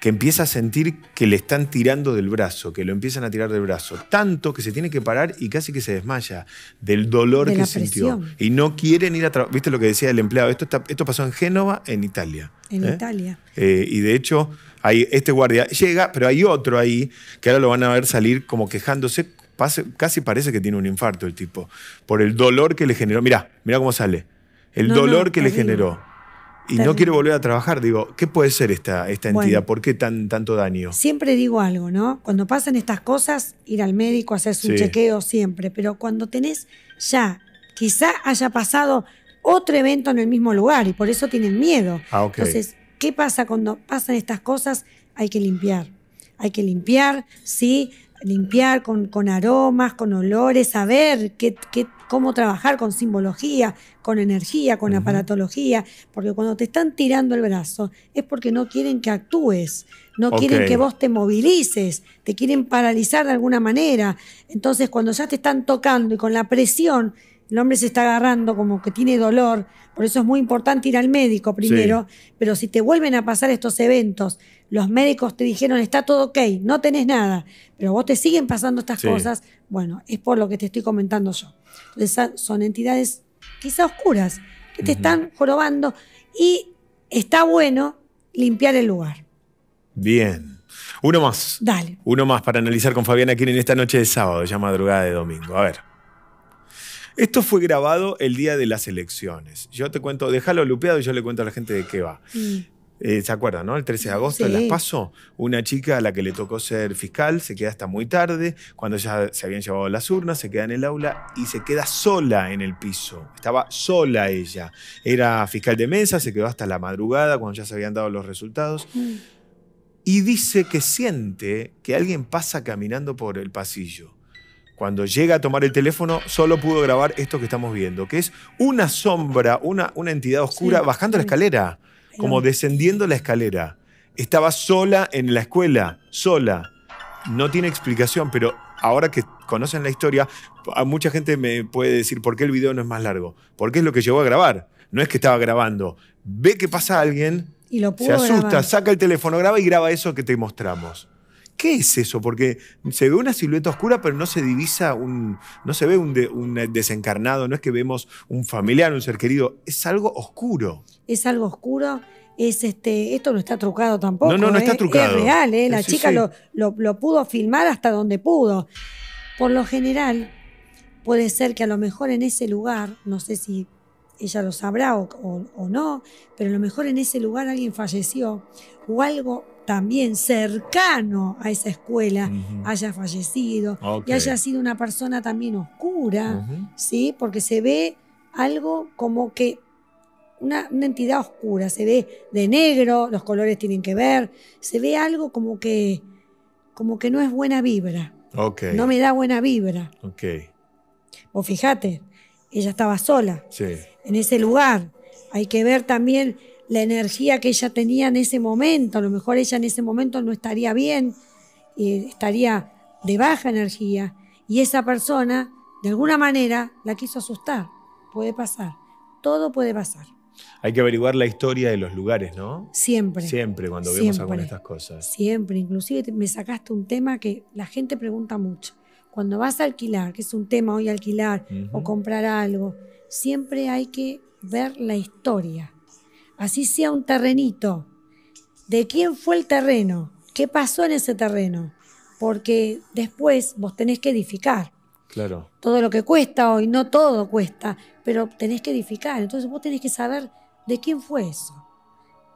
que empieza a sentir que le están tirando del brazo, que lo empiezan a tirar del brazo. Tanto que se tiene que parar y casi que se desmaya del dolor que sintió. Y no quieren ir a trabajar. ¿Viste lo que decía el empleado? Esto, está, esto pasó en Génova, en Italia. En ¿eh? Italia. Eh, y de hecho, hay, este guardia llega, pero hay otro ahí, que ahora lo van a ver salir como quejándose. Pase, casi parece que tiene un infarto el tipo, por el dolor que le generó. Mirá, mirá cómo sale. El no, dolor no, que terrible. le generó. Y terrible. no quiere volver a trabajar. Digo, ¿qué puede ser esta, esta entidad? Bueno, ¿por qué tan, tanto daño? Siempre digo algo, ¿no? Cuando pasan estas cosas, ir al médico, hacerse un sí. chequeo siempre. Pero cuando tenés ya, quizá haya pasado otro evento en el mismo lugar y por eso tienen miedo. Ah, okay. Entonces, ¿qué pasa cuando pasan estas cosas? Hay que limpiar. Hay que limpiar, sí, limpiar con, con aromas, con olores, saber qué, qué cómo trabajar con simbología, con energía, con uh-huh. aparatología, porque cuando te están tirando el brazo es porque no quieren que actúes, no okay. quieren que vos te movilices, te quieren paralizar de alguna manera. Entonces, cuando ya te están tocando y con la presión, el hombre se está agarrando como que tiene dolor, por eso es muy importante ir al médico primero, sí. pero si te vuelven a pasar estos eventos, los médicos te dijeron está todo ok, no tenés nada, pero vos te siguen pasando estas sí. cosas, bueno, es por lo que te estoy comentando yo. Entonces, son entidades quizá oscuras que te uh-huh. están jorobando y está bueno limpiar el lugar. Bien. Uno más. Dale. Uno más para analizar con Fabiana aquí en esta noche de sábado, ya madrugada de domingo. A ver. Esto fue grabado el día de las elecciones. Yo te cuento, déjalo lupeado y yo le cuento a la gente de qué va. Sí. Eh, ¿Se acuerdan, no? El trece de agosto, sí. en Las Paso, una chica a la que le tocó ser fiscal se queda hasta muy tarde, cuando ya se habían llevado las urnas, se queda en el aula y se queda sola en el piso. Estaba sola ella. Era fiscal de mesa, se quedó hasta la madrugada, cuando ya se habían dado los resultados. Sí. Y dice que siente que alguien pasa caminando por el pasillo. Cuando llega a tomar el teléfono, solo pudo grabar esto que estamos viendo, que es una sombra, una, una entidad oscura sí, bajando sí. la escalera, como descendiendo la escalera. Estaba sola en la escuela, sola. No tiene explicación, pero ahora que conocen la historia, a mucha gente me puede decir por qué el video no es más largo, porque es lo que llegó a grabar. No es que estaba grabando. Ve que pasa alguien, y lo pudo se asusta, grabar. Saca el teléfono, graba y graba eso que te mostramos. ¿Qué es eso? Porque se ve una silueta oscura, pero no se divisa, un, no se ve un, de, un desencarnado, no es que vemos un familiar, un ser querido, es algo oscuro. Es algo oscuro, es este, esto no está trucado tampoco. No, no, no ¿eh? está trucado. Es real, ¿eh? la sí, chica sí. Lo, lo, lo pudo filmar hasta donde pudo. Por lo general, puede ser que a lo mejor en ese lugar, no sé si ella lo sabrá o, o, o no, pero a lo mejor en ese lugar alguien falleció o algo también cercano a esa escuela uh-huh. haya fallecido okay. y haya sido una persona también oscura, uh-huh. ¿sí? Porque se ve algo como que una, una entidad oscura, se ve de negro, los colores tienen que ver, se ve algo como que, como que no es buena vibra, okay. no me da buena vibra. Okay. Vos fíjate, ella estaba sola sí. en ese lugar, hay que ver también la energía que ella tenía en ese momento. A lo mejor ella en ese momento no estaría bien, eh, estaría de baja energía. Y esa persona, de alguna manera, la quiso asustar. Puede pasar. Todo puede pasar. Hay que averiguar la historia de los lugares, ¿no? Siempre. Siempre, cuando Siempre. vemos alguna de estas cosas. Siempre. Inclusive me sacaste un tema que la gente pregunta mucho. Cuando vas a alquilar, que es un tema hoy alquilar uh-huh. o comprar algo, siempre hay que ver la historia. Así sea un terrenito. ¿De quién fue el terreno? ¿Qué pasó en ese terreno? Porque después vos tenés que edificar. Claro. Todo lo que cuesta hoy, no todo cuesta, pero tenés que edificar. Entonces vos tenés que saber de quién fue eso.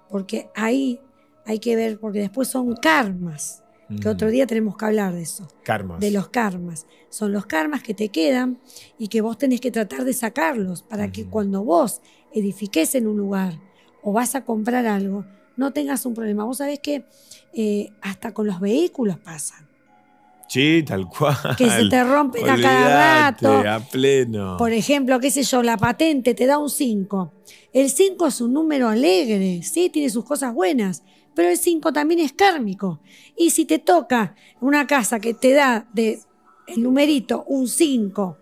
Porque ahí hay que ver, porque después son karmas. Que otro día tenemos que hablar de eso. Karmas. De los karmas. Son los karmas que te quedan y que vos tenés que tratar de sacarlos para uh-huh. que cuando vos edifiques en un lugar o vas a comprar algo, no tengas un problema. Vos sabés que eh, hasta con los vehículos pasan. Sí, tal cual. Que se te rompen Olvidate, a cada rato. A pleno. Por ejemplo, qué sé yo, la patente te da un cinco. El cinco es un número alegre, ¿sí? Tiene sus cosas buenas, pero el cinco también es kármico. Y si te toca una casa que te da de el numerito un cinco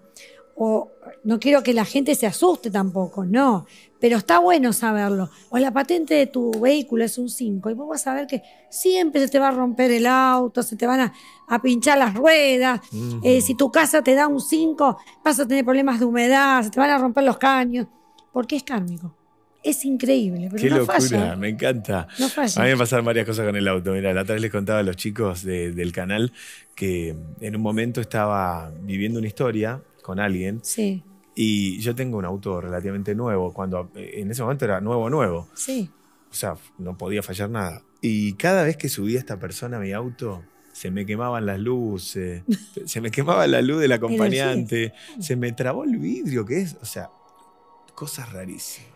o no quiero que la gente se asuste tampoco, no, pero está bueno saberlo. O la patente de tu vehículo es un cinco y vos vas a ver que siempre se te va a romper el auto, se te van a, a pinchar las ruedas, uh-huh. eh, si tu casa te da un cinco vas a tener problemas de humedad, se te van a romper los caños, porque es kármico. Es increíble, pero qué no locura, falla. Me encanta. No falla. A mí me pasaron varias cosas con el auto. Mira, la otra vez les contaba a los chicos de, del canal que en un momento estaba viviendo una historia con alguien. Sí. Y yo tengo un auto relativamente nuevo. Cuando en ese momento era nuevo, nuevo. Sí. O sea, no podía fallar nada. Y cada vez que subía esta persona a mi auto, se me quemaban las luces, se me quemaba la luz del acompañante, se me trabó el vidrio, que es, o sea, cosas rarísimas.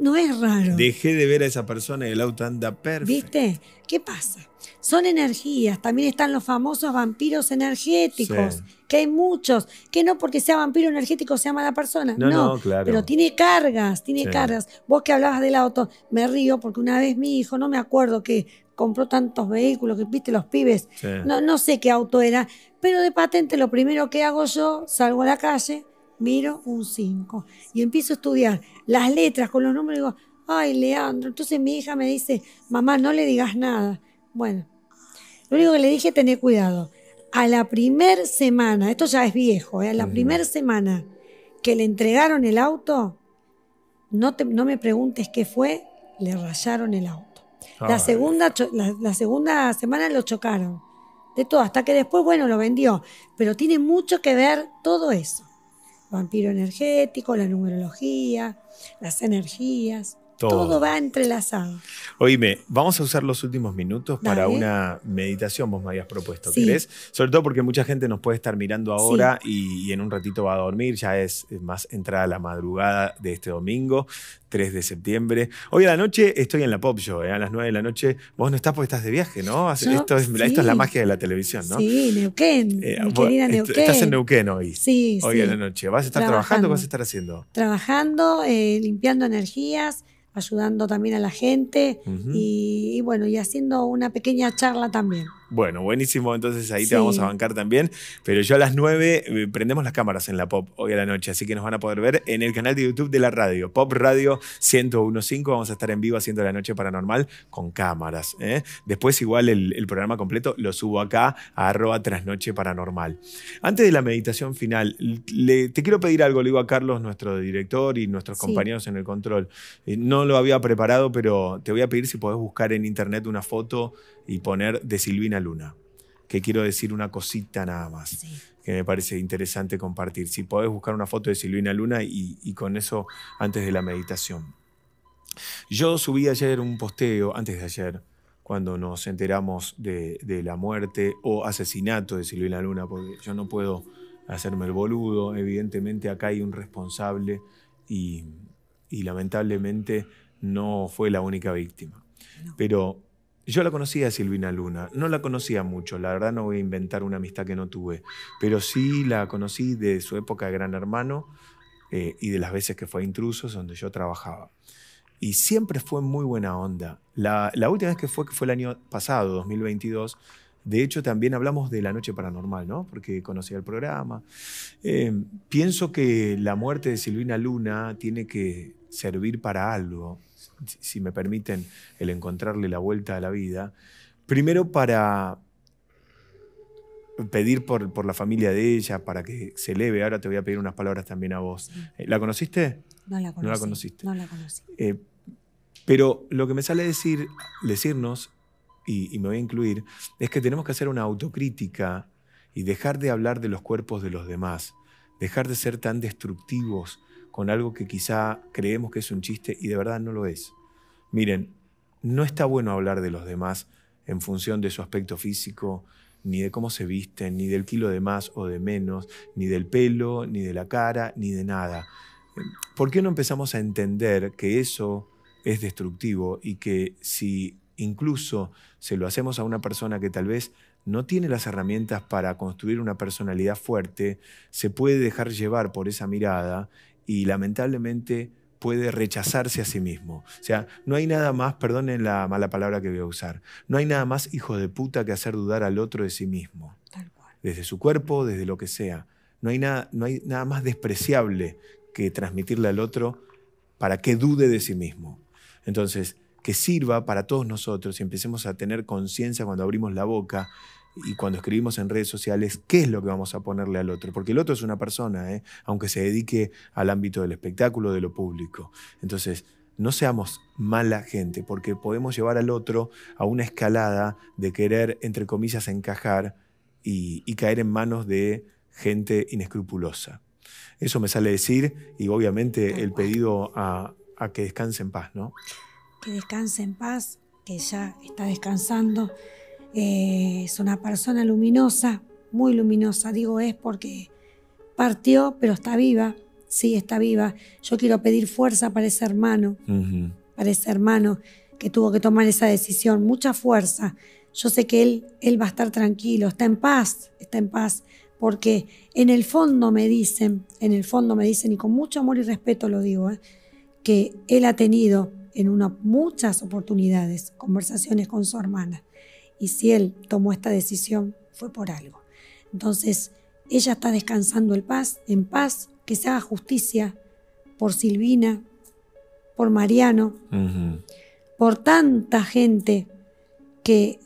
No es raro. Dejé de ver a esa persona y el auto anda perfecto. ¿Viste? ¿Qué pasa? Son energías. También están los famosos vampiros energéticos, sí. que hay muchos. Que no porque sea vampiro energético sea mala persona. No, no, no claro. Pero tiene cargas, tiene sí. cargas. Vos que hablabas del auto, me río porque una vez mi hijo, no me acuerdo que compró tantos vehículos, que viste los pibes, sí. no, no sé qué auto era, pero de patente lo primero que hago yo, salgo a la calle, miro un cinco y empiezo a estudiar las letras con los números y digo, ay, Leandro. Entonces mi hija me dice, mamá, no le digas nada. Bueno, lo único que le dije, tené cuidado. A la primer semana, esto ya es viejo, ¿eh? a la uh-huh. primer semana que le entregaron el auto, no, te, no me preguntes qué fue, le rayaron el auto. Ah, la, segunda, la, la segunda semana lo chocaron. De todo, hasta que después, bueno, lo vendió. Pero tiene mucho que ver todo eso. Vampiro energético, la numerología, las energías, todo, todo va entrelazado. Oíme, vamos a usar los últimos minutos Dale. para una meditación, vos me habías propuesto, sí. ¿querés? Sobre todo porque mucha gente nos puede estar mirando ahora sí. y, y en un ratito va a dormir, ya es más entrada la madrugada de este domingo, tres de septiembre. Hoy a la noche estoy en la Pop Show, ¿eh? A las nueve de la noche. Vos no estás porque estás de viaje, ¿no? Yo, esto, es, sí. esto es la magia de la televisión, ¿no? Sí, Neuquén, eh, mi querida est Neuquén. Estás en Neuquén hoy, sí, hoy sí. a la noche. ¿Vas a estar trabajando, trabajando o vas a estar haciendo? Trabajando, eh, limpiando energías, ayudando también a la gente uh-huh. y, y bueno, y haciendo una pequeña charla también. Bueno, buenísimo, entonces ahí sí. te vamos a bancar también, pero yo a las nueve prendemos las cámaras en la Pop hoy a la noche, así que nos van a poder ver en el canal de YouTube de la radio, Pop Radio ciento uno punto cinco, vamos a estar en vivo haciendo La Noche Paranormal con cámaras, ¿eh? Después igual el, el programa completo lo subo acá a arroba Trasnoche Paranormal. Antes de la meditación final, le, te quiero pedir algo, le digo a Carlos, nuestro director, y nuestros sí. compañeros en el control, no lo había preparado, pero te voy a pedir si podés buscar en internet una foto y poner de Silvina Luna, que quiero decir una cosita nada más, sí. que me parece interesante compartir. Si podés buscar una foto de Silvina Luna y, y con eso antes de la meditación. Yo subí ayer un posteo, antes de ayer, cuando nos enteramos de, de la muerte o asesinato de Silvina Luna, porque yo no puedo hacerme el boludo, evidentemente acá hay un responsable y, y lamentablemente no fue la única víctima. No. Pero yo la conocía a Silvina Luna, no la conocía mucho, la verdad no voy a inventar una amistad que no tuve, pero sí la conocí de su época de Gran Hermano eh, y de las veces que fue a Intrusos donde yo trabajaba. Y siempre fue muy buena onda. La, la última vez que fue, que fue el año pasado, dos mil veintidós, de hecho también hablamos de La Noche Paranormal, ¿no? Porque conocía el programa. Eh, pienso que la muerte de Silvina Luna tiene que servir para algo, si me permiten el encontrarle la vuelta a la vida, primero para pedir por, por la familia de ella, para que se eleve. Ahora te voy a pedir unas palabras también a vos. Sí. ¿La conociste? No la conocí. No la conociste. No la conocí. Eh, pero lo que me sale decir, decirnos, y, y me voy a incluir, es que tenemos que hacer una autocrítica y dejar de hablar de los cuerpos de los demás, dejar de ser tan destructivos con algo que quizá creemos que es un chiste y de verdad no lo es. Miren, no está bueno hablar de los demás en función de su aspecto físico, ni de cómo se visten, ni del kilo de más o de menos, ni del pelo, ni de la cara, ni de nada. ¿Por qué no empezamos a entender que eso es destructivo y que si incluso se lo hacemos a una persona que tal vez no tiene las herramientas para construir una personalidad fuerte, se puede dejar llevar por esa mirada y lamentablemente puede rechazarse a sí mismo? O sea, no hay nada más, perdonen la mala palabra que voy a usar, no hay nada más hijo de puta que hacer dudar al otro de sí mismo. Tal cual. Desde su cuerpo, desde lo que sea. No hay nada, no hay nada más despreciable que transmitirle al otro para que dude de sí mismo. Entonces, que sirva para todos nosotros y empecemos a tener conciencia cuando abrimos la boca y cuando escribimos en redes sociales qué es lo que vamos a ponerle al otro. Porque el otro es una persona, ¿eh? Aunque se dedique al ámbito del espectáculo, de lo público. Entonces, no seamos mala gente, porque podemos llevar al otro a una escalada de querer, entre comillas, encajar y, y caer en manos de gente inescrupulosa. Eso me sale decir, y obviamente el pedido a, a que descanse en paz, ¿no? Que descanse en paz, que ya está descansando. Eh, es una persona luminosa, muy luminosa. Digo es porque partió, pero está viva. Sí, está viva. Yo quiero pedir fuerza para ese hermano, uh-huh. para ese hermano que tuvo que tomar esa decisión. Mucha fuerza. Yo sé que él, él va a estar tranquilo, está en paz, está en paz. Porque en el fondo me dicen, en el fondo me dicen, y con mucho amor y respeto lo digo, ¿eh? que él ha tenido en una, muchas oportunidades conversaciones con su hermana. Y si él tomó esta decisión, fue por algo. Entonces, ella está descansando en paz, en paz, que se haga justicia por Silvina, por Mariano, uh-huh. por tanta gente que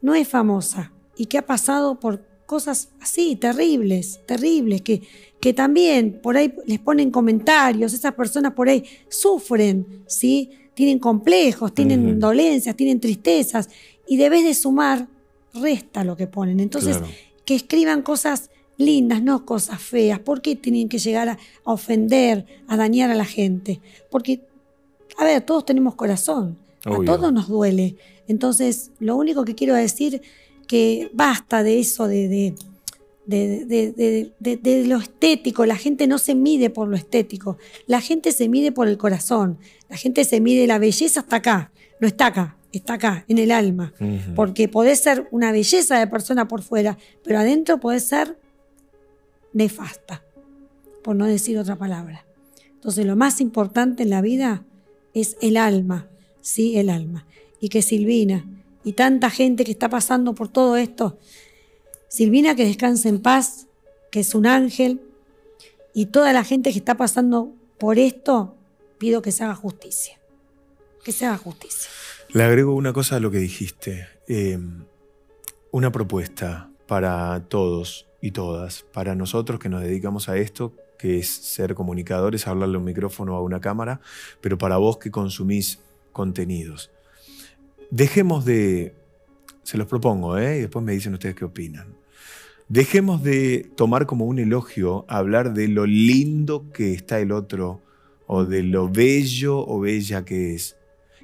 no es famosa y que ha pasado por cosas así, terribles, terribles, que, que también por ahí les ponen comentarios, esas personas por ahí sufren, ¿sí? Tienen complejos, tienen uh-huh. dolencias, tienen tristezas, y debes de sumar, resta lo que ponen. Entonces, claro. que escriban cosas lindas, no cosas feas. ¿Por qué tienen que llegar a, a ofender, a dañar a la gente? Porque, a ver, todos tenemos corazón, Obvio. A todos nos duele. Entonces, lo único que quiero decir que basta de eso, de, de, de, de, de, de, de lo estético. La gente no se mide por lo estético. La gente se mide por el corazón. La gente se mide, la belleza hasta acá. No está acá, está acá, en el alma. Uh-huh. Porque podés ser una belleza de persona por fuera, pero adentro podés ser nefasta, por no decir otra palabra. Entonces, lo más importante en la vida es el alma, sí, el alma. Y que Silvina... y tanta gente que está pasando por todo esto. Silvina, que descanse en paz, que es un ángel. Y toda la gente que está pasando por esto, pido que se haga justicia. Que se haga justicia. Le agrego una cosa a lo que dijiste. Eh, una propuesta para todos y todas. Para nosotros que nos dedicamos a esto, que es ser comunicadores, hablarle a un micrófono o a una cámara. Pero para vos que consumís contenidos. Dejemos de, se los propongo, ¿eh? y después me dicen ustedes qué opinan. Dejemos de tomar como un elogio hablar de lo lindo que está el otro o de lo bello o bella que es.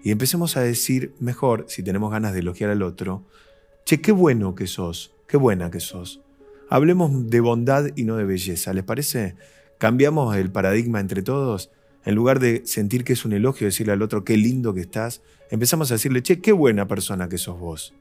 Y empecemos a decir mejor, si tenemos ganas de elogiar al otro, che, qué bueno que sos, qué buena que sos. Hablemos de bondad y no de belleza, ¿les parece? Cambiamos el paradigma entre todos. En lugar de sentir que es un elogio, decirle al otro qué lindo que estás, empezamos a decirle, che, qué buena persona que sos vos.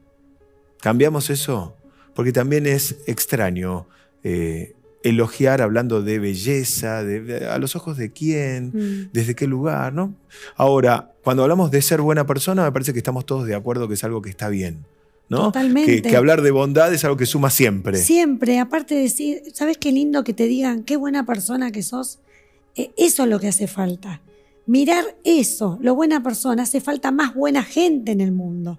¿Cambiamos eso? Porque también es extraño eh, elogiar hablando de belleza, de, de, a los ojos de quién, mm. desde qué lugar, ¿no? Ahora, cuando hablamos de ser buena persona, me parece que estamos todos de acuerdo que es algo que está bien, ¿no? Totalmente. Que, que hablar de bondad es algo que suma siempre. Siempre, aparte de decir, ¿sabes qué lindo que te digan qué buena persona que sos? Eso es lo que hace falta. Mirar eso, lo buena persona. Hace falta más buena gente en el mundo.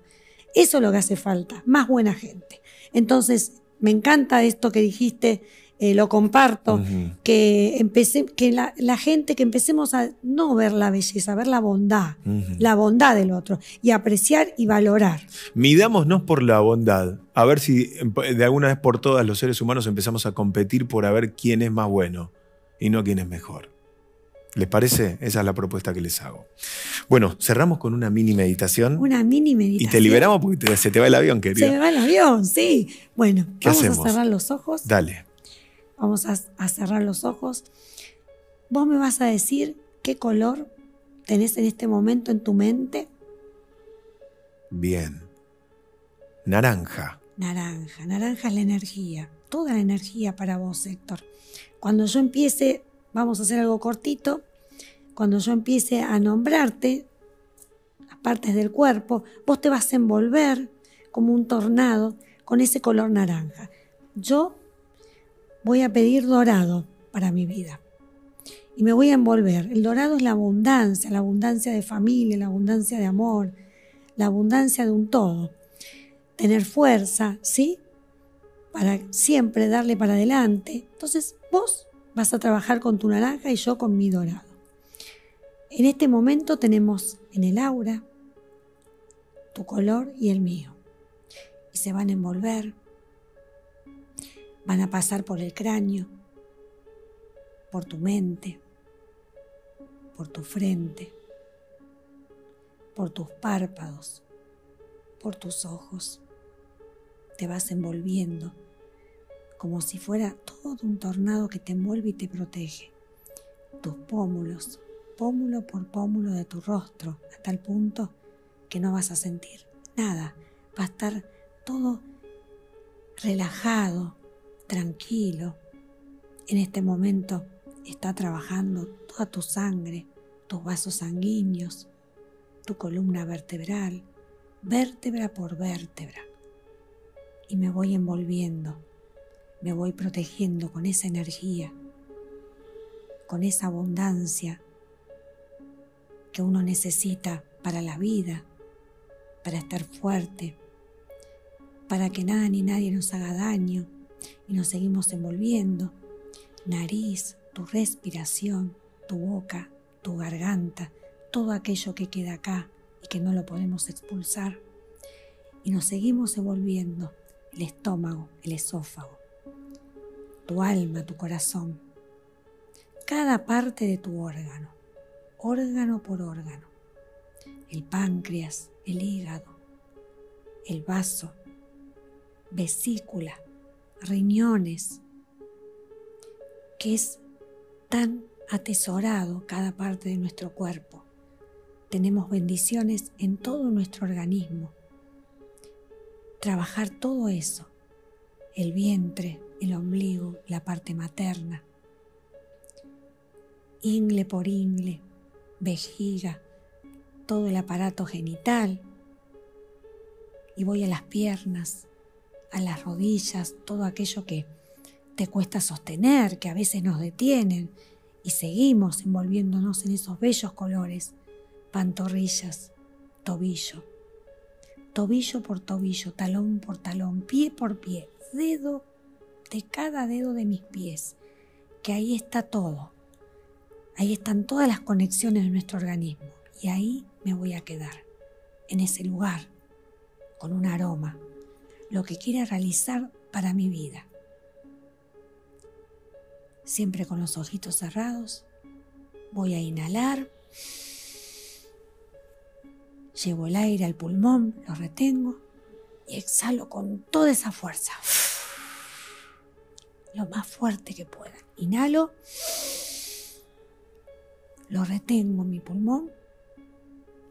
Eso es lo que hace falta, más buena gente. Entonces, me encanta esto que dijiste, eh, lo comparto, uh-huh. que, empece, que la, la gente, que empecemos a no ver la belleza, a ver la bondad, uh-huh. la bondad del otro, y apreciar y valorar. Midámonos por la bondad, a ver si de alguna vez por todas los seres humanos empezamos a competir por a ver quién es más bueno y no quién es mejor. ¿Les parece? Esa es la propuesta que les hago. Bueno, cerramos con una mini meditación. Una mini meditación. Y te liberamos porque te, se te va el avión, querido. Se me va el avión, sí. Bueno, ¿qué vamos hacemos? A cerrar los ojos. Dale. Vamos a, a cerrar los ojos. Vos me vas a decir qué color tenés en este momento en tu mente. Bien. Naranja. Naranja. Naranja es la energía. Toda la energía para vos, Héctor. Cuando yo empiece... Vamos a hacer algo cortito. Cuando yo empiece a nombrarte las partes del cuerpo, vos te vas a envolver como un tornado con ese color naranja. Yo voy a pedir dorado para mi vida. Y me voy a envolver. El dorado es la abundancia, la abundancia de familia, la abundancia de amor, la abundancia de un todo. Tener fuerza, ¿sí? Para siempre darle para adelante. Entonces vos vas a trabajar con tu naranja y yo con mi dorado. En este momento tenemos en el aura tu color y el mío. Y se van a envolver. Van a pasar por el cráneo, por tu mente, por tu frente, por tus párpados, por tus ojos. Te vas envolviendo como si fuera todo un tornado que te envuelve y te protege. Tus pómulos, pómulo por pómulo de tu rostro, hasta el punto que no vas a sentir nada. Va a estar todo relajado, tranquilo. En este momento está trabajando toda tu sangre, tus vasos sanguíneos, tu columna vertebral, vértebra por vértebra. Y me voy envolviendo, me voy protegiendo con esa energía, con esa abundancia que uno necesita para la vida, para estar fuerte, para que nada ni nadie nos haga daño, y nos seguimos envolviendo. Nariz, tu respiración, tu boca, tu garganta, todo aquello que queda acá y que no lo podemos expulsar. Y nos seguimos envolviendo. El estómago, el esófago, tu alma, tu corazón, cada parte de tu órgano, órgano por órgano, el páncreas, el hígado, el vaso, vesícula, riñones, que es tan atesorado cada parte de nuestro cuerpo. Tenemos bendiciones en todo nuestro organismo. Trabajar todo eso, el vientre, el ombligo, la parte materna, ingle por ingle, vejiga, todo el aparato genital, y voy a las piernas, a las rodillas, todo aquello que te cuesta sostener, que a veces nos detienen, y seguimos envolviéndonos en esos bellos colores, pantorrillas, tobillo, tobillo por tobillo, talón por talón, pie por pie, dedo de cada dedo de mis pies, que ahí está todo, ahí están todas las conexiones de nuestro organismo, y ahí me voy a quedar, en ese lugar, con un aroma, lo que quiera realizar para mi vida. Siempre con los ojitos cerrados, voy a inhalar, llevo el aire al pulmón, lo retengo y exhalo con toda esa fuerza, lo más fuerte que pueda. Inhalo, lo retengo en mi pulmón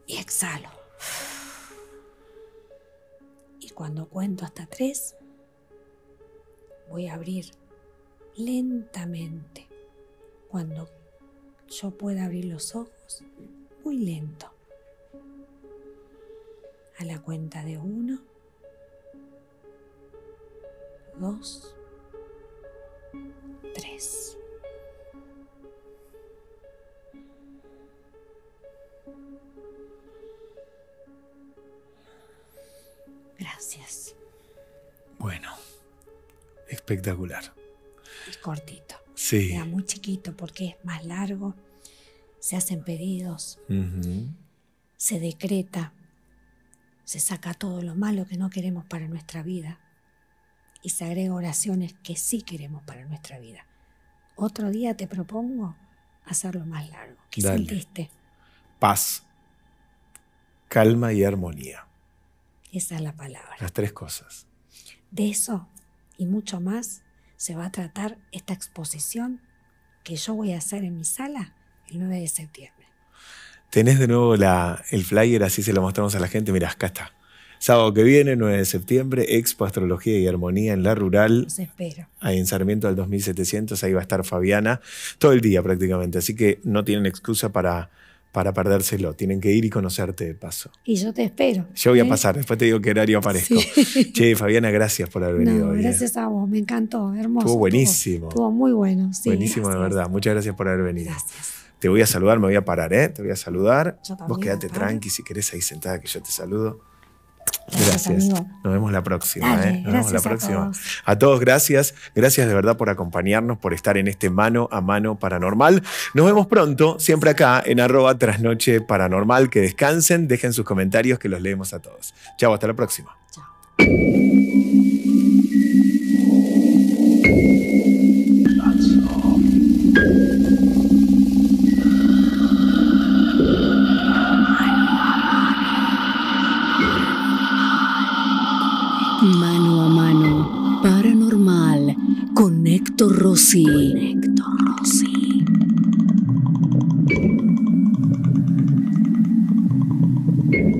y exhalo. Y cuando cuento hasta tres, voy a abrir lentamente, cuando yo pueda abrir los ojos, muy lento. A la cuenta de uno, dos, tres. Gracias. Bueno, espectacular. Es cortito, sí. Era muy chiquito porque es más largo, se hacen pedidos, uh-huh. Se decreta, se saca todo lo malo que no queremos para nuestra vida y se agrega oraciones que sí queremos para nuestra vida. Otro día te propongo hacerlo más largo. ¿Qué Dale. Sentiste? Paz, calma y armonía. Esa es la palabra. Las tres cosas. De eso y mucho más se va a tratar esta exposición que yo voy a hacer en mi sala el nueve de septiembre. Tenés de nuevo la, el flyer, así se lo mostramos a la gente. Mirá, acá está. Sábado que viene, nueve de septiembre, Expo Astrología y Armonía en La Rural. Los espero. Ahí en Sarmiento al dos mil setecientos, ahí va a estar Fabiana todo el día prácticamente. Así que no tienen excusa para, para perdérselo. Tienen que ir y conocerte de paso. Y yo te espero. Yo voy ¿eh? a pasar, después te digo qué horario aparezco. Sí. Che, Fabiana, gracias por haber venido no, hoy. Gracias eh. a vos, me encantó, hermoso. Estuvo buenísimo. Estuvo, estuvo muy bueno. Sí, buenísimo, gracias. De verdad. Muchas gracias por haber venido. Gracias. Te voy a saludar, me voy a parar, ¿eh? Te voy a saludar. Yo también, vos quedate tranqui, si querés ahí sentada que yo te saludo. Gracias. Gracias. Nos vemos la próxima. Dale, eh. Nos vemos la próxima. A todos. a todos, gracias. Gracias de verdad por acompañarnos, por estar en este mano a mano paranormal. Nos vemos pronto, siempre acá en arroba Trasnoche Paranormal. Que descansen, dejen sus comentarios que los leemos a todos. Chao, hasta la próxima. Chao. Con Héctor Rossi. Con Héctor Rossi. Con Héctor Rossi.